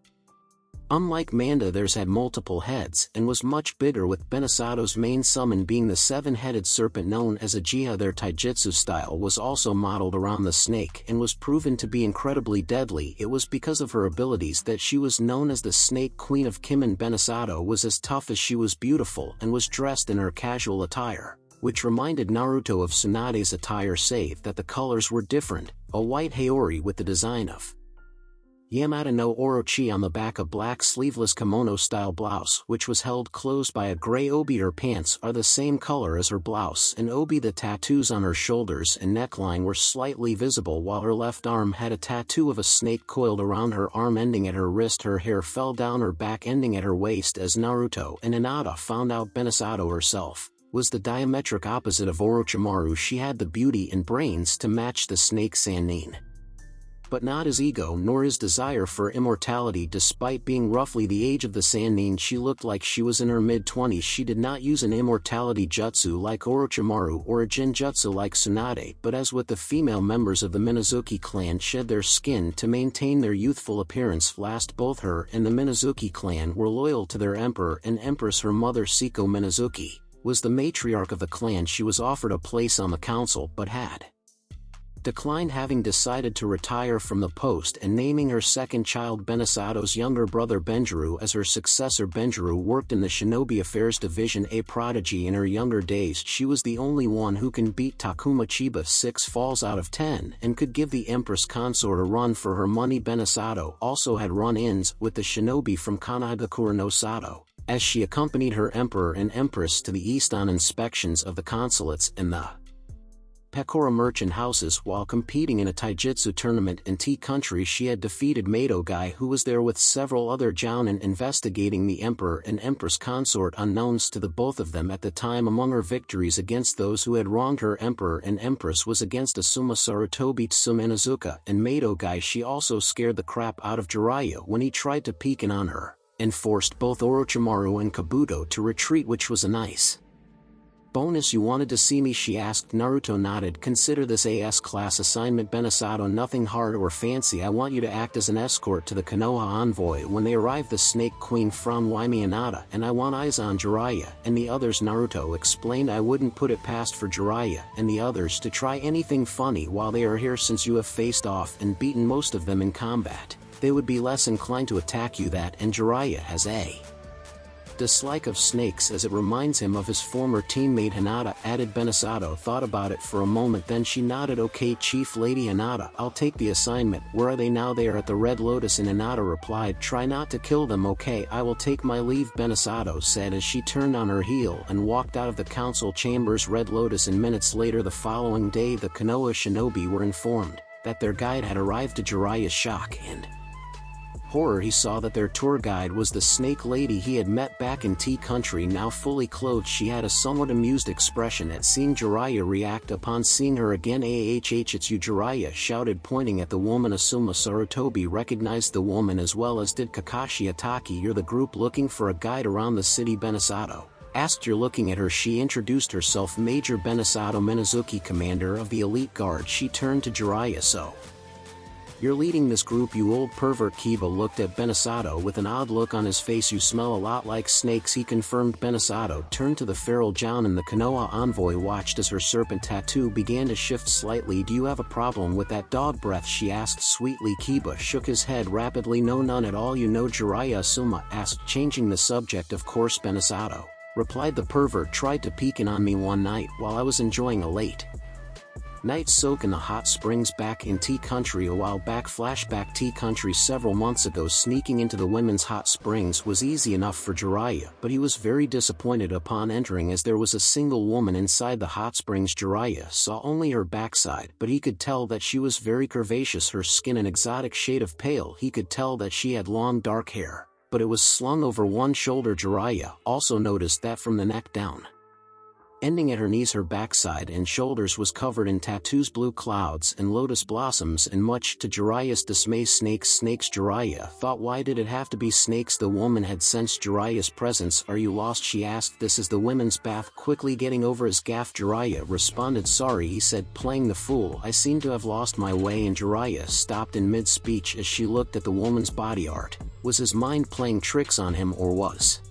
unlike Manda, theirs had multiple heads and was much bigger, with Benisato's main summon being the seven-headed serpent known as Uchiha. Their taijutsu style was also modeled around the snake and was proven to be incredibly deadly. It was because of her abilities that she was known as the Snake Queen of Kimin. Benisato was as tough as she was beautiful and was dressed in her casual attire, which reminded Naruto of Tsunade's attire, save that the colors were different, a white haori with the design of Yamada no Orochi on the back, of black sleeveless kimono-style blouse which was held closed by a gray obi. Her pants are the same color as her blouse and obi. The tattoos on her shoulders and neckline were slightly visible, while her left arm had a tattoo of a snake coiled around her arm ending at her wrist. Her hair fell down her back ending at her waist. As Naruto and Hinata found out, Benisato herself was the diametric opposite of Orochimaru. She had the beauty and brains to match the snake Sannin, but not his ego nor his desire for immortality. Despite being roughly the age of the Sannin, she looked like she was in her mid-twenties. She did not use an immortality jutsu like Orochimaru or a jinjutsu like Tsunade, but as with the female members of the Minazuki clan, shed their skin to maintain their youthful appearance. Last, both her and the Minazuki clan were loyal to their emperor and empress. Her mother, Seiko Minazuki, was the matriarch of the clan. She was offered a place on the council but had declined, having decided to retire from the post and naming her second child, Benisato's younger brother Benjuru, as her successor. Benjuru worked in the Shinobi Affairs Division, a prodigy in her younger days. She was the only one who can beat Takuma Chiba six falls out of ten and could give the Empress Consort a run for her money. Benisato also had run-ins with the Shinobi from Kanahagakure no Sato, as she accompanied her emperor and empress to the east on inspections of the consulates in the Pekora Merchant Houses while competing in a taijutsu tournament in Tea Country. She had defeated Mato Guy, who was there with several other jounin investigating the emperor and empress consort unknowns to the both of them at the time. Among her victories against those who had wronged her emperor and empress was against Asuma Sarutobi Tsum Inazuka and Mato Guy. She also scared the crap out of Jiraiya when he tried to peek in on her, and forced both Orochimaru and Kabuto to retreat, which was a nice bonus. You wanted to see me, she asked. Naruto nodded. Consider this A S class assignment, Benisato. Nothing hard or fancy. I want you to act as an escort to the Konoha envoy when they arrive. The Snake Queen from Waimi Hinata, and I want eyes on Jiraiya and the others. Naruto explained. I wouldn't put it past for Jiraiya and the others to try anything funny while they are here, since you have faced off and beaten most of them in combat. They would be less inclined to attack you. That and Jiraiya has a dislike of snakes, as it reminds him of his former teammate Hinata, added Benisato. Thought about it for a moment, then she nodded. Okay, Chief Lady Hinata, I'll take the assignment. Where are they now? They are at the Red Lotus, and Hinata replied. Try not to kill them. Okay, I will take my leave, Benisato said as she turned on her heel and walked out of the council chambers Red Lotus. And minutes later the following day, the Konoha shinobi were informed that their guide had arrived. To Jiraiya's shock and horror, he saw that their tour guide was the snake lady he had met back in Tea Country. Now fully clothed, she had a somewhat amused expression at seeing Jiraiya react upon seeing her again. Ahh, it's you, Jiraiya shouted, pointing at the woman. Asuma Sarutobi recognized the woman, as well as did Kakashi Ataki. You're the group looking for a guide around the city, Benisato asked. You're looking at her. She introduced herself. Major Benisato Minazuki, commander of the elite guard. She turned to Jiraiya. So you're leading this group, you old pervert. Kiba looked at Benisato with an odd look on his face. You smell a lot like snakes, he confirmed. Benisato turned to the feral jounin, and the Konoha envoy watched as her serpent tattoo began to shift slightly. Do you have a problem with that dog breath, she asked sweetly. Kiba shook his head rapidly. No, none at all. You know Jiraiya, Asuma asked, changing the subject. Of course, Benisato replied. The pervert tried to peek in on me one night while I was enjoying a late night soak in the hot springs back in Tea Country a while back. Flashback. Tea Country several months ago. Sneaking into the women's hot springs was easy enough for Jiraiya, but he was very disappointed upon entering, as there was a single woman inside the hot springs. Jiraiya saw only her backside, but he could tell that she was very curvaceous, her skin an exotic shade of pale. He could tell that she had long dark hair, but it was slung over one shoulder. Jiraiya also noticed that from the neck down, ending at her knees, her backside and shoulders was covered in tattoos, blue clouds and lotus blossoms, and much to Jiraiya's dismay, snakes, snakes. Jiraiya thought, why did it have to be snakes? The woman had sensed Jiraiya's presence. Are you lost, she asked. This is the women's bath, quickly getting over his gaffe. Jiraiya responded. Sorry, he said, playing the fool. I seem to have lost my way. And Jiraiya stopped in mid-speech as she looked at the woman's body art. Was his mind playing tricks on him, or was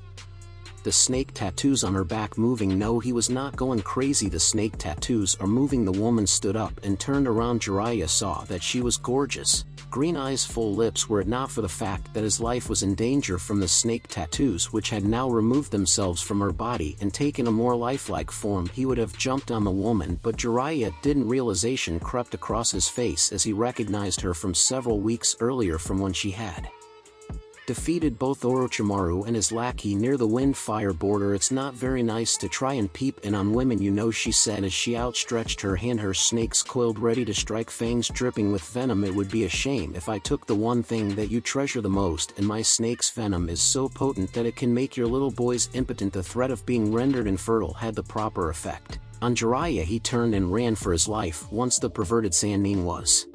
the snake tattoos on her back moving? No, he was not going crazy. The snake tattoos are moving. The woman stood up and turned around. Jiraiya saw that she was gorgeous. Green eyes, full lips. Were it not for the fact that his life was in danger from the snake tattoos, which had now removed themselves from her body and taken a more lifelike form, he would have jumped on the woman. But Jiraiya didn't. Realization crept across his face as he recognized her from several weeks earlier, from when she had defeated both Orochimaru and his lackey near the Windfire border. It's not very nice to try and peep in on women, you know, she said as she outstretched her hand, her snake's coiled ready to strike, fangs dripping with venom. It would be a shame if I took the one thing that you treasure the most, and my snake's venom is so potent that it can make your little boys impotent. The threat of being rendered infertile had the proper effect on Jiraiya. He turned and ran for his life. Once the perverted Sannin was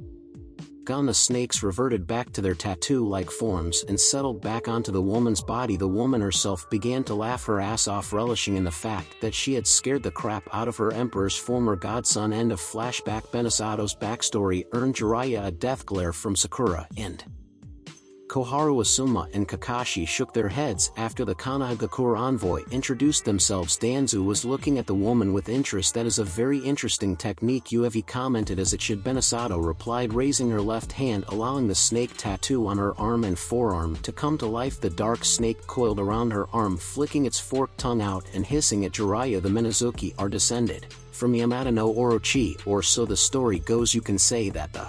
gone, the snakes reverted back to their tattoo-like forms and settled back onto the woman's body. The woman herself began to laugh her ass off, relishing in the fact that she had scared the crap out of her emperor's former godson. End of flashback. Benisato's backstory earned Jiraiya a death glare from Sakura and Koharu. Asuma and Kakashi shook their heads after the Konohagakure envoy introduced themselves. Danzo was looking at the woman with interest. That is a very interesting technique you have, he commented. As it should, Benisato replied, raising her left hand, allowing the snake tattoo on her arm and forearm to come to life. The dark snake coiled around her arm, flicking its forked tongue out and hissing at Jiraiya. The Minazuki are descended from Yamada no Orochi, or so the story goes. You can say that the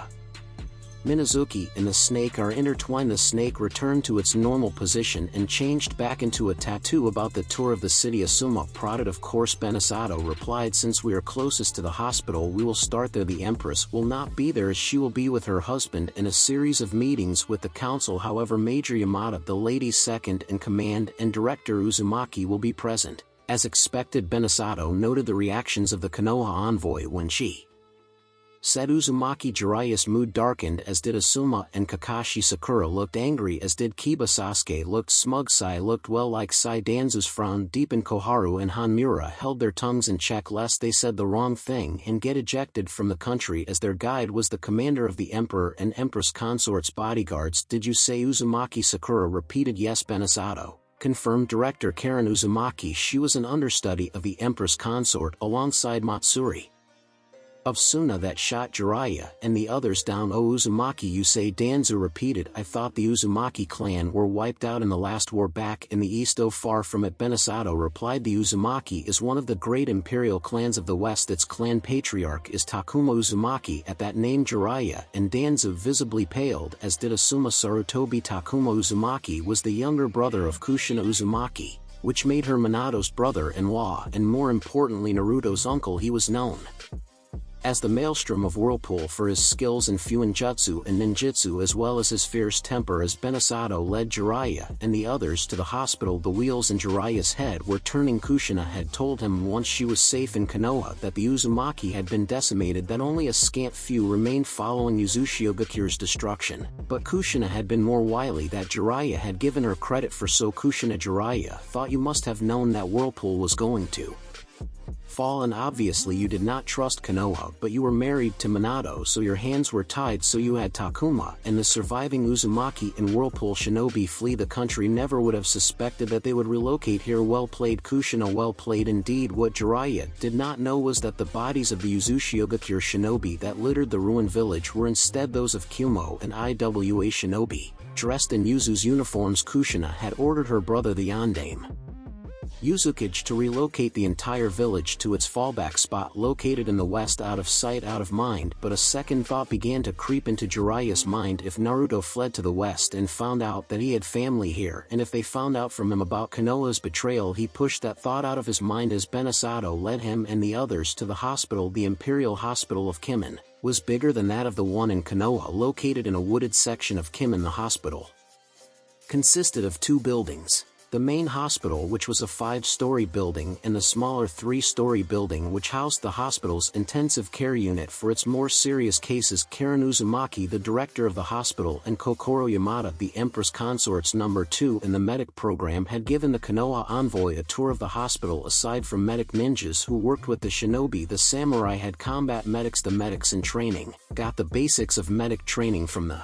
Minazuki and the snake are intertwined. The snake returned to its normal position and changed back into a tattoo about the tour of the city Asuma prodded. Of course Benisato replied, since we are closest to the hospital we will start there. The Empress will not be there as she will be with her husband in a series of meetings with the council. However Major Yamada, the lady's second in command, and Director Uzumaki will be present. As expected Benisato noted the reactions of the Konoha envoy when she said Uzumaki. Jiraiya's mood darkened as did Asuma and Kakashi. Sakura looked angry as did Kiba. Sasuke looked smug. Sai looked well like Sai. Danzo's frown deepened. Koharu and Hanmura held their tongues in check lest they said the wrong thing and get ejected from the country, as their guide was the commander of the Emperor and Empress Consort's bodyguards. Did you say Uzumaki? Sakura repeated. Yes, Benisato confirmed. Director Karen Uzumaki, she was an understudy of the Empress Consort alongside Matsuri of Suna that shot Jiraiya and the others down. Oh Uzumaki, you say? Danzo repeated. I thought the Uzumaki clan were wiped out in the last war back in the east. Oh far from it, Benisato replied. The Uzumaki is one of the great imperial clans of the west. Its clan patriarch is Takuma Uzumaki. At that name Jiraiya and Danzo visibly paled as did Asuma. Sarutobi Takuma Uzumaki was the younger brother of Kushina Uzumaki, which made her Minato's brother-in-law and more importantly Naruto's uncle. He was known as the Maelstrom of Whirlpool for his skills in Fuinjutsu and Ninjutsu as well as his fierce temper. As Benisato led Jiraiya and the others to the hospital, the wheels in Jiraiya's head were turning. Kushina had told him once she was safe in Konoha that the Uzumaki had been decimated, that only a scant few remained following Yuzushi Ogakure's destruction. But Kushina had been more wily that Jiraiya had given her credit for, so Kushina Jiraiya thought you must have known that Whirlpool was going to fall and obviously you did not trust Konoha, but you were married to Minato so your hands were tied. So you had Takuma and the surviving Uzumaki and Whirlpool Shinobi flee the country. Never would have suspected that they would relocate here. Well played Kushina, well played indeed. What Jiraiya did not know was that the bodies of the Yuzushi Ogakure Shinobi that littered the ruined village were instead those of Kumo and Iwa Shinobi, dressed in Yuzu's uniforms. Kushina had ordered her brother the Yondame Yuzukage to relocate the entire village to its fallback spot located in the west, out of sight out of mind. But a second thought began to creep into Jiraiya's mind. If Naruto fled to the west and found out that he had family here, and if they found out from him about Konoha's betrayal, he pushed that thought out of his mind as Benisato led him and the others to the hospital. The Imperial Hospital of Kimin was bigger than that of the one in Konoha, located in a wooded section of Kimin. The hospital consisted of two buildings. The main hospital, which was a five-story building, and the smaller three-story building which housed the hospital's intensive care unit for its more serious cases. Karen Uzumaki, the director of the hospital, and Kokoro Yamada, the Empress Consort's number two in the medic program, had given the Konoha envoy a tour of the hospital. Aside from medic ninjas who worked with the shinobi, the samurai had combat medics. The medics in training got the basics of medic training from the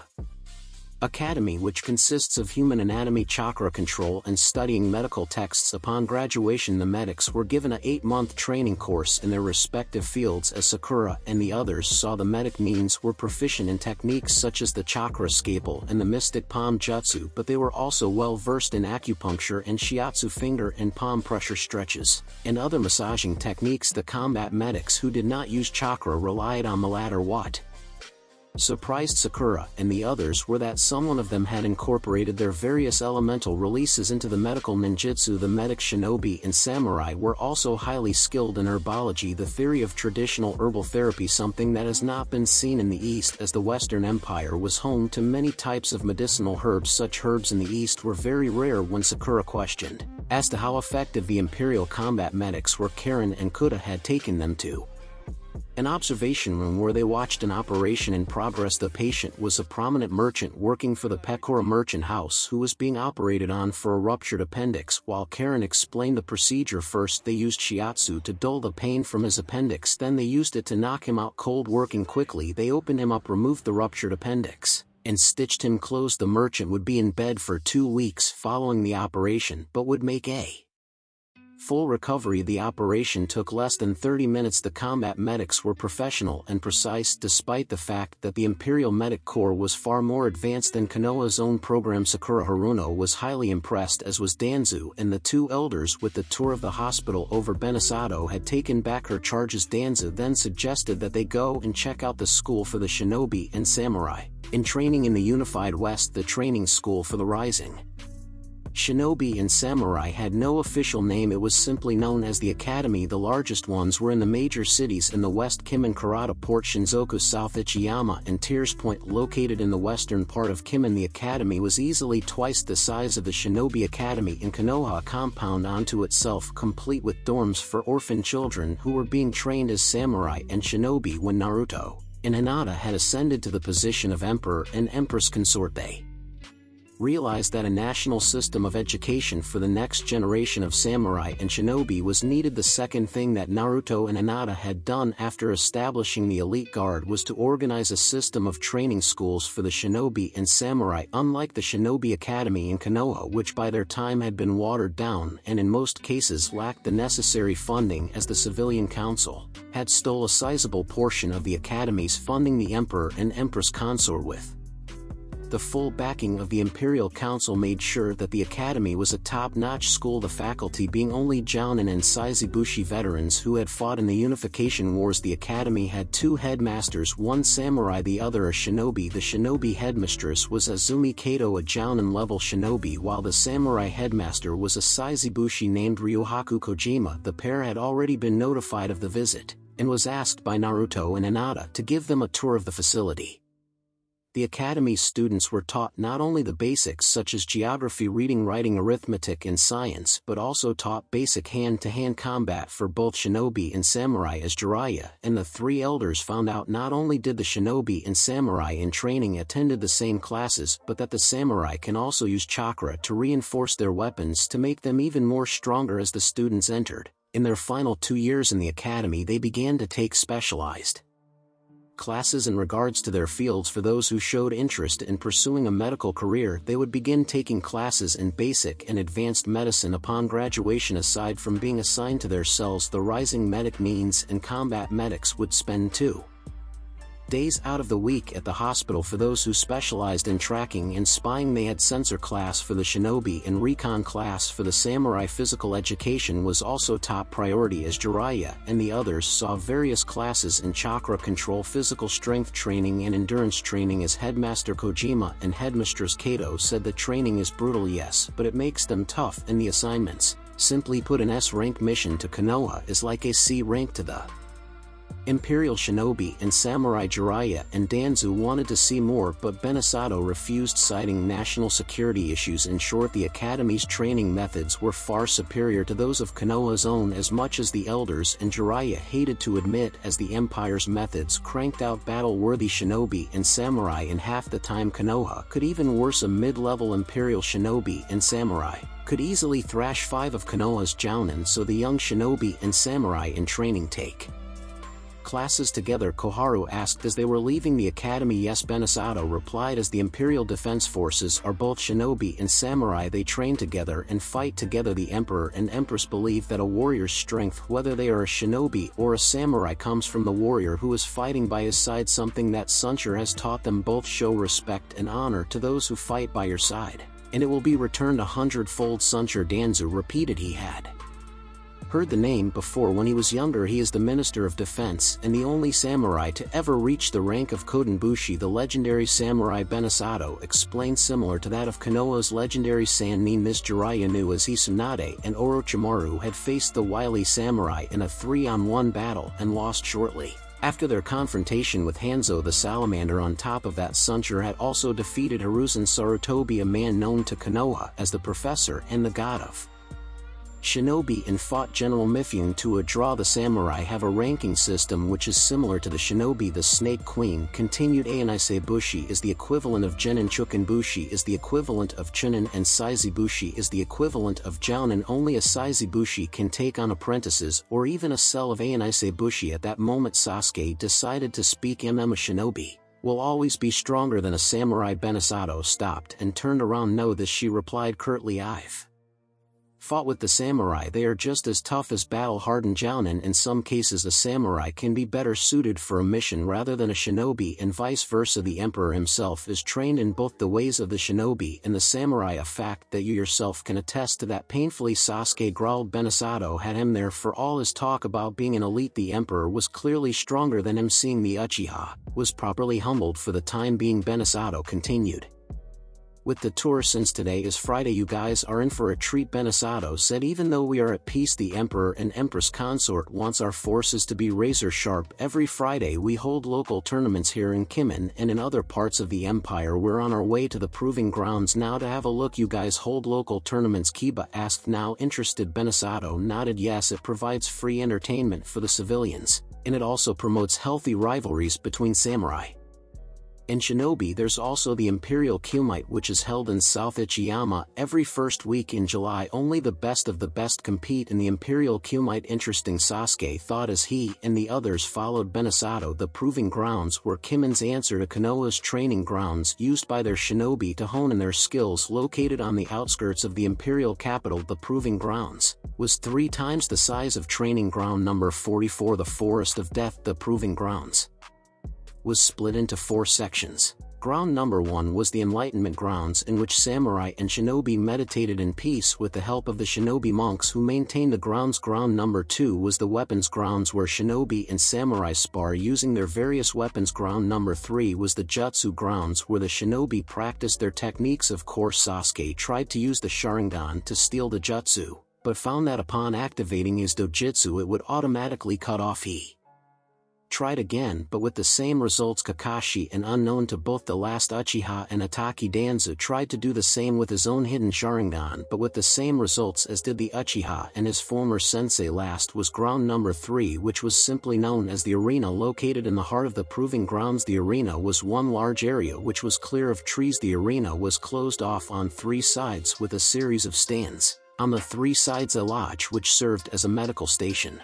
Academy, which consists of human anatomy, chakra control and studying medical texts. Upon graduation the medics were given an eight-month training course in their respective fields. As Sakura and the others saw, the medic means were proficient in techniques such as the chakra scalpel and the mystic palm jutsu, but they were also well versed in acupuncture and shiatsu finger and palm pressure stretches, and other massaging techniques. The combat medics who did not use chakra relied on the latter. What surprised Sakura and the others were that someone of them had incorporated their various elemental releases into the medical ninjutsu. The medic shinobi and samurai were also highly skilled in herbology, the theory of traditional herbal therapy, something that has not been seen in the East, as the Western Empire was home to many types of medicinal herbs. Such herbs in the East were very rare. When Sakura questioned as to how effective the Imperial combat medics were, Karen and Kuda had taken them to an observation room where they watched an operation in progress. The patient was a prominent merchant working for the Pekora Merchant House who was being operated on for a ruptured appendix. While Karen explained the procedure, first they used shiatsu to dull the pain from his appendix, then they used it to knock him out cold. Working quickly, they opened him up, removed the ruptured appendix, and stitched him close. The merchant would be in bed for two weeks following the operation, but would make a full recovery. The operation took less than thirty minutes. The combat medics were professional and precise, despite the fact that the Imperial Medic Corps was far more advanced than Konoha's own program. Sakura Haruno was highly impressed, as was Danzo and the two elders, with the tour of the hospital over. Benisato had taken back her charges. Danzo then suggested that they go and check out the school for the shinobi and samurai, and training in the Unified West, the training school for the Rising. Shinobi and Samurai had no official name, it was simply known as the Academy. The largest ones were in the major cities in the west: Kimin, Kurata Port, Shinzoku, South Ichiyama, and Tears Point, located in the western part of Kimin. The academy was easily twice the size of the Shinobi Academy in Konoha, a compound onto itself complete with dorms for orphan children who were being trained as samurai and shinobi when Naruto and Hinata had ascended to the position of Emperor and Empress Consort. They realized that a national system of education for the next generation of samurai and shinobi was needed. The second thing that Naruto and Hinata had done after establishing the elite guard was to organize a system of training schools for the shinobi and samurai, unlike the Shinobi Academy in Konoha, which by their time had been watered down and in most cases lacked the necessary funding, as the civilian council had stole a sizable portion of the academy's funding. The Emperor and Empress Consort, with the full backing of the Imperial Council, made sure that the academy was a top-notch school, the faculty being only Jounin and Saizibushi veterans who had fought in the Unification Wars. The academy had two headmasters, one samurai, the other a shinobi. The shinobi headmistress was Azumi Kato, a Jounin-level shinobi, while the samurai headmaster was a Saizibushi named Ryohaku Kojima. The pair had already been notified of the visit, and was asked by Naruto and Hinata to give them a tour of the facility. The academy's students were taught not only the basics such as geography, reading, writing, arithmetic, and science, but also taught basic hand-to-hand combat for both shinobi and samurai. As Jiraiya and the three elders found out, not only did the shinobi and samurai in training attended the same classes, but that the samurai can also use chakra to reinforce their weapons to make them even more stronger. As the students entered, in their final two years in the academy, they began to take specialized classes in regards to their fields. For those who showed interest in pursuing a medical career, they would begin taking classes in basic and advanced medicine upon graduation. Aside from being assigned to their cells, the rising medic means and combat medics would spend two days out of the week at the hospital. For those who specialized in tracking and spying, they had sensor class for the shinobi and recon class for the samurai. Physical education was also top priority, as Jiraiya and the others saw various classes in chakra control, physical strength training, and endurance training. As Headmaster Kojima and Headmistress Kato said, the training is brutal, yes, but it makes them tough, and the assignments, simply put, an S rank mission to Konoha is like a C rank to the Imperial Shinobi and Samurai. Jiraiya and Danzo wanted to see more, but Benisato refused, citing national security issues. In short, the academy's training methods were far superior to those of Konoha's own, as much as the elders and Jiraiya hated to admit, as the Empire's methods cranked out battle-worthy shinobi and samurai in half the time Konoha could. Even worse, a mid-level Imperial Shinobi and Samurai could easily thrash five of Konoha's Jounin, so the young shinobi and samurai in training take classes together. Koharu asked as they were leaving the academy. Yes, Benisato replied, as the Imperial Defense Forces are both shinobi and samurai. They train together and fight together. The Emperor and Empress believe that a warrior's strength, whether they are a shinobi or a samurai, comes from the warrior who is fighting by his side, something that Sunshire has taught them. Both show respect and honor to those who fight by your side, and it will be returned a hundredfold. Sunshire Danzo repeated he had heard the name before when he was younger. He is the Minister of Defense and the only samurai to ever reach the rank of Kodenbushi. The legendary samurai Benisato explained, similar to that of Konoha's legendary Sannin. This Jiraiya knew, as he, Tsunade, and Orochimaru had faced the wily samurai in a three on one battle and lost shortly after their confrontation with Hanzo the Salamander. On top of that, Sunshire had also defeated Hiruzen Sarutobi, a man known to Konoha as the Professor and the God of Shinobi, and fought General Mifune to a draw. The samurai have a ranking system which is similar to the shinobi. The Snake Queen continued, Anisaibushi is the equivalent of Genin, Chukinbushi is the equivalent of Chunin, and Saizibushi is the equivalent of Jounin. Only a Saizibushi can take on apprentices or even a cell of Anisaibushi. At that moment, Sasuke decided to speak. Mm, a shinobi will always be stronger than a samurai. Benisato stopped and turned around. No, this, she replied curtly. I've fought with the samurai, they are just as tough as battle-hardened jounin. In some cases a samurai can be better suited for a mission rather than a shinobi, and vice versa. The emperor himself is trained in both the ways of the shinobi and the samurai, a fact that you yourself can attest to that painfully. Sasuke growled. Benisato had him there. For all his talk about being an elite, the emperor was clearly stronger than him. Seeing the Uchiha, was properly humbled for the time being. Benisato continued. With the tour since today is Friday, you guys are in for a treat. Benisato said, even though we are at peace, the emperor and empress consort wants our forces to be razor sharp. Every Friday we hold local tournaments here in Kimin and in other parts of the empire. We're on our way to the proving grounds now to have a look. You guys hold local tournaments? Kiba asked, now interested. Benisato nodded yes. It provides free entertainment for the civilians, and it also promotes healthy rivalries between samurai and shinobi. There's also the Imperial Kumite, which is held in South Ichiyama every first week in July. Only the best of the best compete in the Imperial Kumite. Interesting, Sasuke thought as he and the others followed Benisato. The proving grounds were Kimin's answer to Konoha's training grounds, used by their shinobi to hone in their skills. Located on the outskirts of the Imperial capital, the proving grounds was three times the size of training ground number forty-four, the Forest of Death. The proving grounds was split into four sections. Ground number one was the Enlightenment Grounds, in which samurai and shinobi meditated in peace with the help of the shinobi monks who maintained the grounds. Ground number two was the Weapons Grounds, where shinobi and samurai spar using their various weapons. Ground number three was the Jutsu Grounds, where the shinobi practiced their techniques. Of course, Sasuke tried to use the Sharingan to steal the Jutsu, but found that upon activating his dojutsu it would automatically cut off. He tried again, but with the same results. Kakashi, and unknown to both the last Uchiha and Itadaki, Danzo tried to do the same with his own hidden Sharingan, but with the same results as did the Uchiha and his former sensei. Last was ground number three, which was simply known as the Arena. Located in the heart of the proving grounds, the arena was one large area which was clear of trees. The arena was closed off on three sides with a series of stands. On the three sides, a lodge which served as a medical station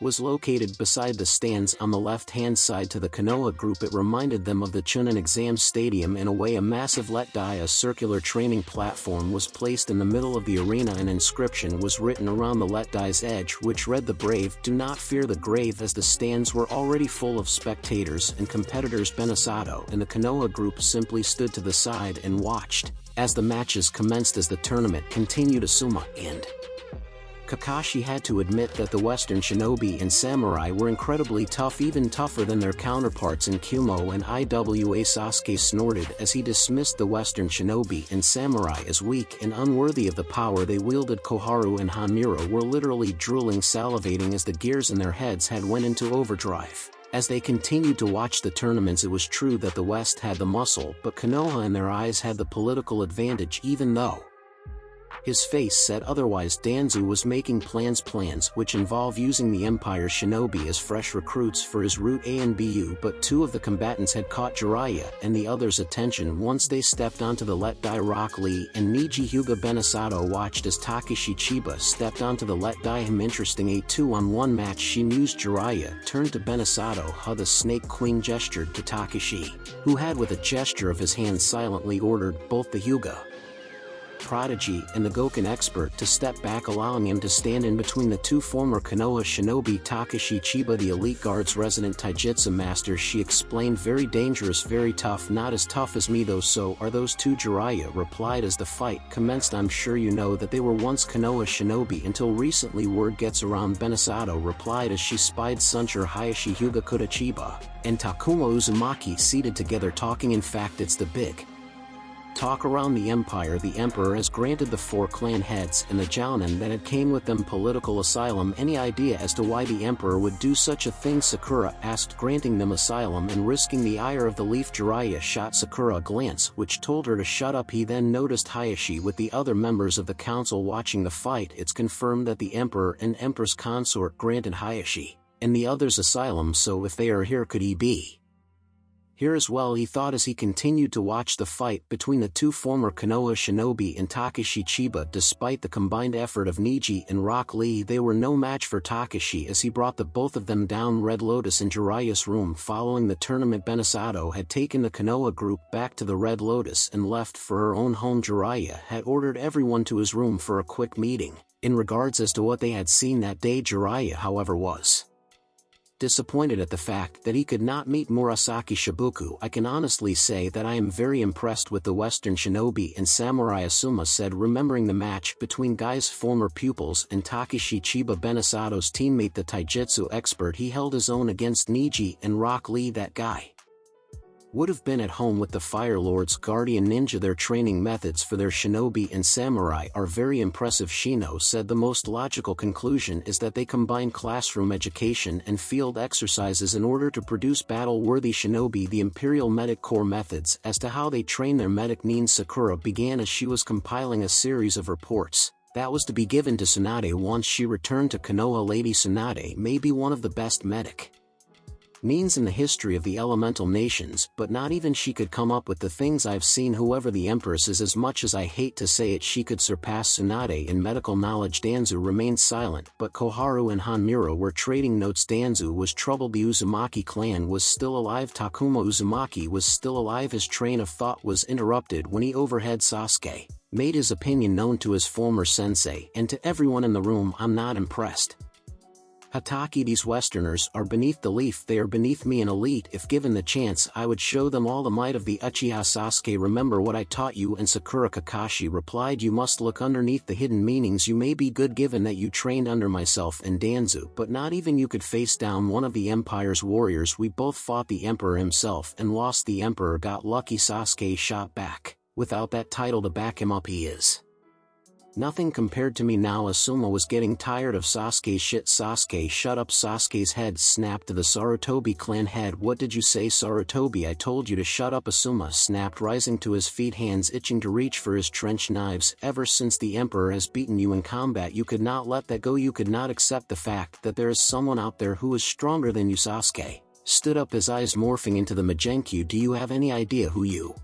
was located beside the stands. On the left-hand side to the Konoha group, it reminded them of the Chunin exam stadium in a way. A massive letdai, a circular training platform, was placed in the middle of the arena. An inscription was written around the letdai's edge which read, "The brave do not fear the grave," as the stands were already full of spectators and competitors. Benisato and the Konoha group simply stood to the side and watched as the matches commenced. As the tournament continued, Asuma and Kakashi had to admit that the Western shinobi and samurai were incredibly tough, even tougher than their counterparts in Kumo and Iwa. Sasuke snorted as he dismissed the Western shinobi and samurai as weak and unworthy of the power they wielded. Koharu and Hanmura were literally drooling, salivating as the gears in their heads had went into overdrive. As they continued to watch the tournaments, it was true that the West had the muscle, but Konoha in their eyes had the political advantage, even though his face said otherwise. Danzo was making plans, plans which involve using the Empire shinobi as fresh recruits for his Route A and B U, but two of the combatants had caught Jiraiya and the others' attention once they stepped onto the letdai. Rock Lee and Neji Hyuga. Benisato watched as Takashi Chiba stepped onto the letdai. Him interesting a two-on-one match. She mused. Jiraiya turned to Benisato. How the Snake Queen gestured to Takashi, who had with a gesture of his hand silently ordered both the Hyuga prodigy and the Goken expert to step back, allowing him to stand in between the two former Konoha shinobi. Takashi Chiba, the elite guard's resident taijutsu master, she explained, very dangerous, very tough, not as tough as me though. So are those two, Jiraiya replied as the fight commenced. I'm sure you know that they were once Konoha shinobi until recently. Word gets around, Benisato replied as she spied Sanjiro, Hayashi, Hyuga, Kota, Chiba, and Takuma Uzumaki seated together talking. In fact, it's the big talk around the empire. The emperor has granted the four clan heads and the jounin that had came with them political asylum. Any idea as to why the emperor would do such a thing? Sakura asked, granting them asylum and risking the ire of the leaf. Jiraiya shot Sakura a glance which told her to shut up. He then noticed Hayashi with the other members of the council watching the fight. It's confirmed that the emperor and empress consort granted Hayashi and the others asylum, so if they are here, could he be here as well, he thought as he continued to watch the fight between the two former Konoha shinobi and Takashi Chiba. Despite the combined effort of Neji and Rock Lee, they were no match for Takashi as he brought the both of them down Red Lotus in Jiraiya's room. Following the tournament, Benisato had taken the Konoha group back to the Red Lotus and left for her own home. Jiraiya had ordered everyone to his room for a quick meeting. In regards as to what they had seen that day, Jiraiya however was disappointed at the fact that he could not meet Murasaki Shibuku. I can honestly say that I am very impressed with the Western shinobi and samurai, Asuma said, remembering the match between Guy's former pupils and Takashi Chiba, Benisato's teammate, the taijutsu expert. He held his own against Neji and Rock Lee. That guy would have been at home with the Fire Lord's Guardian Ninja. Their training methods for their shinobi and samurai are very impressive, Shino said. The most logical conclusion is that they combine classroom education and field exercises in order to produce battle-worthy shinobi. The Imperial Medic Corps methods as to how they train their medic. Nin Sakura began as she was compiling a series of reports that was to be given to Tsunade once she returned to Konoha. Lady Tsunade may be one of the best medic means in the history of the elemental nations, but not even she could come up with the things I've seen. Whoever the Empress is, as much as I hate to say it, she could surpass Tsunade in medical knowledge. Danzo remained silent, but Koharu and Hanmura were trading notes. Danzo was troubled. The Uzumaki clan was still alive. Takuma Uzumaki was still alive. His train of thought was interrupted when he overheard Sasuke made his opinion known to his former sensei and to everyone in the room. I'm not impressed. Hatake, these Westerners are beneath the leaf, they are beneath me, an elite. If given the chance, I would show them all the might of the Uchiha. Sasuke, remember what I taught you, and Sakura, Kakashi replied. You must look underneath the hidden meanings. You may be good given that you trained under myself and Danzo, but not even you could face down one of the Empire's warriors. We both fought the Emperor himself and lost. The Emperor got lucky. Sasuke shot back. Without that title to back him up, he is nothing compared to me now. Asuma was getting tired of Sasuke's shit. Sasuke, shut up. Sasuke's head snapped. To the Sarutobi clan head. What did you say, Sarutobi? I told you to shut up, Asuma snapped, rising to his feet, hands itching to reach for his trench knives. Ever since the Emperor has beaten you in combat, you could not let that go. You could not accept the fact that there is someone out there who is stronger than you. Sasuke stood up, his eyes morphing into the Magenkyu. Do you have any idea who you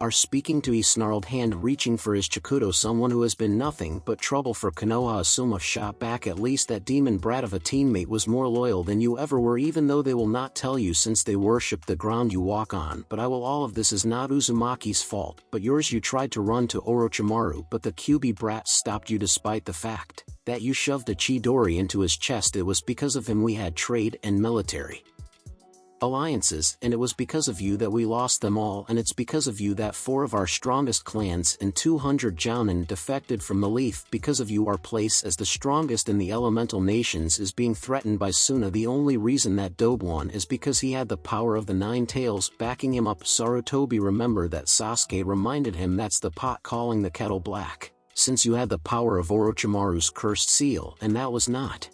are speaking to? He snarled, hand reaching for his Chikudo. Someone who has been nothing but trouble for Konoha. Asuma shot back. At least that demon brat of a teammate was more loyal than you ever were, even though they will not tell you since they worship the ground you walk on. But I will. All of this is not Uzumaki's fault, but yours. You tried to run to Orochimaru, but the Kyuubi brat stopped you. Despite the fact that you shoved a Chidori into his chest, it was because of him we had trade and military alliances, and it was because of you that we lost them all, and it's because of you that four of our strongest clans and two hundred jounin defected from the leaf. Because of you, our place as the strongest in the elemental nations is being threatened by Suna. The only reason that Dobwan is because he had the power of the nine tails backing him up. Sarutobi, remember that. Sasuke reminded him, that's the pot calling the kettle black, since you had the power of Orochimaru's cursed seal, and that was not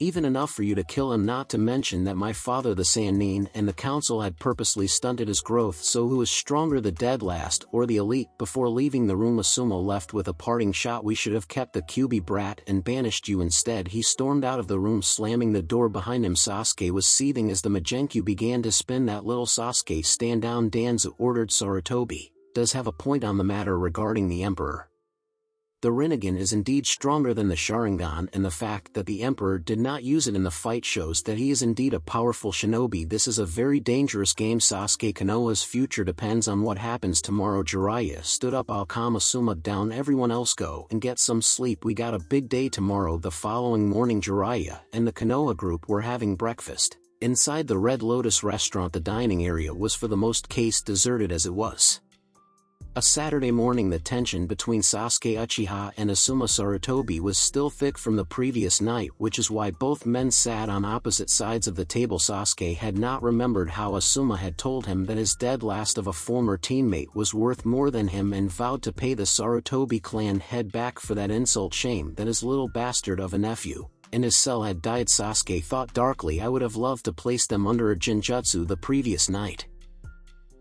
even enough for you to kill him. Not to mention that my father, the Sannin, and the council had purposely stunted his growth. So who is stronger, the dead last or the elite? Before leaving the room, Asuma left with a parting shot. We should have kept the Kyuubi brat and banished you instead. He stormed out of the room, slamming the door behind him. Sasuke was seething as the Magenkyu began to spin. That little Sasuke, stand down, Danzo ordered. Sarutobi does have a point on the matter regarding the Emperor. The Rinnegan is indeed stronger than the Sharingan, and the fact that the Emperor did not use it in the fight shows that he is indeed a powerful shinobi. This is a very dangerous game, Sasuke. Konoha's future depends on what happens tomorrow. Jiraiya stood up. I'll calm Asuma down. Everyone else go and get some sleep. We got a big day tomorrow. The following morning, Jiraiya and the Konoha group were having breakfast inside the Red Lotus restaurant. The dining area was for the most case deserted as it was a Saturday morning. The tension between Sasuke Uchiha and Asuma Sarutobi was still thick from the previous night, which is why both men sat on opposite sides of the table. Sasuke had not remembered how Asuma had told him that his dead last of a former teammate was worth more than him, and vowed to pay the Sarutobi clan head back for that insult. Shame that his little bastard of a nephew and his cell had died. Sasuke thought darkly, I would have loved to place them under a Jinjutsu the previous night.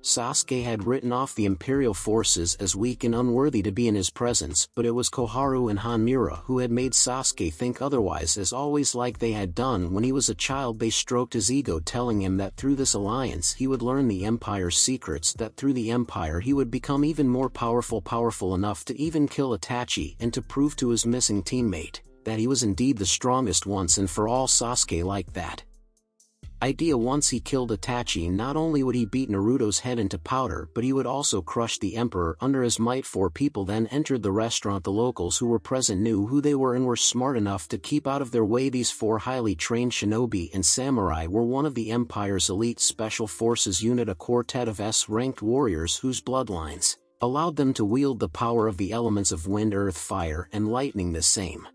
Sasuke had written off the Imperial forces as weak and unworthy to be in his presence, but it was Koharu and Hanmura who had made Sasuke think otherwise, as always, like they had done when he was a child. They stroked his ego, telling him that through this alliance he would learn the Empire's secrets, that through the Empire he would become even more powerful, powerful enough to even kill Itachi and to prove to his missing teammate that he was indeed the strongest once and for all. Sasuke like that idea. Once he killed Itachi, not only would he beat Naruto's head into powder, but he would also crush the Emperor under his might. Four people then entered the restaurant. The locals who were present knew who they were and were smart enough to keep out of their way. These four highly trained shinobi and samurai were one of the Empire's elite special forces unit, a quartet of S-ranked warriors whose bloodlines allowed them to wield the power of the elements of wind, earth, fire, and lightning. The same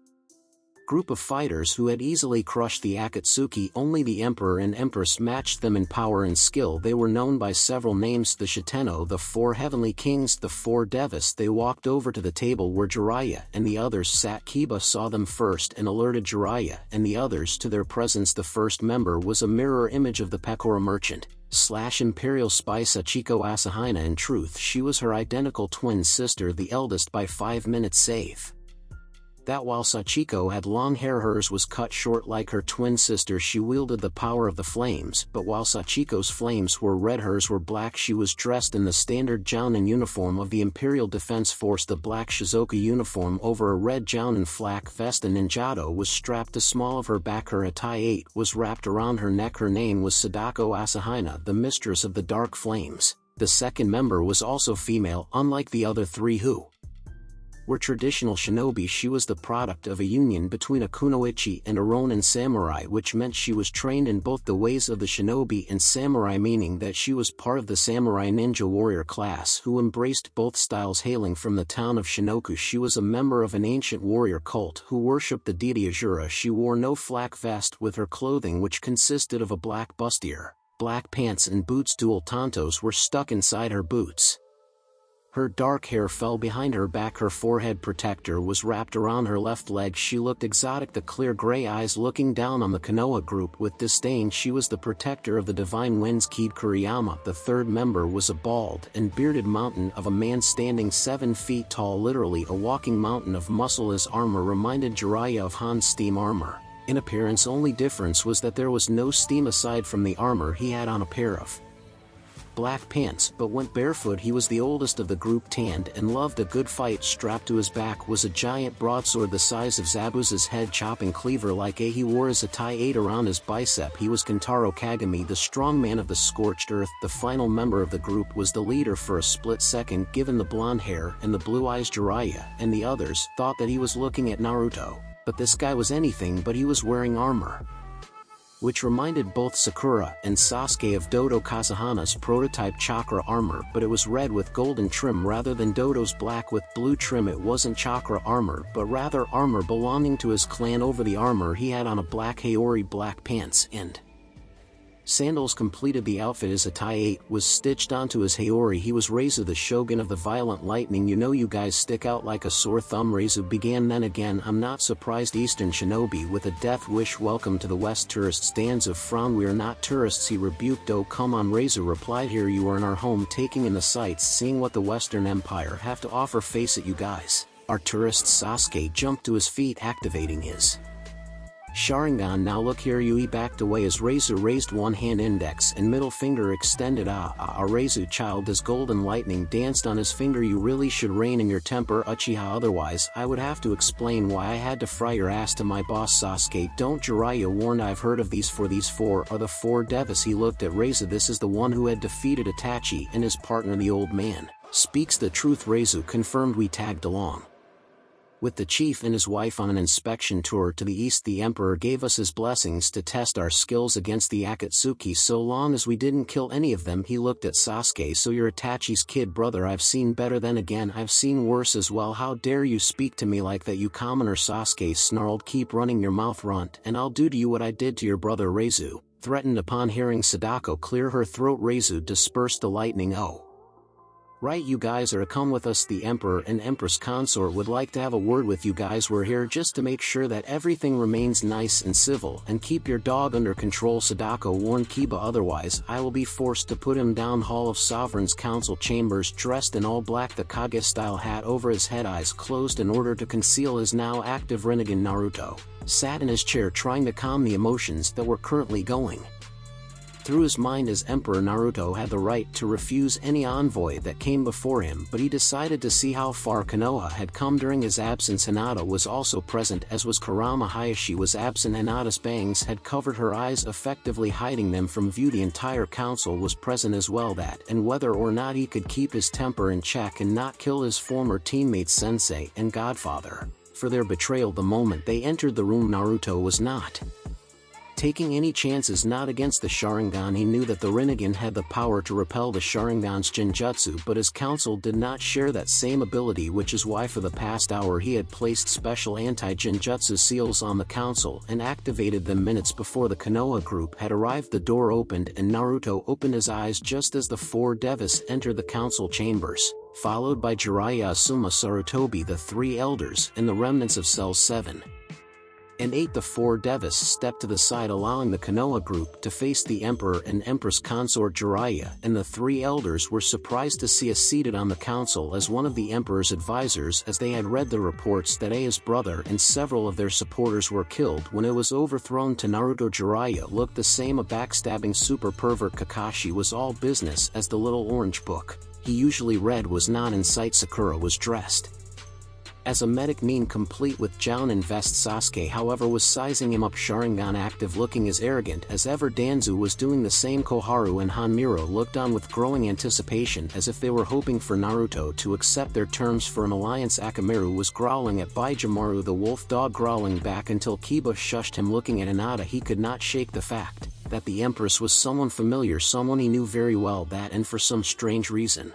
group of fighters who had easily crushed the Akatsuki, only the Emperor and Empress matched them in power and skill. They were known by several names: the Shiteno, the Four Heavenly Kings, the Four Devas. They walked over to the table where Jiraiya and the others sat. Kiba saw them first and alerted Jiraiya and the others to their presence. The first member was a mirror image of the Pekora merchant slash imperial spy Sachiko Asahina. In truth, she was her identical twin sister, the eldest by five minutes safe. That while Sachiko had long hair, hers was cut short like her twin sister. She wielded the power of the flames, but while Sachiko's flames were red, hers were black. She was dressed in the standard jounin uniform of the Imperial Defense Force, the black Shizuoka uniform over a red jounin flak vest. A ninjado was strapped to small of her back. Her attire was wrapped around her neck. Her name was Sadako Asahina, the mistress of the dark flames. The second member was also female, unlike the other three who were traditional shinobi. She was the product of a union between a kunoichi and a ronin samurai, which meant she was trained in both the ways of the shinobi and samurai, meaning that she was part of the samurai ninja warrior class who embraced both styles. Hailing from the town of Shinoku, she was a member of an ancient warrior cult who worshipped the deity Ashura. She wore no flak vest, with her clothing, which consisted of a black bustier, black pants and boots. Dual tantos were stuck inside her boots. Her dark hair fell behind her back. Her forehead protector was wrapped around her left leg. She looked exotic, the clear gray eyes looking down on the Konoha group with disdain. She was the protector of the divine winds, Kid Kuriyama. The third member was a bald and bearded mountain of a man standing seven feet tall, literally a walking mountain of muscle. His armor reminded Jiraiya of Han's steam armor. In appearance, only difference was that there was no steam aside from the armor he had on, a pair of black pants, but went barefoot. He was the oldest of the group, tanned and loved a good fight. Strapped to his back was a giant broadsword the size of Zabuza's head, chopping cleaver like a. He wore his attire around his bicep. He was Kentaro Kagami, the strongman of the scorched earth. The final member of the group was the leader. For a split second, given the blonde hair and the blue eyes, Jiraiya and the others thought that he was looking at Naruto, but this guy was anything but. He was wearing armor, which reminded both Sakura and Sasuke of Dodo Kazuhana's prototype chakra armor, but it was red with golden trim rather than Dodo's black with blue trim. It wasn't chakra armor, but rather armor belonging to his clan. Over the armor he had on a black Hayori, black pants and sandals completed the outfit. His attire was stitched onto his Hayori. He was Reizu, the shogun of the violent lightning. You know, you guys stick out like a sore thumb, Reizu began. Then again, I'm not surprised. Eastern shinobi with a death wish. Welcome to the West, tourists. Danzo frowned. We are not tourists, he rebuked. Oh come on, Reizu replied. Here you are in our home, taking in the sights, seeing what the Western Empire have to offer. Face it, you guys are tourists. Sasuke jumped to his feet, activating his Sharingan. Now look here you. He backed away as Reizu raised one hand, index and middle finger extended. Ah ah ah Reizu child, as golden lightning danced on his finger. You really should rein in your temper, Uchiha, otherwise I would have to explain why I had to fry your ass to my boss. Sasuke don't, Jiraiya warned. I've heard of these four. These four are the four devas. He looked at Reizu. This is the one who had defeated Itachi and his partner. The old man speaks the truth, Reizu confirmed. We tagged along with the chief and his wife on an inspection tour to the east. The Emperor gave us his blessings to test our skills against the Akatsuki, so long as we didn't kill any of them. He looked at Sasuke. So you're Itachi's kid brother. I've seen better. Then again, I've seen worse as well. How dare you speak to me like that, you commoner, Sasuke snarled. Keep running your mouth, runt, and I'll do to you what I did to your brother, Reizu threatened. Upon hearing Sadako clear her throat, Reizu dispersed the lightning. Oh Right, you guys are come with us. The Emperor and Empress Consort would like to have a word with you guys. We're here just to make sure that everything remains nice and civil and keep your dog under control. Sadako warned Kiba, otherwise I will be forced to put him down. Hall of Sovereign's Council Chambers, dressed in all black, the Kage-style hat over his head, eyes closed in order to conceal his now active renegade Naruto, sat in his chair trying to calm the emotions that were currently going through his mind. As Emperor, Naruto had the right to refuse any envoy that came before him, but he decided to see how far Konoha had come during his absence. Hinata was also present, as was Kurama. Hayashi was absent. Hinata's bangs had covered her eyes, effectively hiding them from view. The entire council was present as well, that and whether or not he could keep his temper in check and not kill his former teammate Sensei and Godfather for their betrayal. The moment they entered the room, Naruto was not taking any chances, not against the Sharingan. He knew that the Rinnegan had the power to repel the Sharingan's Jinjutsu, but his council did not share that same ability, which is why for the past hour he had placed special anti-Jinjutsu seals on the council and activated them minutes before the Konoha group had arrived. The door opened and Naruto opened his eyes just as the four Devas entered the council chambers, followed by Jiraiya, Asuma, Sarutobi, the three elders, and the remnants of Cell seven. And eight. The four Devas stepped to the side, allowing the Konoha group to face the Emperor and Empress Consort. Jiraiya and the three elders were surprised to see A seated on the council as one of the Emperor's advisors, as they had read the reports that Ai's brother and several of their supporters were killed when it was overthrown to Naruto. Jiraiya looked the same. A backstabbing super pervert. Kakashi was all business, as the little orange book he usually read was not in sight. Sakura was dressed as a medic, mean complete with Jown and vest. Sasuke, however, was sizing him up, Sharingan active, looking as arrogant as ever. Danzo was doing the same. Koharu and Hanmura looked on with growing anticipation, as if they were hoping for Naruto to accept their terms for an alliance. Akamaru was growling at Baijimaru, the wolf dog, growling back until Kiba shushed him. Looking at Hinata, he could not shake the fact that the Empress was someone familiar, someone he knew very well, that and for some strange reason,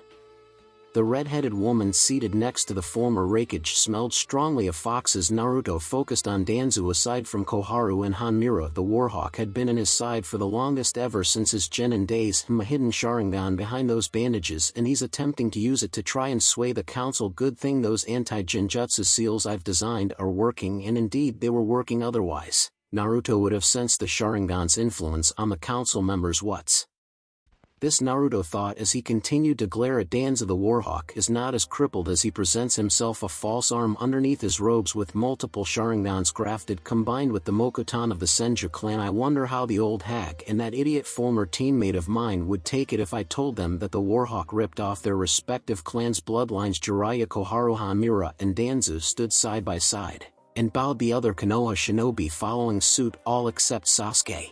the red-headed woman seated next to the former Raikage smelled strongly of foxes. Naruto focused on Danzo. Aside from Koharu and Hanmura, the Warhawk had been in his side for the longest, ever since his genin days. Him, a hidden Sharingan behind those bandages, and he's attempting to use it to try and sway the council. Good thing those anti-Jinjutsu seals I've designed are working, and indeed they were working, otherwise Naruto would have sensed the Sharingan's influence on the council members. What's this, Naruto thought as he continued to glare at Danzo. The Warhawk is not as crippled as he presents himself, a false arm underneath his robes with multiple Sharingans grafted, combined with the Mokutan of the Senju clan. I wonder how the old hag and that idiot former teammate of mine would take it if I told them that the Warhawk ripped off their respective clans' bloodlines. Jiraiya, Koharu, Hanmura, and Danzo stood side by side and bowed, the other Konoha shinobi following suit, all except Sasuke,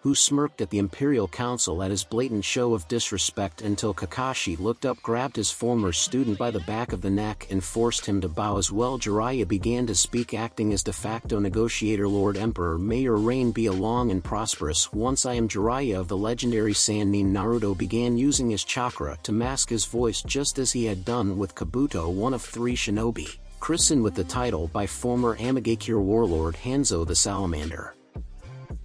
who smirked at the Imperial Council at his blatant show of disrespect, until Kakashi looked up, grabbed his former student by the back of the neck and forced him to bow as well. Jiraiya began to speak, acting as de facto negotiator. Lord Emperor, may your reign be a long and prosperous once. I am Jiraiya of the legendary San Nin. Naruto began using his chakra to mask his voice, just as he had done with Kabuto, one of three shinobi, christened with the title by former Amigakure warlord Hanzo the Salamander.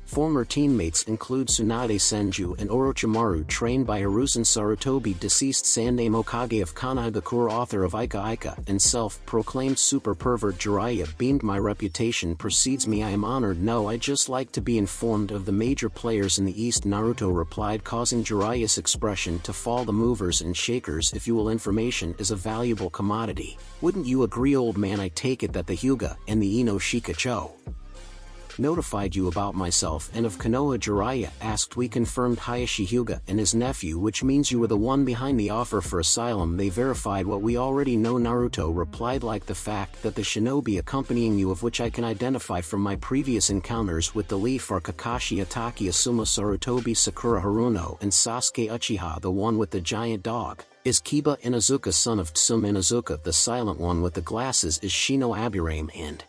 Former teammates include Tsunade Senju and Orochimaru, trained by Hiruzen Sarutobi, deceased Sandai Hokage of Kanagakur, author of Ika Ika, and self-proclaimed super pervert. Jiraiya beamed, my reputation precedes me. I am honored. No, I just like to be informed of the major players in the East, Naruto replied, causing Jiraiya's expression to fall. The movers and shakers, if you will. Information is a valuable commodity. Wouldn't you agree, old man? I take it that the Hyuga and the Inoshikacho notified you about myself and of Konoha? Jiraiya asked. We confirmed, Hayashi Hyuga and his nephew, which means you were the one behind the offer for asylum. They verified what we already know, Naruto replied, like the fact that the shinobi accompanying you, of which I can identify from my previous encounters with the leaf, are Kakashi, Itaki, Asuma, Sarutobi, Sakura, Haruno, and Sasuke Uchiha. The one with the giant dog is Kiba Inazuka, son of Tsum Inazuka. The silent one with the glasses is Shino Aburame, and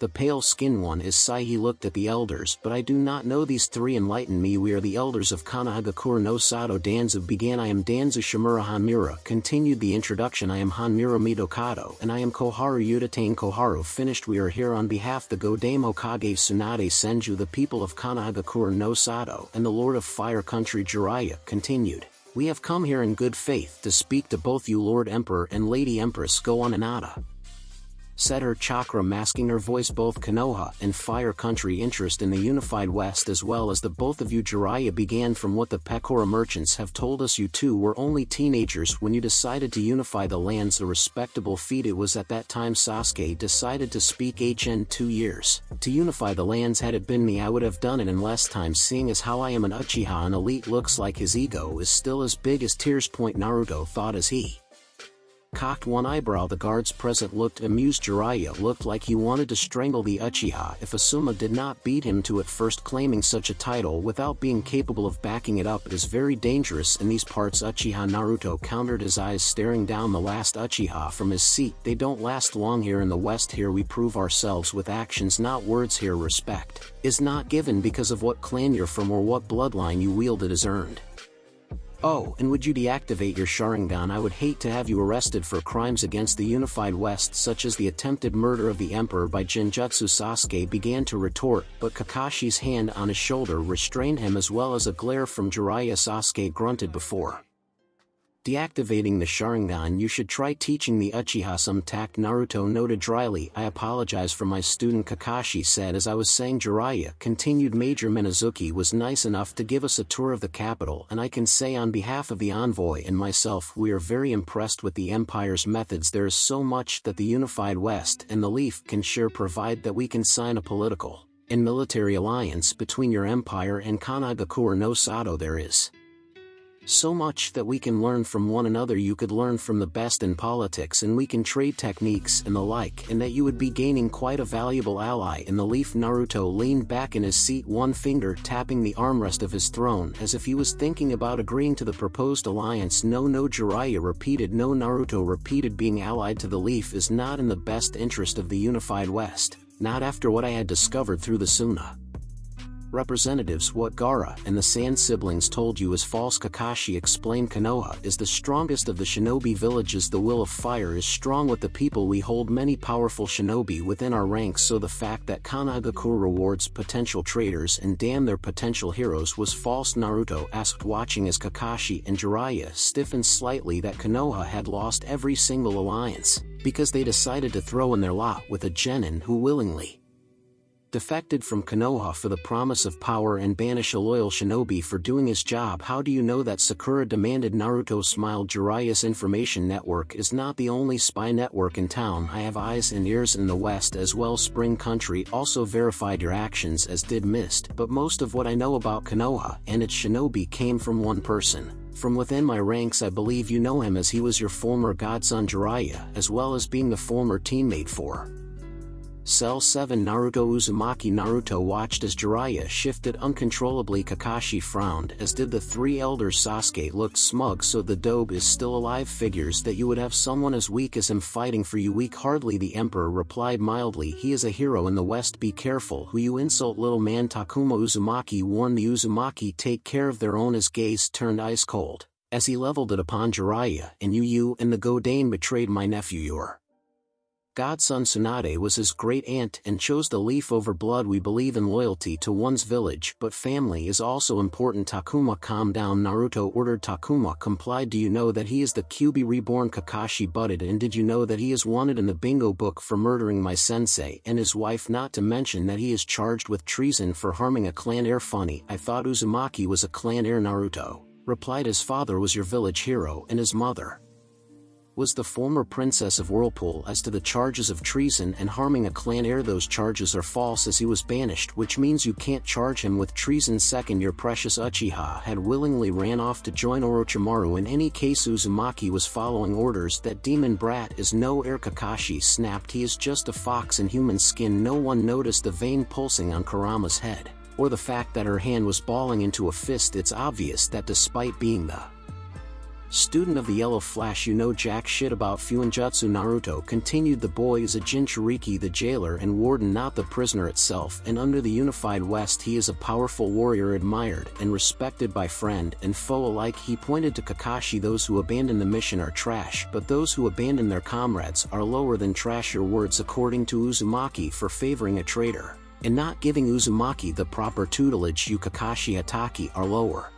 the pale-skinned one is Sai. He looked at the elders, but I do not know these three. Enlighten me. We are the elders of Kanahagakure no Sato, Danzo began. I am Danzo Shimura. Hanmura continued the introduction. I am Hanmura Midokado, and I am Koharu Utatane. Koharu finished. We are here on behalf of the Godaimo Kage, Tsunade Senju, the people of Kanahagakure no Sato, and the Lord of Fire Country. Jiraiya continued, We have come here in good faith to speak to both you Lord Emperor and Lady Empress Go Ananata," said her chakra masking her voice. Both Konoha and Fire Country interest in the Unified West as well as the both of you Jiraiya began from what the Pekora merchants have told us. You two were only teenagers when you decided to unify the lands, a respectable feat it was. At that time Sasuke decided to speak hn two years, to unify the lands. Had it been me I would have done it in less time seeing as how I am an Uchiha and elite. Looks like his ego is still as big as Tears Point, Naruto thought as he cocked one eyebrow. The guards present looked amused. Jiraiya looked like he wanted to strangle the Uchiha if Asuma did not beat him to it first. Claiming such a title without being capable of backing it up is very dangerous in these parts. Uchiha, Naruto countered, his eyes staring down the last Uchiha from his seat. They don't last long here in the West. Here we prove ourselves with actions not words. Here respect is not given because of what clan you're from or what bloodline you wield, it is earned. Oh, and would you deactivate your Sharingan? I would hate to have you arrested for crimes against the Unified West such as the attempted murder of the Emperor by Jinjutsu. Sasuke began to retort, but Kakashi's hand on his shoulder restrained him as well as a glare from Jiraiya. Sasuke grunted. Before deactivating the Sharingan you should try teaching the Uchiha some tact, Naruto noted dryly. I apologize for my student, Kakashi said. As I was saying, Jiraiya continued, Major Minazuki was nice enough to give us a tour of the capital and I can say on behalf of the envoy and myself we are very impressed with the Empire's methods. There is so much that the Unified West and the Leaf can share provided that we can sign a political and military alliance between your Empire and Kanagakuren no Sato. There is so much that we can learn from one another. You could learn from the best in politics and we can trade techniques and the like, and that you would be gaining quite a valuable ally in the Leaf. Naruto leaned back in his seat, one finger tapping the armrest of his throne as if he was thinking about agreeing to the proposed alliance. No no Jiraiya repeated. No Naruto repeated. Being allied to the Leaf is not in the best interest of the Unified West, not after what I had discovered through the Suna representatives. What Gaara and the Sand siblings told you is false, Kakashi explained. Konoha is the strongest of the shinobi villages. The will of fire is strong with the people. We hold many powerful shinobi within our ranks, so the fact that Kanagakuren rewards potential traitors and damn their potential heroes was false. Naruto asked, watching as Kakashi and Jiraiya stiffened slightly, that Konoha had lost every single alliance because they decided to throw in their lot with a genin who willingly defected from Konoha for the promise of power and banish a loyal shinobi for doing his job. How do you know that? Sakura demanded. Naruto smiled. Jiraiya's information network is not the only spy network in town. I have eyes and ears in the West as well. Spring Country also verified your actions as did Mist, but most of what I know about Konoha and its shinobi came from one person from within my ranks. I believe you know him as he was your former godson Jiraiya, as well as being the former teammate for Cell seven Naruto Uzumaki. Naruto watched as Jiraiya shifted uncontrollably. Kakashi frowned, as did the three elders. Sasuke looked smug. So the Dobe is still alive. Figures that you would have someone as weak as him fighting for you. Weak hardly, the Emperor replied mildly. He is a hero in the West. Be careful who you insult, little man, Takuma Uzumaki warned. The Uzumaki take care of their own. His gaze turned ice cold as he leveled it upon Jiraiya. And you you and the Godane betrayed my nephew. Your godson Tsunade was his great aunt and chose the Leaf over blood. We believe in loyalty to one's village, but family is also important. Takuma, calm down, Naruto ordered. Takuma complied. Do you know that he is the Kyuubi reborn? Kakashi butted in. Did you know that he is wanted in the bingo book for murdering my sensei and his wife, not to mention that he is charged with treason for harming a clan heir? Funny, I thought Uzumaki was a clan heir, Naruto replied. His father was your village hero and his mother was the former princess of Whirlpool. As to the charges of treason and harming a clan heir, those charges are false as he was banished, which means you can't charge him with treason. Second, your precious Uchiha had willingly ran off to join Orochimaru. In any case, Uzumaki was following orders. That demon brat is no heir, Kakashi snapped. He is just a fox in human skin. No one noticed the vein pulsing on Kurama's head, or the fact that her hand was balling into a fist. It's obvious that despite being the student of the Yellow Flash, you know jack shit about Fuinjutsu. Naruto continued. The boy is a Jinchuriki, the jailer and warden, not the prisoner itself, and under the Unified West he is a powerful warrior admired and respected by friend and foe alike. He pointed to Kakashi. Those who abandon the mission are trash, but those who abandon their comrades are lower than trash. Your words, according to Uzumaki, for favoring a traitor and not giving Uzumaki the proper tutelage, you Kakashi Hatake, are lower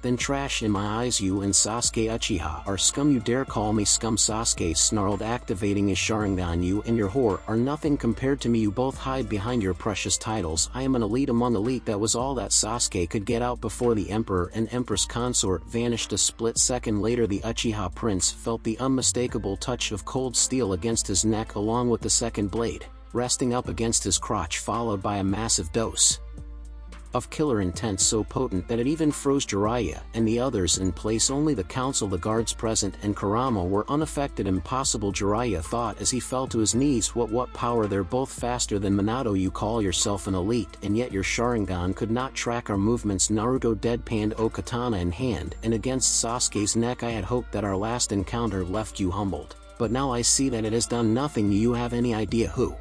Then trash in my eyes, you and Sasuke Uchiha are scum. You dare call me scum? Sasuke snarled, activating his Sharingan. You and your whore are nothing compared to me. You both hide behind your precious titles. I am an elite among elite. That was all that Sasuke could get out before the emperor and empress consort vanished. A split second later, the Uchiha prince felt the unmistakable touch of cold steel against his neck along with the second blade, resting up against his crotch, followed by a massive dose of killer intent so potent that it even froze Jiraiya and the others in place. Only the council, the guards present, and Kurama were unaffected. Impossible, Jiraiya thought as he fell to his knees. What what power? They're both faster than Minato. You call yourself an elite, and yet your Sharingan could not track our movements. Naruto deadpanned, O katana in hand and against Sasuke's neck. I had hoped that our last encounter left you humbled, but now I see that it has done nothing. Do you have any idea who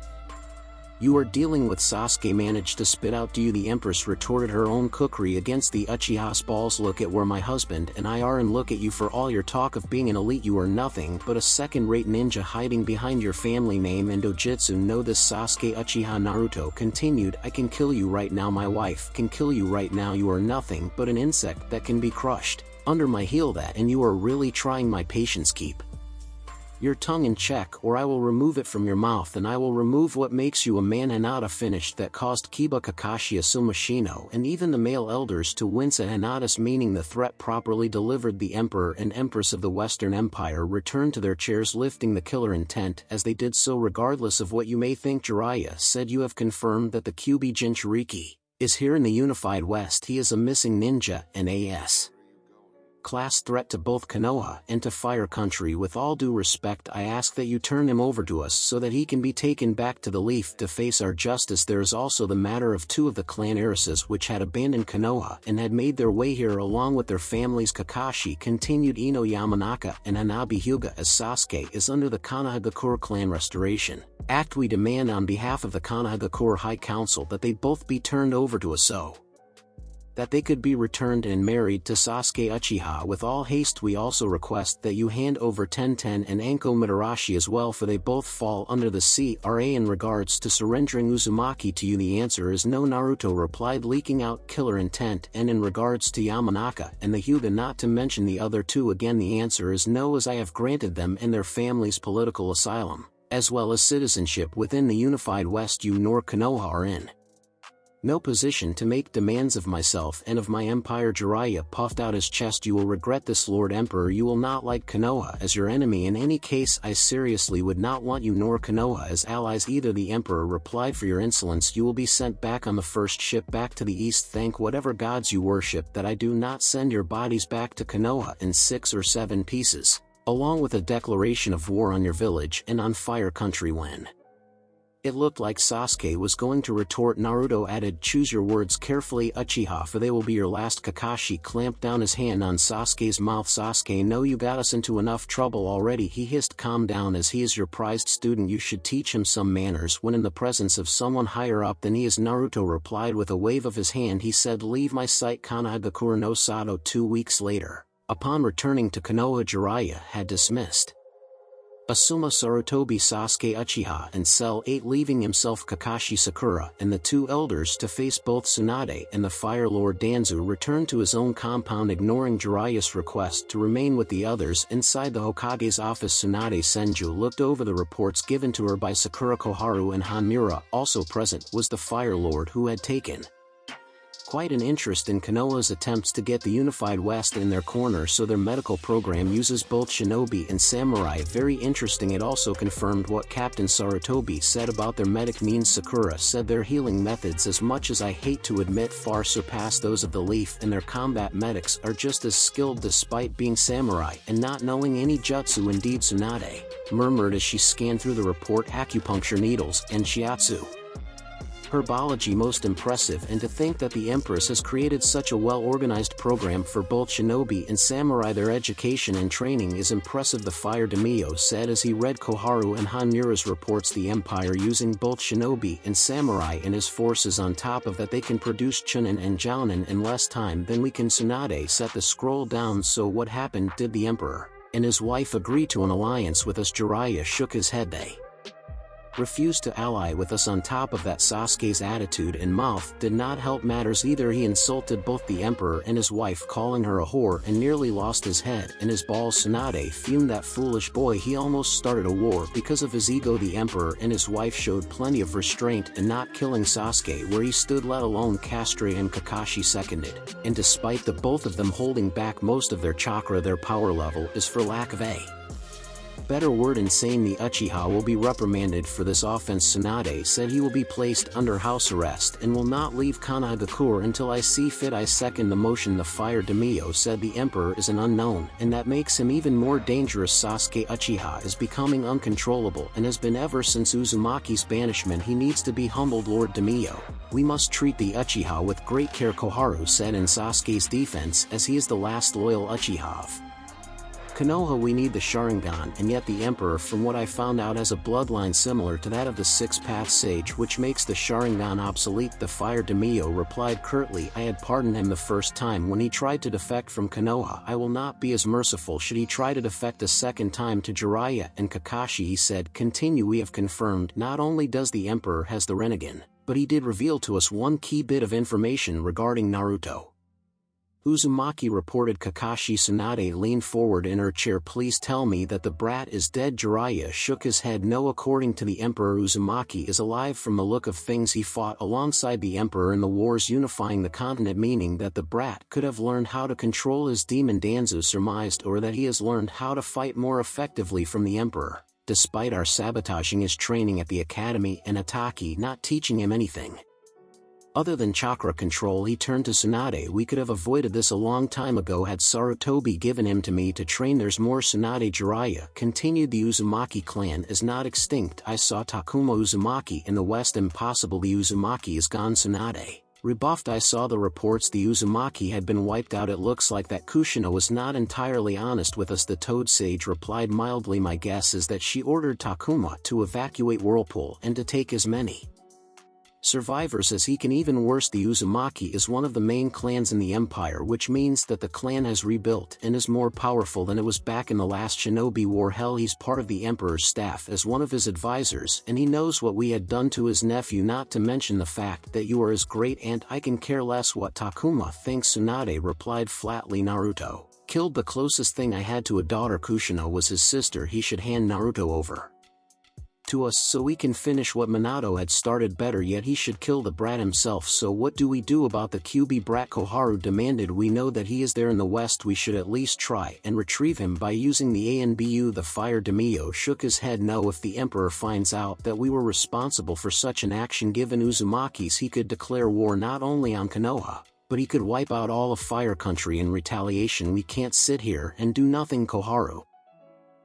you are dealing with? Sasuke managed to spit out. Do you? The Empress retorted, her own cookery against the Uchiha's balls. Look at where my husband and I are, and look at you. For all your talk of being an elite, you are nothing but a second-rate ninja hiding behind your family name and dojutsu. Know this, Sasuke Uchiha. Naruto continued, I can kill you right now. My wife can kill you right now. You are nothing but an insect that can be crushed under my heel. That and you are really trying my patience. Keep your tongue in check, or I will remove it from your mouth, and I will remove what makes you a man. Hinata finished. That caused Kiba, Kakashi, Asumashino, and even the male elders to wince at Hinata's meaning. The threat properly delivered, the Emperor and Empress of the Western Empire returned to their chairs, lifting the killer intent as they did so. Regardless of what you may think, Jiraiya said, you have confirmed that the Kyuubi Jinchuriki is here in the Unified West. He is a missing ninja and as class threat to both Konoha and to Fire Country. With all due respect, I ask that you turn him over to us so that he can be taken back to the Leaf to face our justice. There is also the matter of two of the clan heiresses which had abandoned Konoha and had made their way here along with their families. Kakashi continued, Ino Yamanaka and Hanabi Hyuga. As Sasuke is under the Konohagakure Clan Restoration Act, we demand on behalf of the Konohagakure High Council that they both be turned over to us so that they could be returned and married to Sasuke Uchiha with all haste. We also request that you hand over Tenten and Anko Mitarashi as well, for they both fall under the C R A. In regards to surrendering Uzumaki to you, the answer is no, Naruto replied, leaking out killer intent. And in regards to Yamanaka and the Hyuga, not to mention the other two, again the answer is no, as I have granted them and their families political asylum, as well as citizenship within the Unified West. You nor Konoha are in no position to make demands of myself and of my empire. Jiraiya puffed out his chest. You will regret this, Lord Emperor. You will not like Konoha as your enemy. In any case, I seriously would not want you nor Konoha as allies either, the Emperor replied. For your insolence, you will be sent back on the first ship back to the east. Thank whatever gods you worship that I do not send your bodies back to Konoha in six or seven pieces, along with a declaration of war on your village and on Fire Country. When it looked like Sasuke was going to retort, Naruto added, choose your words carefully, Uchiha, for they will be your last. Kakashi clamped down his hand on Sasuke's mouth. Sasuke, no, you got us into enough trouble already, he hissed. Calm down, as he is your prized student. You should teach him some manners when in the presence of someone higher up than he is, Naruto replied. With a wave of his hand, he said, leave my sight. Konohagakure no Sato. Two weeks later, upon returning to Konoha, Jiraiya had dismissed Asuma, Sarutobi, Sasuke Uchiha and Cell eight, leaving himself Kakashi, Sakura and the two elders to face both Tsunade and the Fire Lord. Danzo returned to his own compound, ignoring Jiraiya's request to remain with the others. Inside the Hokage's office, Tsunade Senju looked over the reports given to her by Sakura, Koharu and Hanmura. Also present was the Fire Lord, who had taken quite an interest in Konoha's attempts to get the Unified West in their corner, so their medical program uses both shinobi and samurai. Very interesting. It also confirmed what Captain Sarutobi said about their medic means. Sakura said their healing methods, as much as I hate to admit, far surpass those of the Leaf, and their combat medics are just as skilled despite being samurai and not knowing any jutsu. Indeed, Tsunade murmured as she scanned through the report. Acupuncture needles and shiatsu herbology most impressive, and to think that the Empress has created such a well-organized program for both shinobi and samurai. Their education and training is impressive, the Fire Daimyo said as he read Koharu and Hanmura's reports. The Empire using both shinobi and samurai in his forces. On top of that, they can produce chunin and jounin in less time than we can. Tsunade set the scroll down. So what happened? Did the Emperor and his wife agree to an alliance with us? Jiraiya shook his head. They refused to ally with us. On top of that, Sasuke's attitude and mouth did not help matters either. He insulted both the emperor and his wife, calling her a whore, and nearly lost his head and his balls. Tsunade fumed, that foolish boy, he almost started a war because of his ego. The emperor and his wife showed plenty of restraint in not killing Sasuke where he stood, let alone Kastori and Kakashi seconded, and despite the both of them holding back most of their chakra, their power level is, for lack of a better word, insane. The Uchiha will be reprimanded for this offense. Tsunade said he will be placed under house arrest and will not leave Kanagakur until I see fit. I second the motion. The Fire Daimyo said the emperor is an unknown and that makes him even more dangerous. Sasuke Uchiha is becoming uncontrollable and has been ever since Uzumaki's banishment. He needs to be humbled. Lord Daimyo, we must treat the Uchiha with great care, Koharu said in Sasuke's defense, as he is the last loyal Uchiha of Konoha. We need the Sharingan, and yet the emperor, from what I found out, has a bloodline similar to that of the Six Path Sage, which makes the Sharingan obsolete. The Fire Daimyo replied curtly, I had pardoned him the first time when he tried to defect from Konoha. I will not be as merciful should he try to defect a second time to Jiraiya and Kakashi. He said, continue. We have confirmed not only does the emperor has the Rinnegan, but he did reveal to us one key bit of information regarding Naruto. Uzumaki reported Kakashi. Tsunade leaned forward in her chair. Please tell me that the brat is dead. Jiraiya shook his head. No, according to the emperor, Uzumaki is alive. From the look of things, he fought alongside the emperor in the wars unifying the continent, meaning that the brat could have learned how to control his demon, Danzo surmised, or that he has learned how to fight more effectively from the emperor, despite our sabotaging his training at the academy and Itaki not teaching him anything other than chakra control. He turned to Tsunade. We could have avoided this a long time ago had Sarutobi given him to me to train. There's more, Tsunade. Jiraiya continued, the Uzumaki clan is not extinct. I saw Takuma Uzumaki in the West. Impossible, the Uzumaki is gone. Tsunade rebuffed. I saw the reports the Uzumaki had been wiped out. It looks like that Kushina was not entirely honest with us, the Toad Sage replied mildly. My guess is that she ordered Takuma to evacuate Whirlpool and to take as many survivors as he can. Even worse, the Uzumaki is one of the main clans in the empire, which means that the clan has rebuilt and is more powerful than it was back in the last shinobi war. Hell, he's part of the emperor's staff as one of his advisors, and he knows what we had done to his nephew, not to mention the fact that you are his great aunt. I can care less what Takuma thinks, Tsunade replied flatly. Naruto killed the closest thing I had to a daughter. Kushina was his sister. He should hand Naruto over to us so we can finish what Minato had started. Better yet, he should kill the brat himself. So what do we do about the Kyuubi brat, Koharu demanded. We know that he is there in the West. We should at least try and retrieve him by using the A N B U. The Fire Daimyo shook his head. No, if the emperor finds out that we were responsible for such an action given Uzumaki's, he could declare war not only on Konoha, but he could wipe out all of Fire Country in retaliation. We can't sit here and do nothing, Koharu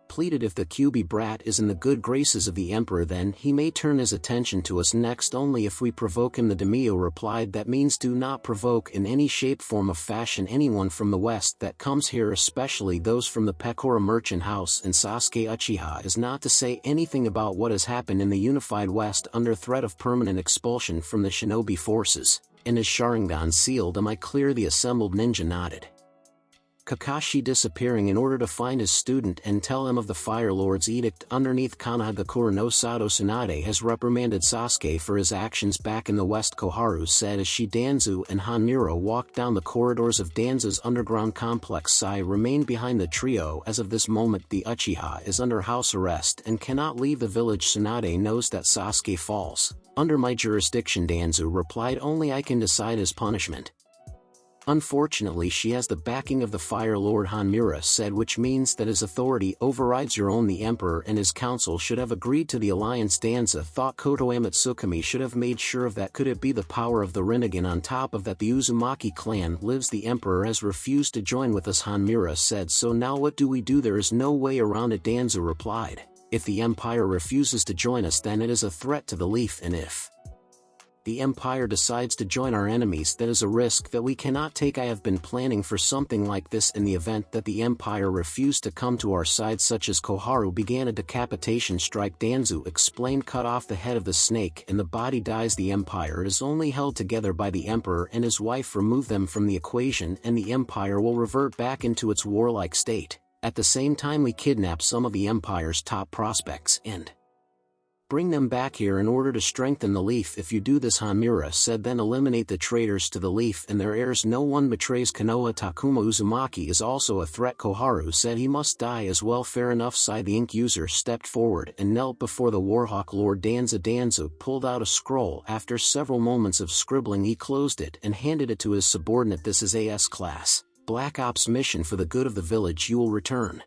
pleaded. If the Kyuubi brat is in the good graces of the emperor, then he may turn his attention to us next. Only if we provoke him, the Daimyo replied. That means do not provoke in any shape, form or fashion anyone from the West that comes here, especially those from the Pekora Merchant House, and Sasuke Uchiha is not to say anything about what has happened in the unified West under threat of permanent expulsion from the shinobi forces, and his Sharingan sealed. Am I clear? The assembled ninja nodded. Kakashi disappearing in order to find his student and tell him of the Fire Lord's Edict underneath Kanagakur. No, Sato Tsunade has reprimanded Sasuke for his actions back in the West, Koharu said as she, Danzo and Hanmura walked down the corridors of Danzo's underground complex. Sai remained behind the trio. As of this moment, the Uchiha is under house arrest and cannot leave the village. Tsunade knows that Sasuke falls under my jurisdiction, Danzo replied. Only I can decide his punishment. Unfortunately, she has the backing of the Fire Lord, Hanmura said, which means that his authority overrides your own. The emperor and his council should have agreed to the alliance. Danzo thought Kotoamatsukami should have made sure of that. Could it be the power of the Rinnegan? On top of that, the Uzumaki clan lives. The emperor has refused to join with us, Hanmura said. So now what do we do? There is no way around it, Danzo replied. If the empire refuses to join us, then it is a threat to the leaf, and if the empire decides to join our enemies, that is a risk that we cannot take. I have been planning for something like this. In the event that the empire refused to come to our side, such as Koharu began a decapitation strike, Danzo explained. Cut off the head of the snake and the body dies. The empire is only held together by the emperor and his wife. Remove them from the equation and the empire will revert back into its warlike state. At the same time, we kidnap some of the empire's top prospects and Bring them back here in order to strengthen the Leaf. If you do this, Hanmura said, then eliminate the traitors to the Leaf and their heirs. No one betrays Konoha. Takuma Uzumaki is also a threat. Koharu said he must die as well. Fair enough. Sai the ink user stepped forward and knelt before the Warhawk Lord Danzo. Danzo pulled out a scroll. After several moments of scribbling, he closed it and handed it to his subordinate. This is A S class. Black Ops mission for the good of the village. You will return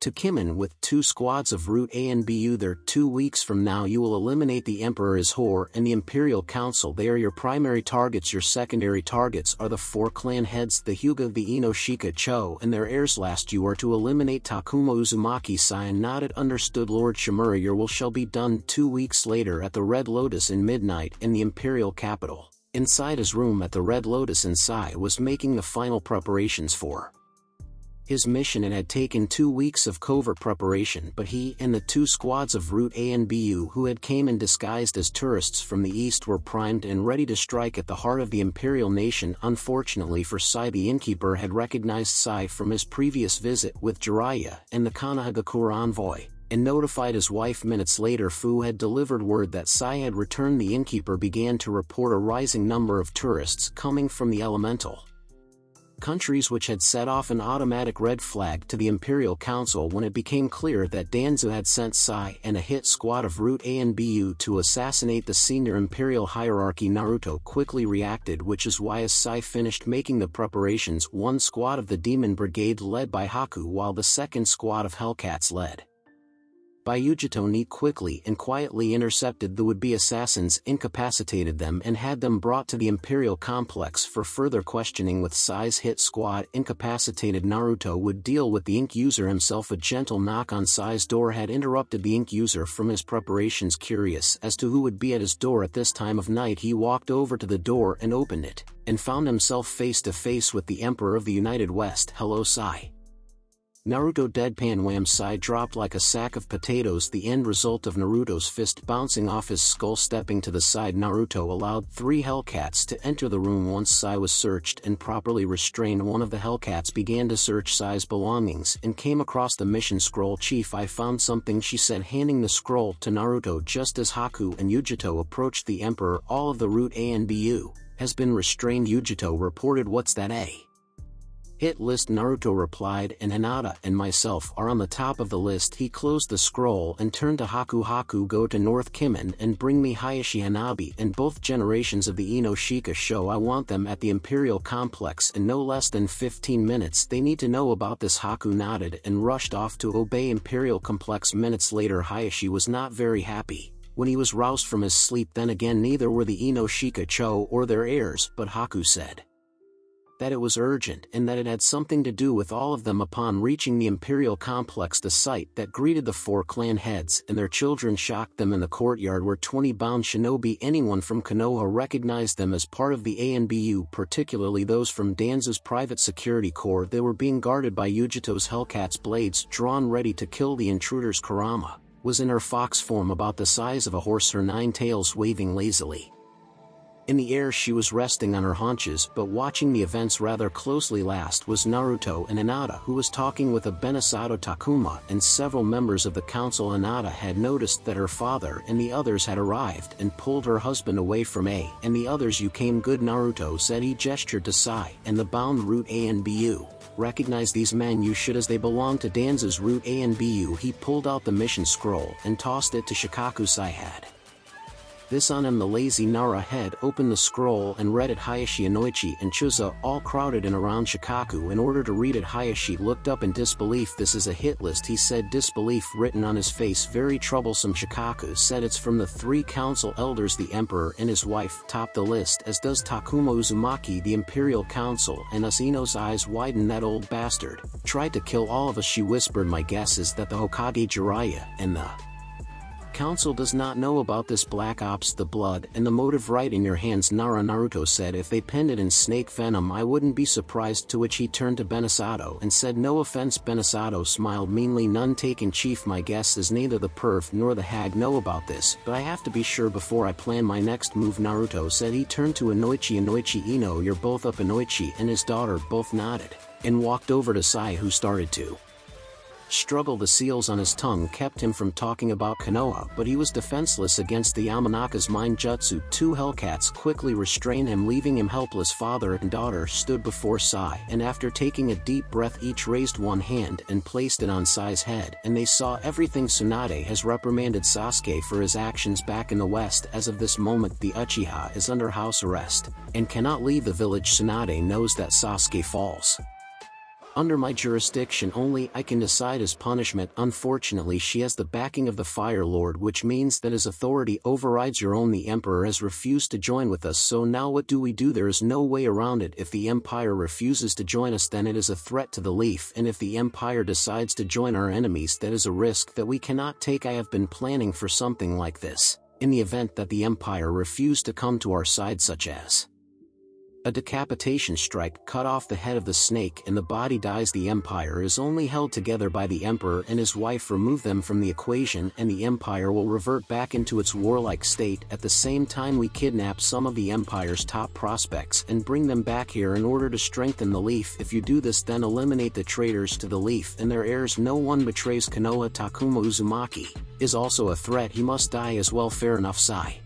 to Kimin with two squads of Route A and B U there two weeks from now. You will eliminate the Emperor, his whore, and the Imperial Council. They are your primary targets. Your secondary targets are the four clan heads, the Hyuga, the Inoshika Cho, and their heirs. Last, you are to eliminate Takuma Uzumaki. Sai nodded. Understood, Lord Shimura. Your will shall be done. Two weeks later at the Red Lotus in midnight in the Imperial capital. Inside his room at the Red Lotus, and Sai was making the final preparations for his mission. It had taken two weeks of covert preparation, but he and the two squads of Route A and B U who had came in disguised as tourists from the east were primed and ready to strike at the heart of the Imperial Nation. Unfortunately for Sai, the innkeeper had recognized Sai from his previous visit with Jiraiya and the Konohagakure envoy, and notified his wife. Minutes later, Fu had delivered word that Sai had returned. The innkeeper began to report a rising number of tourists coming from the elemental countries, which had set off an automatic red flag to the Imperial Council when it became clear that Danzo had sent Sai and a hit squad of Route A and B U to assassinate the senior Imperial hierarchy. Naruto quickly reacted, which is why as Sai finished making the preparations, one squad of the Demon Brigade led by Haku while the second squad of Hellcats led by Yugito Nii quickly and quietly intercepted the would-be assassins, incapacitated them, and had them brought to the Imperial Complex for further questioning. With Sai's hit squad incapacitated, Naruto would deal with the ink user himself. A gentle knock on Sai's door had interrupted the ink user from his preparations. Curious as to who would be at his door at this time of night, he walked over to the door and opened it, and found himself face to face with the Emperor of the United West. Hello, Sai. Naruto deadpan wham. Sai dropped like a sack of potatoes, the end result of Naruto's fist bouncing off his skull. Stepping to the side, Naruto allowed three Hellcats to enter the room. Once Sai was searched and properly restrained, one of the Hellcats began to search Sai's belongings and came across the mission scroll. Chief, I found something, she said, handing the scroll to Naruto. Just as Haku and Yugito approached the Emperor, all of the Route A and B U has been restrained, Yugito reported. What's that, eh? Hit list, Naruto replied, and Hinata and myself are on the top of the list. He closed the scroll and turned to Haku. Haku, go to North Kimin and bring me Hayashi Hanabi and both generations of the Inoshika show. I want them at the Imperial Complex in no less than fifteen minutes. They need to know about this. Haku nodded and rushed off to obey. Imperial Complex. Minutes later, Hayashi was not very happy when he was roused from his sleep. Then again, neither were the Inoshika Cho or their heirs, but Haku said that it was urgent and that it had something to do with all of them. Upon reaching the Imperial Complex, the sight that greeted the four clan heads and their children shocked them. In the courtyard were twenty bound shinobi. Anyone from Konoha recognized them as part of the A N B U, particularly those from Danzo's private security corps. They were being guarded by Yugito's Hellcats, blades drawn ready to kill the intruders. Kurama was in her fox form, about the size of a horse, her nine tails waving lazily in the air. She was resting on her haunches, but watching the events rather closely. Last was Naruto and Hinata, who was talking with a Benisato Takuma and several members of the council. Hinata had noticed that her father and the others had arrived and pulled her husband away from A and the others. You came good, Naruto said. He gestured to Sai and the bound Route A and B U. Recognize these men, you should, as they belong to Danzo's Route A and B U. He pulled out the mission scroll and tossed it to Shikaku. Sai had this on him. The lazy Nara head opened the scroll and read it. Hayashi, Inoichi, and Chuza all crowded in around Shikaku in order to read it. Hayashi looked up in disbelief. This is a hit list, he said, disbelief written on his face. Very troublesome, Shikaku said. It's from the three council elders. The Emperor and his wife top the list, as does Takuma Uzumaki, the Imperial Council, and us. Ino's eyes widened. That old bastard tried to kill all of us, she whispered. My guess is that the Hokage Jiraiya and the Council does not know about this. Black Ops, the blood and the motive right in your hands, Nara, Naruto said. If they pinned it in snake venom, I wouldn't be surprised. To which he turned to Benisato and said, no offense. Benisato smiled meanly, none taken, Chief. My guess is neither the perv nor the hag know about this, but I have to be sure before I plan my next move, Naruto said. He turned to Inoichi. Inoichi, Ino, you're both up. Inoichi and his daughter both nodded and walked over to Sai, who started to struggle the seals on his tongue kept him from talking about Konoha, but he was defenseless against the Yamanaka's mind jutsu. Two Hellcats quickly restrained him, leaving him helpless. Father and daughter stood before Sai, and after taking a deep breath each raised one hand and placed it on Sai's head, and they saw everything. Tsunade has reprimanded Sasuke for his actions back in the West. As of this moment the Uchiha is under house arrest, and cannot leave the village. Tsunade knows that Sasuke falls under my jurisdiction only. I can decide his punishment. Unfortunately she has the backing of the Fire Lord, which means that his authority overrides your own. The Emperor has refused to join with us, so now what do we do? There is no way around it. If the Empire refuses to join us, then it is a threat to the Leaf, and if the Empire decides to join our enemies, that is a risk that we cannot take. I have been planning for something like this, in the event that the Empire refused to come to our side, such as a decapitation strike. Cut off the head of the snake and the body dies. The Empire is only held together by the Emperor and his wife. Remove them from the equation and the Empire will revert back into its warlike state. At the same time we kidnap some of the Empire's top prospects and bring them back here in order to strengthen the Leaf. If you do this, then eliminate the traitors to the Leaf and their heirs. No one betrays Konoha. Takuma Uzumaki is also a threat. He must die as well. Fair enough, Sai.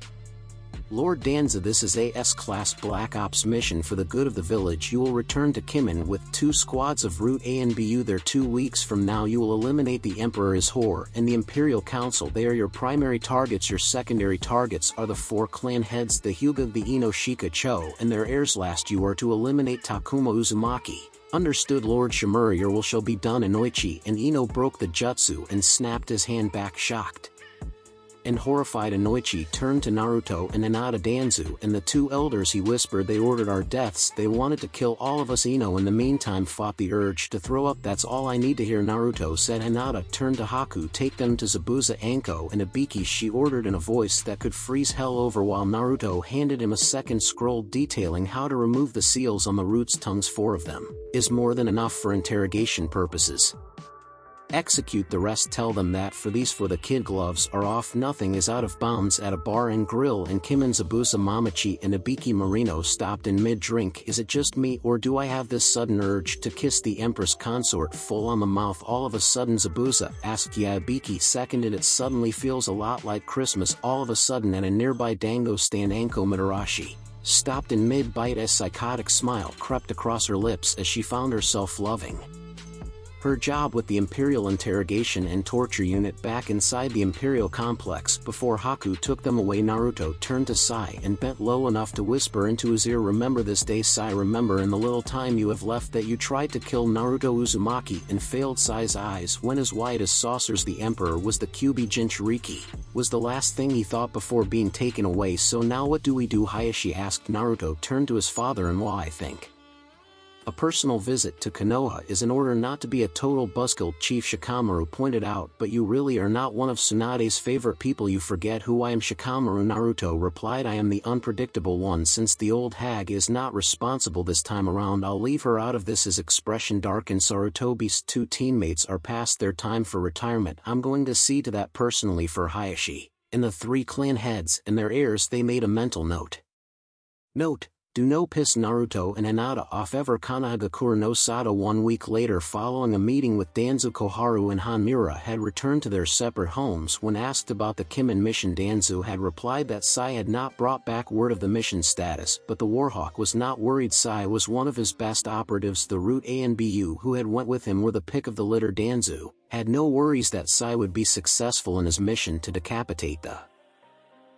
Lord Danzo, this is a S-class Black Ops mission for the good of the village. You will return to Kimin with two squads of Route A and B U there. Two weeks from now you will eliminate the Emperor, his whore, and the Imperial Council. They are your primary targets. Your secondary targets are the four clan heads, the Hyuga, the Ino, Shika Cho, and their heirs. Last you are to eliminate Takuma Uzumaki. Understood, Lord Shimura. Your will shall be done. Inoichi and Ino broke the jutsu and snapped his hand back. Shocked and horrified, Inoichi turned to Naruto and Hinata. Danzo and the two elders, he whispered, they ordered our deaths. They wanted to kill all of us. Ino in the meantime fought the urge to throw up. That's all I need to hear, Naruto said. Hinata turned to Haku. Take them to Zabuza, Anko and Ibiki, she ordered in a voice that could freeze hell over, while Naruto handed him a second scroll detailing how to remove the seals on the root's tongues. Four of them is more than enough for interrogation purposes. Execute the rest. Tell them that for these for the kid gloves are off. Nothing is out of bounds. At a bar and grill in Kimin, Zabuza Momochi and Ibiki Morino stopped in mid-drink. Is it just me, or do I have this sudden urge to kiss the Empress Consort full on the mouth all of a sudden? Zabuza asked. Yeah, Ibiki seconded. It suddenly feels a lot like Christmas all of a sudden. At a nearby dango stand, Anko Mitarashi stopped in mid-bite. A psychotic smile crept across her lips as she found herself loving her job with the Imperial Interrogation and Torture Unit back inside the Imperial Complex. Before Haku took them away, Naruto turned to Sai and bent low enough to whisper into his ear, remember this day, Sai. Remember in the little time you have left that you tried to kill Naruto Uzumaki and failed. Sai's eyes went as wide as saucers. The Emperor was the Kyuubi Jinchuriki, was the last thing he thought before being taken away. So now what do we do? Hayashi asked. Naruto turned to his father-in-law. I think a personal visit to Konoha is in order not to be a total buzzkill, Chief Shikamaru pointed out, but you really are not one of Tsunade's favorite people. You forget who I am, Shikamaru, Naruto replied. I am the unpredictable one. Since the old hag is not responsible this time around, I'll leave her out of this. His expression darkened. Sarutobi's two teammates are past their time for retirement. I'm going to see to that personally for Hayashi and the three clan heads and their heirs. They made a mental note. Note. Do no piss Naruto and Hinata off ever. Konohagakure no Sato. One week later, following a meeting with Danzo, Koharu and Hanmura had returned to their separate homes. When asked about the Kimin mission, Danzo had replied that Sai had not brought back word of the mission status, but the Warhawk was not worried. Sai was one of his best operatives. The Route A and B U who had went with him were the pick of the litter. Danzo had no worries that Sai would be successful in his mission to decapitate the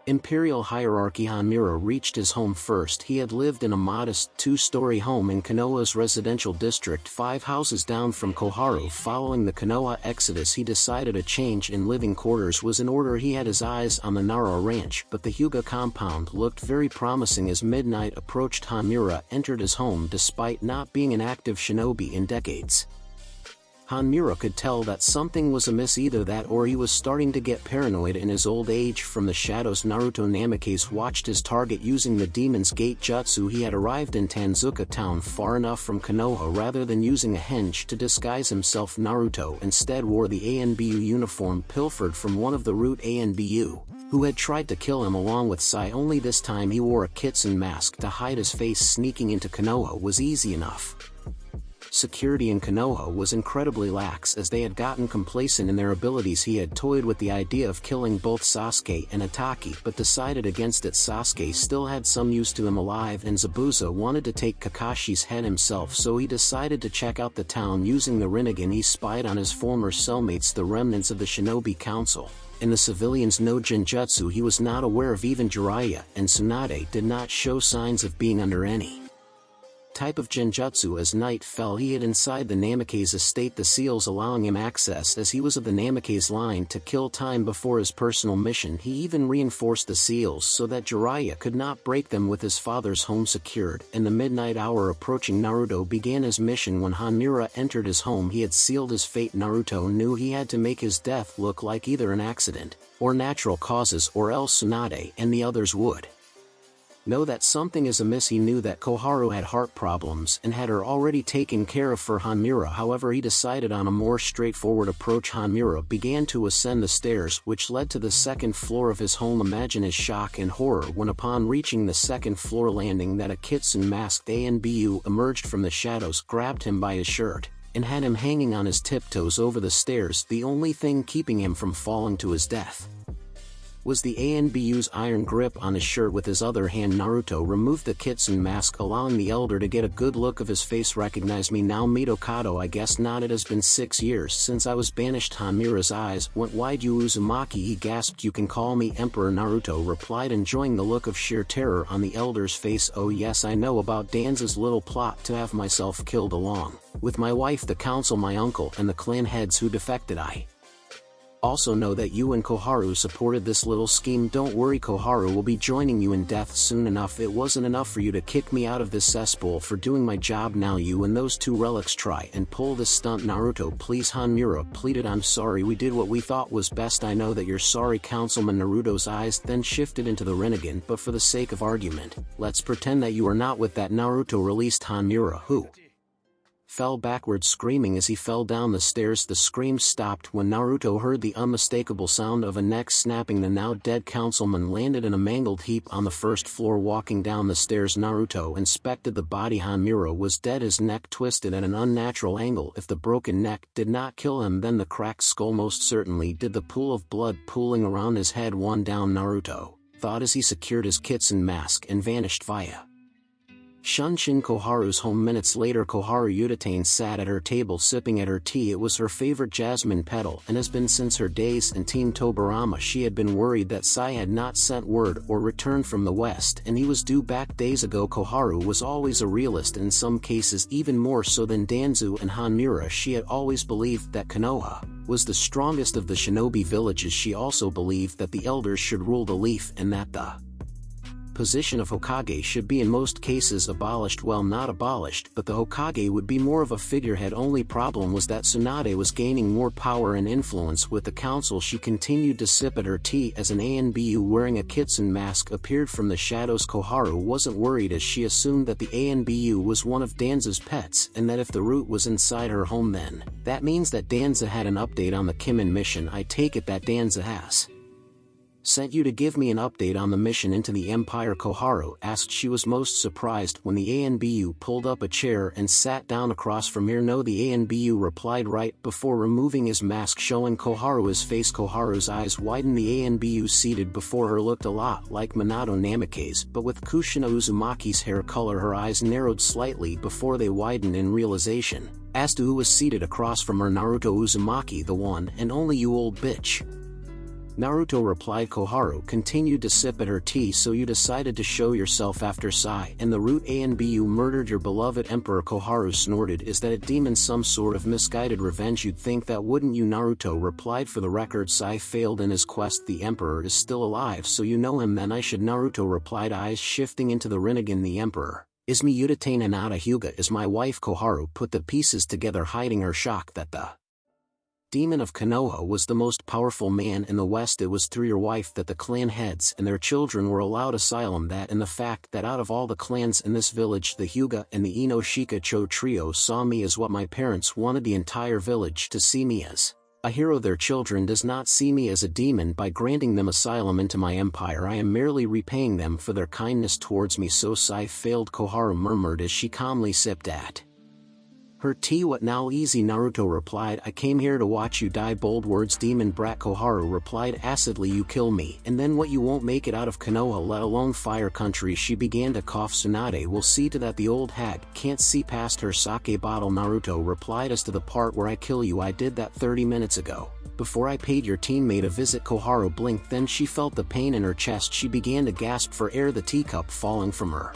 Imperial hierarchy. Hanmura reached his home first. He had lived in a modest two-story home in Konoha's residential district, five houses down from Koharu. Following the Konoha exodus, he decided a change in living quarters was in order. He had his eyes on the Nara ranch, but the Hyuga compound looked very promising. As midnight approached, Hanmura entered his home. Despite not being an active shinobi in decades, Hanmura could tell that something was amiss. Either that, or he was starting to get paranoid in his old age. From the shadows, Naruto Namikaze watched his target using the Demon's Gate jutsu. He had arrived in Tanzuka town far enough from Konoha. Rather than using a henge to disguise himself, Naruto instead wore the A N B U uniform pilfered from one of the Route A N B U who had tried to kill him along with Sai, only this time he wore a Kitsun mask to hide his face. Sneaking into Konoha was easy enough. security in Konoha was incredibly lax as they had gotten complacent in their abilities. He had toyed with the idea of killing both Sasuke and Itaki but decided against it. Sasuke still had some use to him alive and Zabuza wanted to take Kakashi's head himself, so he decided to check out the town using the Rinnegan. He spied on his former cellmates, the remnants of the Shinobi Council, and the civilians no Jinjutsu. He was not aware of even Jiraiya and Tsunade did not show signs of being under any type of Jinjutsu. As night fell he hid inside the Namikaze estate, the seals allowing him access as he was of the Namikaze line to kill time before his personal mission. He even reinforced the seals so that Jiraiya could not break them with his father's home secured, and the midnight hour approaching Naruto began his mission. When Hanmura entered his home he had sealed his fate. Naruto knew he had to make his death look like either an accident or natural causes, or else Tsunade and the others would know that something is amiss. He knew that Koharu had heart problems and had her already taken care of for Hanmura. However, he decided on a more straightforward approach. Hanmura began to ascend the stairs which led to the second floor of his home. Imagine his shock and horror when upon reaching the second floor landing that a Kitsune masked A N B U emerged from the shadows, grabbed him by his shirt, and had him hanging on his tiptoes over the stairs. The only thing keeping him from falling to his death was the A N B U's iron grip on his shirt. With his other hand Naruto removed the Kitsune mask, allowing the elder to get a good look of his face. Recognize me now, Midokado? I guess not. It has been six years since I was banished. Hanmura's eyes went wide. You Uzumaki, he gasped. You can call me Emperor, Naruto replied, enjoying the look of sheer terror on the elder's face. Oh yes, I know about Danza's little plot to have myself killed along with my wife, the council, my uncle, and the clan heads who defected. I also know that you and Koharu supported this little scheme. Don't worry, Koharu will be joining you in death soon enough. It wasn't enough for you to kick me out of this cesspool for doing my job. Now you and those two relics try and pull this stunt. Naruto please, Hanmura pleaded. I'm sorry, we did what we thought was best. I know that you're sorry, Councilman. Naruto's eyes then shifted into the Rinnegan, but for the sake of argument, let's pretend that you are not with that. Naruto released Hanmura, who fell backwards screaming as he fell down the stairs. The scream stopped when Naruto heard the unmistakable sound of a neck snapping. The now dead councilman landed in a mangled heap on the first floor. Walking down the stairs Naruto inspected the body. Hanmura was dead, his neck twisted at an unnatural angle. If the broken neck did not kill him then the cracked skull most certainly did. The pool of blood pooling around his head one down, Naruto thought as he secured his Kitsune mask and vanished via Shunshin Koharu's home. Minutes later Koharu Utatane sat at her table sipping at her tea. It was her favorite jasmine petal and has been since her days in Team Tobarama. She had been worried that Sai had not sent word or returned from the West and he was due back days ago. Koharu was always a realist, in some cases even more so than Danzo and Hanmura. She had always believed that Konoha was the strongest of the shinobi villages. She also believed that the elders should rule the leaf and that the position of Hokage should be in most cases abolished. Well, not abolished, but the Hokage would be more of a figurehead. Only problem was that Tsunade was gaining more power and influence with the council. She continued to sip at her tea as an A N B U wearing a Kitsune mask appeared from the shadows. Koharu wasn't worried as she assumed that the A N B U was one of Danza's pets and that if the root was inside her home then that means that Danzo had an update on the Kimin mission. I take it that Danzo has sent you to give me an update on the mission into the Empire, Koharu asked. She was most surprised when the A N B U pulled up a chair and sat down across from her. No, the A N B U replied, right before removing his mask showing Koharu his face. Koharu's eyes widened. The A N B U seated before her looked a lot like Minato Namikaze, but with Kushina Uzumaki's hair color. Her eyes narrowed slightly before they widened in realization as to who was seated across from her. Naruto Uzumaki, the one and only. You old bitch, Naruto replied. Koharu continued to sip at her tea. So you decided to show yourself after Sai and the root A N B U murdered your beloved emperor, Koharu snorted. Is that a demon, some sort of misguided revenge? You'd think that, wouldn't you? Naruto replied. For the record, Sai failed in his quest. The emperor is still alive, so you know him then. I should, Naruto replied, eyes shifting into the Rinnegan. The emperor is me. Utatane Hinata Hyuga is my wife. Koharu put the pieces together, hiding her shock that the demon of Konoha was the most powerful man in the West. It was through your wife that the clan heads and their children were allowed asylum. That and the fact that out of all the clans in this village the Hyuga and the Inoshika Cho trio saw me as what my parents wanted the entire village to see me as. A hero, their children does not see me as a demon. By granting them asylum into my empire I am merely repaying them for their kindness towards me. So Sai failed, Koharu murmured as she calmly sipped at Per T what now easy Naruto replied, I came here to watch you die. Bold words. Demon brat Koharu replied acidly, you kill me and then what? You won't make it out of Konoha, let alone Fire Country. She began to cough. Tsunade will see to that, the old hag can't see past her sake bottle. Naruto replied, as to the part where I kill you, I did that thirty minutes ago. Before I paid your teammate a visit. Koharu blinked, then she felt the pain in her chest. She began to gasp for air, the teacup falling from her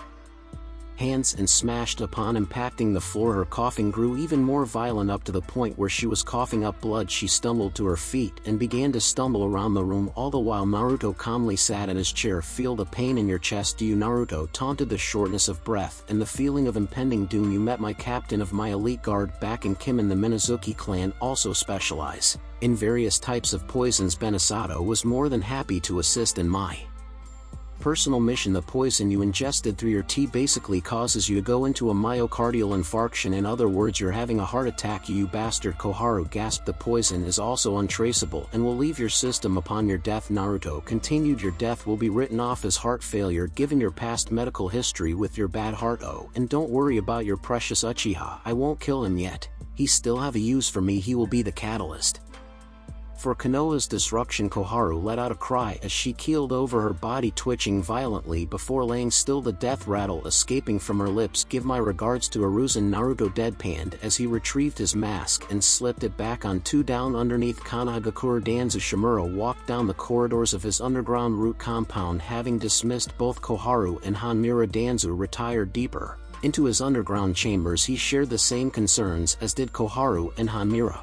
hands and smashed upon, impacting the floor. Her coughing grew even more violent, up to the point where she was coughing up blood. She stumbled to her feet and began to stumble around the room, all the while Naruto calmly sat in his chair. Feel the pain in your chest, do you? Naruto taunted. The shortness of breath and the feeling of impending doom. You met my captain of my elite guard back in Kimin. The Minazuki clan also specialize in various types of poisons. Benisato was more than happy to assist in my personal mission. The poison you ingested through your tea basically causes you to go into a myocardial infarction. In other words, you're having a heart attack, you bastard. Koharu gasped. The poison is also untraceable and will leave your system upon your death. Naruto continued, your death will be written off as heart failure given your past medical history with your bad heart. Oh, and don't worry about your precious Uchiha, I won't kill him yet. He still have a use for me, he will be the catalyst for Konoha's disruption. Koharu let out a cry as she keeled over, her body twitching violently before laying still, the death rattle escaping from her lips. Give my regards to Hiruzen. Naruto deadpanned as he retrieved his mask and slipped it back on. Two down underneath Kanagakure. Danzo Shimura walked down the corridors of his underground root compound. Having dismissed both Koharu and Hanmura, Danzo retired deeper into his underground chambers. He shared the same concerns as did Koharu and Hanmura,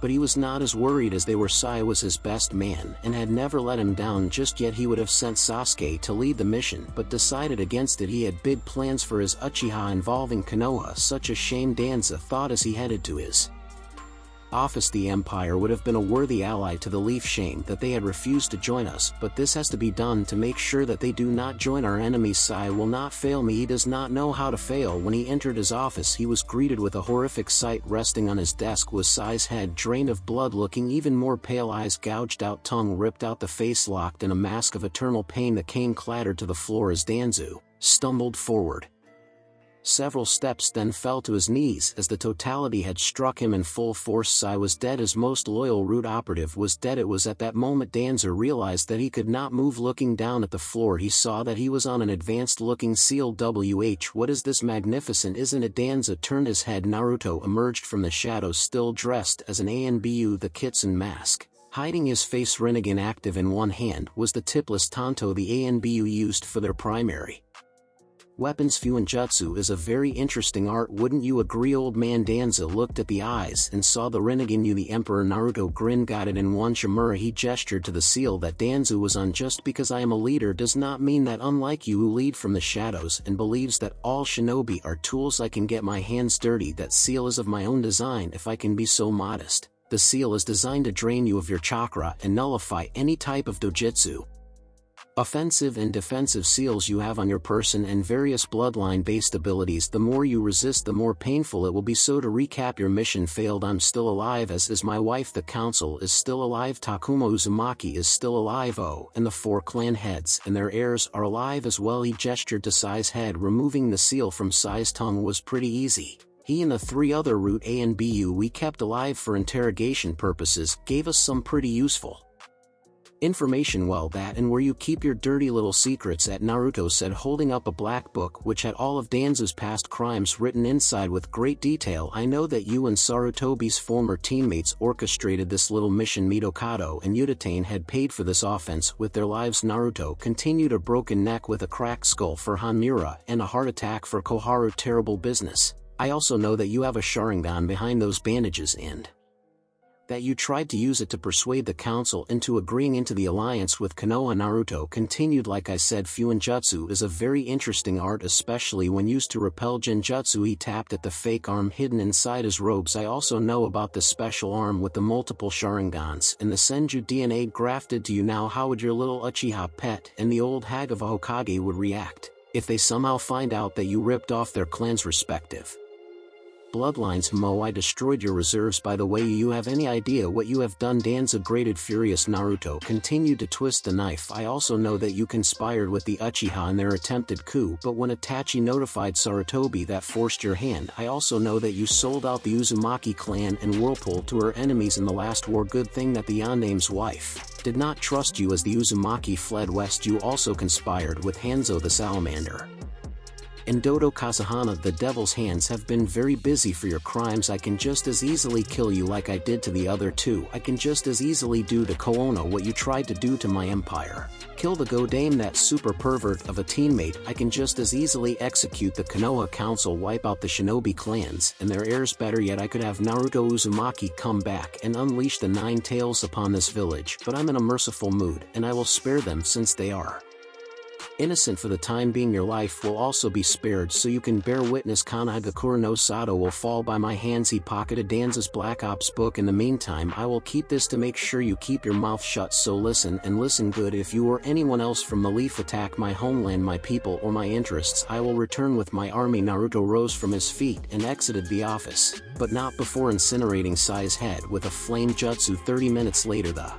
but he was not as worried as they were. Sai was his best man and had never let him down just yet. He would have sent Sasuke to lead the mission but decided against it. He had big plans for his Uchiha involving Konoha. Such a shame, Danzo thought as he headed to his office. The Empire would have been a worthy ally to the Leaf. Shame that they had refused to join us, but this has to be done to make sure that they do not join our enemies. Sai will not fail me, he does not know how to fail. When he entered his office, he was greeted with a horrific sight. Resting on his desk was Sai's head, drained of blood, looking even more pale, eyes gouged out, tongue ripped out, the face locked in a mask of eternal pain. The cane clattered to the floor as Danzo stumbled forward several steps, then fell to his knees as the totality had struck him in full force. Sai was dead, his most loyal root operative was dead. It was at that moment Danzo realized that he could not move. Looking down at the floor, he saw that he was on an advanced-looking seal. Wh what is this? Magnificent, isn't it? Danzo turned his head. Naruto emerged from the shadows, still dressed as an A N B U, the Kitsune mask hiding his face. Rinnegan active in one hand was the tipless tanto the A N B U used for their primary weapons. Fuinjutsu is a very interesting art, wouldn't you agree, old man? Danzo looked at the eyes and saw the Rinnegan. You the Emperor. Naruto grinned. Got it in one. Shimura, he gestured to the seal that Danzo was on. Just because I am a leader does not mean that, unlike you who lead from the shadows and believes that all shinobi are tools, I can get my hands dirty. That seal is of my own design, if I can be so modest. The seal is designed to drain you of your chakra and nullify any type of dojutsu, offensive and defensive seals you have on your person, and various bloodline-based abilities. The more you resist, the more painful it will be. So to recap, your mission failed. I'm still alive, as is my wife. The council is still alive. Takuma Uzumaki is still alive. Oh, and the four clan heads and their heirs are alive as well. He gestured to Sai's head. Removing the seal from Sai's tongue was pretty easy. He and the three other root A N B U we kept alive for interrogation purposes gave us some pretty useful information. Well, that and where you keep your dirty little secrets at, Naruto said, holding up a black book which had all of Danzo's past crimes written inside with great detail. I know that you and Sarutobi's former teammates orchestrated this little mission. Midokado and Utatane had paid for this offense with their lives. Naruto continued, a broken neck with a cracked skull for Hanmura and a heart attack for Koharu. Terrible business. I also know that you have a Sharingan behind those bandages and that you tried to use it to persuade the council into agreeing into the alliance with Konoha. Naruto continued, like I said, Fuinjutsu is a very interesting art, especially when used to repel Genjutsu. He tapped at the fake arm hidden inside his robes. I also know about the special arm with the multiple Sharingans and the Senju D N A grafted to you. Now how would your little Uchiha pet and the old hag of a Hokage would react if they somehow find out that you ripped off their clan's respective Bloodlines Mo, I destroyed your reserves by the way. You have any idea what you have done? Danzo grated. Furious Naruto continued to twist the knife. I also know that you conspired with the Uchiha in their attempted coup, but when Itachi notified Sarutobi that forced your hand. I also know that you sold out the Uzumaki clan and Whirlpool to her enemies in the last war. Good thing that the Yandame's wife did not trust you as the Uzumaki fled west. You also conspired with Hanzo the Salamander and Dodo Kazuhana. The devil's hands have been very busy for your crimes. I can just as easily kill you like I did to the other two. I can just as easily do to Konoha what you tried to do to my empire. Kill the Godame, that super pervert of a teammate. I can just as easily execute the Konoha council, wipe out the shinobi clans and their heirs. Better yet, I could have Naruto Uzumaki come back and unleash the nine tails upon this village, but I'm in a merciful mood and I will spare them since they are innocent for the time being. Your life will also be spared so you can bear witness. Kanagakura no Sato will fall by my hands. He pocketed Danza's Black Ops book. In the meantime, I will keep this to make sure you keep your mouth shut. So listen and listen good. If you or anyone else from the Leaf attack my homeland, my people, or my interests, I will return with my army. Naruto rose from his feet and exited the office, but not before incinerating Sai's head with a flame jutsu. thirty minutes later, the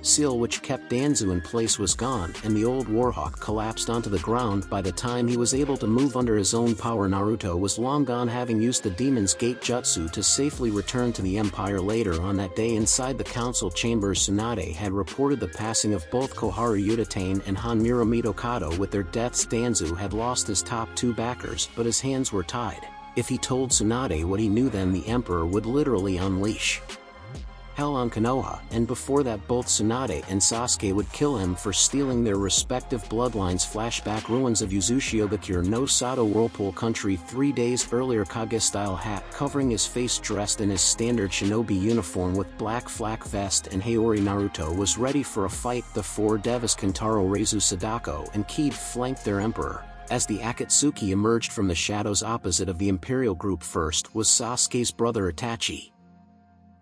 seal which kept Danzo in place was gone, and the old warhawk collapsed onto the ground. By the time he was able to move under his own power, Naruto was long gone, having used the Demon's Gate Jutsu to safely return to the Empire. Later on that day, inside the council chambers, Tsunade had reported the passing of both Koharu Utatane and Hanmura Midokado. With their deaths, Danzo had lost his top two backers, but his hands were tied. If he told Tsunade what he knew, then the Emperor would literally unleash hell on Konoha, and before that both Tsunade and Sasuke would kill him for stealing their respective bloodlines. Flashback: ruins of Uzushiogakure no Sato, Whirlpool Country. Three days earlier, Kage-style hat covering his face, dressed in his standard shinobi uniform with black flak vest and Hayori. Naruto was ready for a fight. The four devas, Kentaro, Reizu, Sadako, and Kid, flanked their emperor as the Akatsuki emerged from the shadows opposite of the Imperial group. First was Sasuke's brother Itachi.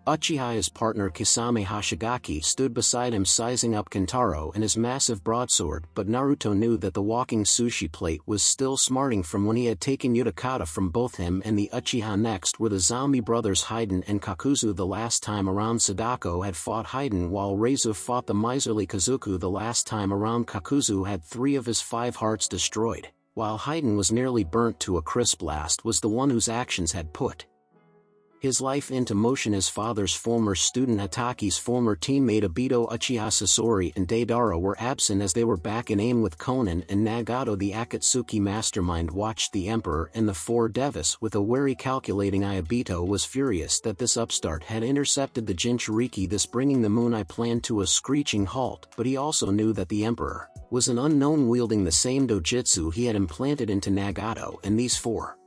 Uchiha's partner Kisame Hashigaki stood beside him, sizing up Kentaro and his massive broadsword, but Naruto knew that the walking sushi plate was still smarting from when he had taken Yudakata from both him and the Uchiha. Next were the zombie brothers Hiden and Kakuzu. The last time around, Sadako had fought Hiden, while Reizu fought the miserly Kazuku. The last time around, Kakuzu had three of his five hearts destroyed, while Hiden was nearly burnt to a crisp. Last was the one whose actions had put his life into motion: his father's former student Hitachi's former teammate Obito Uchiha. Sasori and Deidara were absent as they were back in aim with Konan and Nagato. The Akatsuki mastermind watched the Emperor and the four devas with a wary, calculating eye. Obito was furious that this upstart had intercepted the Jinchuriki, this bringing the Moon Eye plan to a screeching halt, but he also knew that the Emperor was an unknown wielding the same dojutsu he had implanted into Nagato, and these four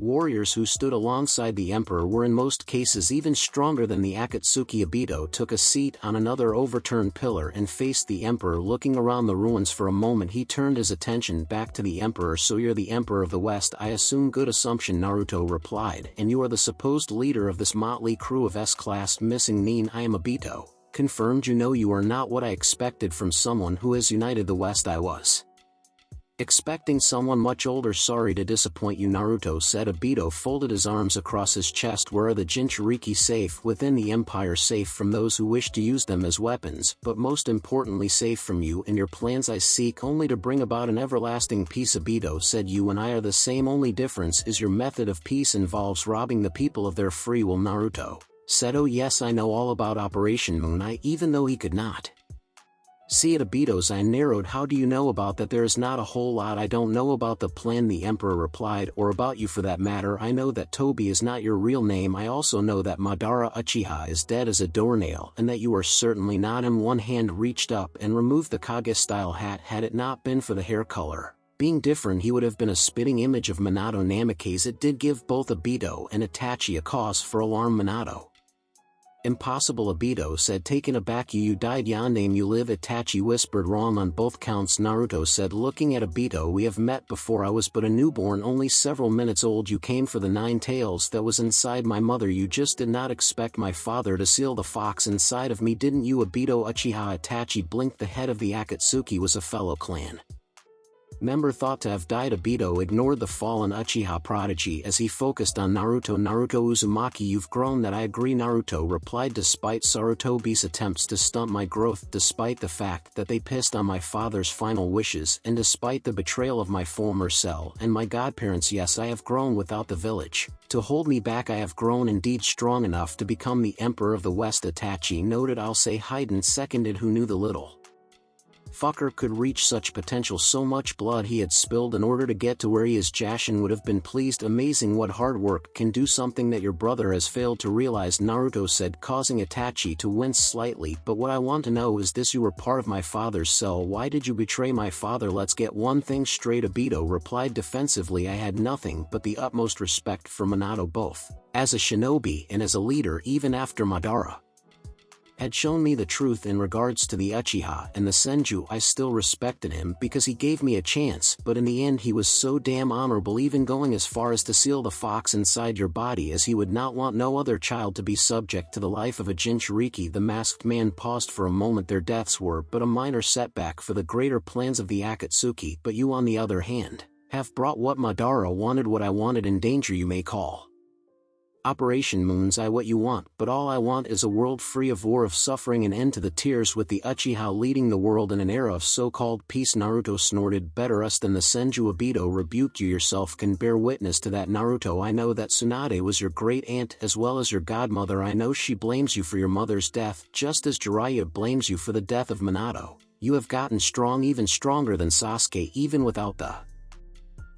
warriors who stood alongside the Emperor were in most cases even stronger than the Akatsuki. Obito took a seat on another overturned pillar and faced the Emperor. Looking around the ruins for a moment, he turned his attention back to the Emperor. So you're the Emperor of the West, I assume. Good assumption, Naruto replied, and you are the supposed leader of this motley crew of S-class missing nin. I am, Obito confirmed. You know, you are not what I expected from someone who has united the West. I was expecting someone much older. Sorry to disappoint you, Naruto said. Obito folded his arms across his chest. Where are the Jinchuriki? Safe within the Empire, safe from those who wish to use them as weapons, but most importantly safe from you and your plans. I seek only to bring about an everlasting peace, Obito said. You and I are the same, only difference is your method of peace involves robbing the people of their free will, Naruto said. Oh yes, I know all about Operation Moon Eye. Even though he could not see it, Obito's eye narrowed. How do you know about that? There is not a whole lot I don't know about the plan, the Emperor replied, or about you for that matter. I know that Tobi is not your real name. I also know that Madara Uchiha is dead as a doornail and that you are certainly not him. One hand reached up and removed the Kage-style hat. Had it not been for the hair color being different, he would have been a spitting image of Minato Namikaze. It did give both Obito and Itachi a cause for alarm. Minato impossible, Obito said, taken aback. You, you died, Yandame, you live, Itachi whispered. Wrong on both counts, Naruto said, looking at Obito. We have met before. I was but a newborn, only several minutes old. You came for the nine tails that was inside my mother. You just did not expect my father to seal the fox inside of me, didn't you? Obito Uchiha Itachi blinked. The head of the Akatsuki was a fellow clan Member thought to have died, Obito ignored the fallen Uchiha prodigy as he focused on Naruto. Naruto Uzumaki, you've grown. That I agree, Naruto replied, despite Sarutobi's attempts to stunt my growth, despite the fact that they pissed on my father's final wishes, and despite the betrayal of my former self and my godparents. Yes, I have grown. Without the village to hold me back, I have grown indeed, strong enough to become the Emperor of the West. Itachi noted. I'll say Haydn seconded. Who knew the little fucker could reach such potential? So much blood he had spilled in order to get to where he is. Jashin would have been pleased. Amazing what hard work can do, something that your brother has failed to realize, Naruto said, causing Itachi to wince slightly. But what I want to know is this: you were part of my father's cell, why did you betray my father? Let's get one thing straight, Obito replied defensively. I had nothing but the utmost respect for Minato, both as a shinobi and as a leader, even after Madara had shown me the truth in regards to the Uchiha and the Senju. I still respected him because he gave me a chance, but in the end he was so damn honorable, even going as far as to seal the fox inside your body, as he would not want no other child to be subject to the life of a Jinchuriki. The masked man paused for a moment. Their deaths were but a minor setback for the greater plans of the Akatsuki, but you on the other hand have brought what Madara wanted, what I wanted, in danger. You may call Operation Moon's Eye what you want, but all I want is a world free of war, of suffering, an end to the tears, with the Uchiha leading the world in an era of so-called peace. Naruto snorted. Better us than the Senju, Obito rebuked. You yourself can bear witness to that, Naruto. I know that Tsunade was your great aunt as well as your godmother. I know she blames you for your mother's death, just as Jiraiya blames you for the death of Minato. You have gotten strong, even stronger than Sasuke, even without the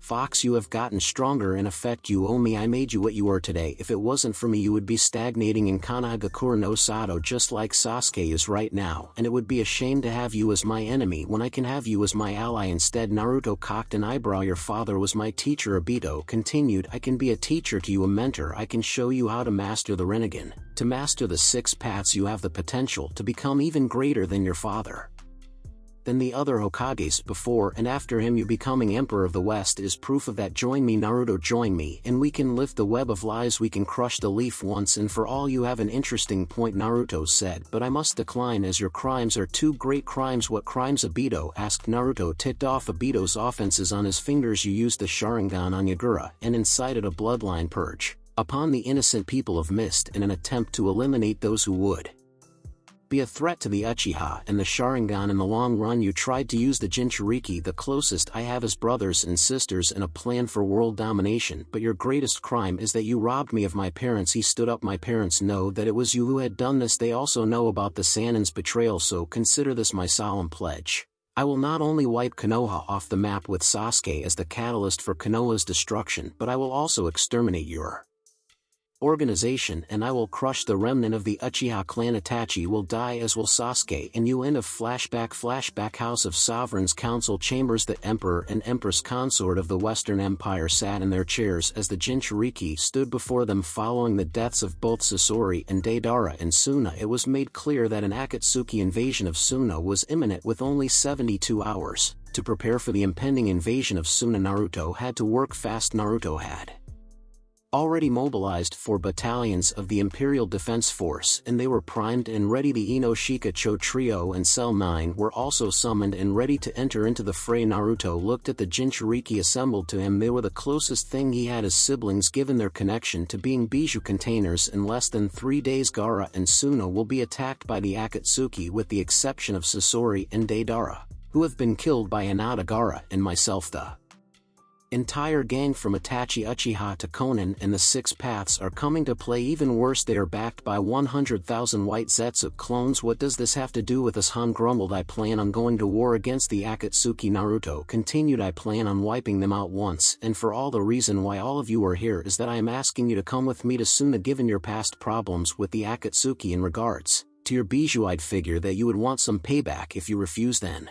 Fox. You have gotten stronger. In effect, you owe me. I made you what you are today. If it wasn't for me, you would be stagnating in Kanagakur no Sado, just like Sasuke is right now, and it would be a shame to have you as my enemy when I can have you as my ally instead. Naruto cocked an eyebrow. Your father was my teacher, Obito continued. I can be a teacher to you, a mentor. I can show you how to master the Rinnegan, to master the six paths. You have the potential to become even greater than your father, than the other Hokages before and after him. You becoming Emperor of the West is proof of that. Join me, Naruto, join me, and we can lift the web of lies. We can crush the leaf once and for all. You have an interesting point, Naruto said, but I must decline as your crimes are two great crimes. What crimes, Obito asked. Naruto ticked off Obito's offenses on his fingers. You used the Sharingan on Yagura and incited a bloodline purge upon the innocent people of Mist in an attempt to eliminate those who would be a threat to the Uchiha and the Sharingan in the long run. You tried to use the Jinchuriki, the closest I have as brothers and sisters, in a plan for world domination, but your greatest crime is that you robbed me of my parents. He stood up. My parents know that it was you who had done this. They also know about the Sannin's betrayal, so consider this my solemn pledge. I will not only wipe Konoha off the map with Sasuke as the catalyst for Konoha's destruction, but I will also exterminate your organization, and I will crush the remnant of the Uchiha clan. Itachi will die, as will Sasuke, and you end of flashback. Flashback House of Sovereigns Council Chambers. The Emperor and Empress Consort of the Western Empire sat in their chairs as the Jinchuriki stood before them following the deaths of both Sasori and Deidara and Suna. It was made clear that an Akatsuki invasion of Suna was imminent, with only seventy-two hours to prepare for the impending invasion of Suna. Naruto had to work fast. Naruto had already mobilized four battalions of the Imperial Defense Force, and they were primed and ready. The Inoshika Cho Trio and Cell nine were also summoned and ready to enter into the fray. Naruto looked at the Jinchuriki assembled to him. They were the closest thing he had as siblings, given their connection to being Bijuu containers. In less than three days, Gaara and Suna will be attacked by the Akatsuki, with the exception of Sasori and Deidara, who have been killed by Hinata, Gaara, and myself. The entire gang from Itachi Uchiha to Konan and the Six Paths are coming to play. Even worse, they are backed by one hundred thousand white Zetsu clones. What does this have to do with us? Han grumbled. I plan on going to war against the Akatsuki, Naruto continued. I plan on wiping them out once and for all. The reason why all of you are here is that I am asking you to come with me to Suna. Given your past problems with the Akatsuki in regards to your Bijuu, I'd figure that you would want some payback. If you refuse, then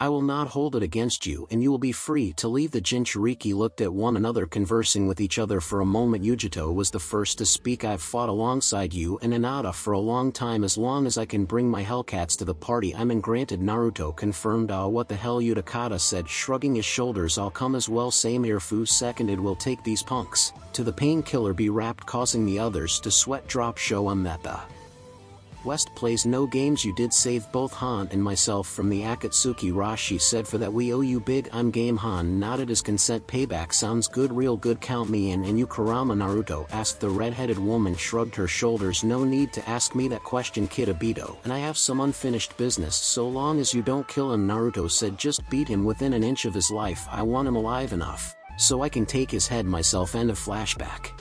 I will not hold it against you and you will be free to leave. The Jinchuriki looked at one another, conversing with each other for a moment. Yugito was the first to speak. I've fought alongside you and Hinata for a long time. As long as I can bring my Hellcats to the party, I'm in. Granted, Naruto confirmed. Ah, what the hell, Yudakata said, shrugging his shoulders. I'll come as well. Same here, Fu seconded. We'll take these punks to the painkiller be wrapped, causing the others to sweat drop. Show 'em that the West plays no games. You did save both Han and myself from the Akatsuki Rashi said for that we owe you big. I'm game. Han nodded his consent. Payback sounds good, real good, count me in. And you Kurama? Naruto asked. The red-headed woman shrugged her shoulders. No need to ask me that question, Kid Obito, and I have some unfinished business. So long as you don't kill him, Naruto said, just beat him within an inch of his life. I want him alive enough so I can take his head myself. End of flashback.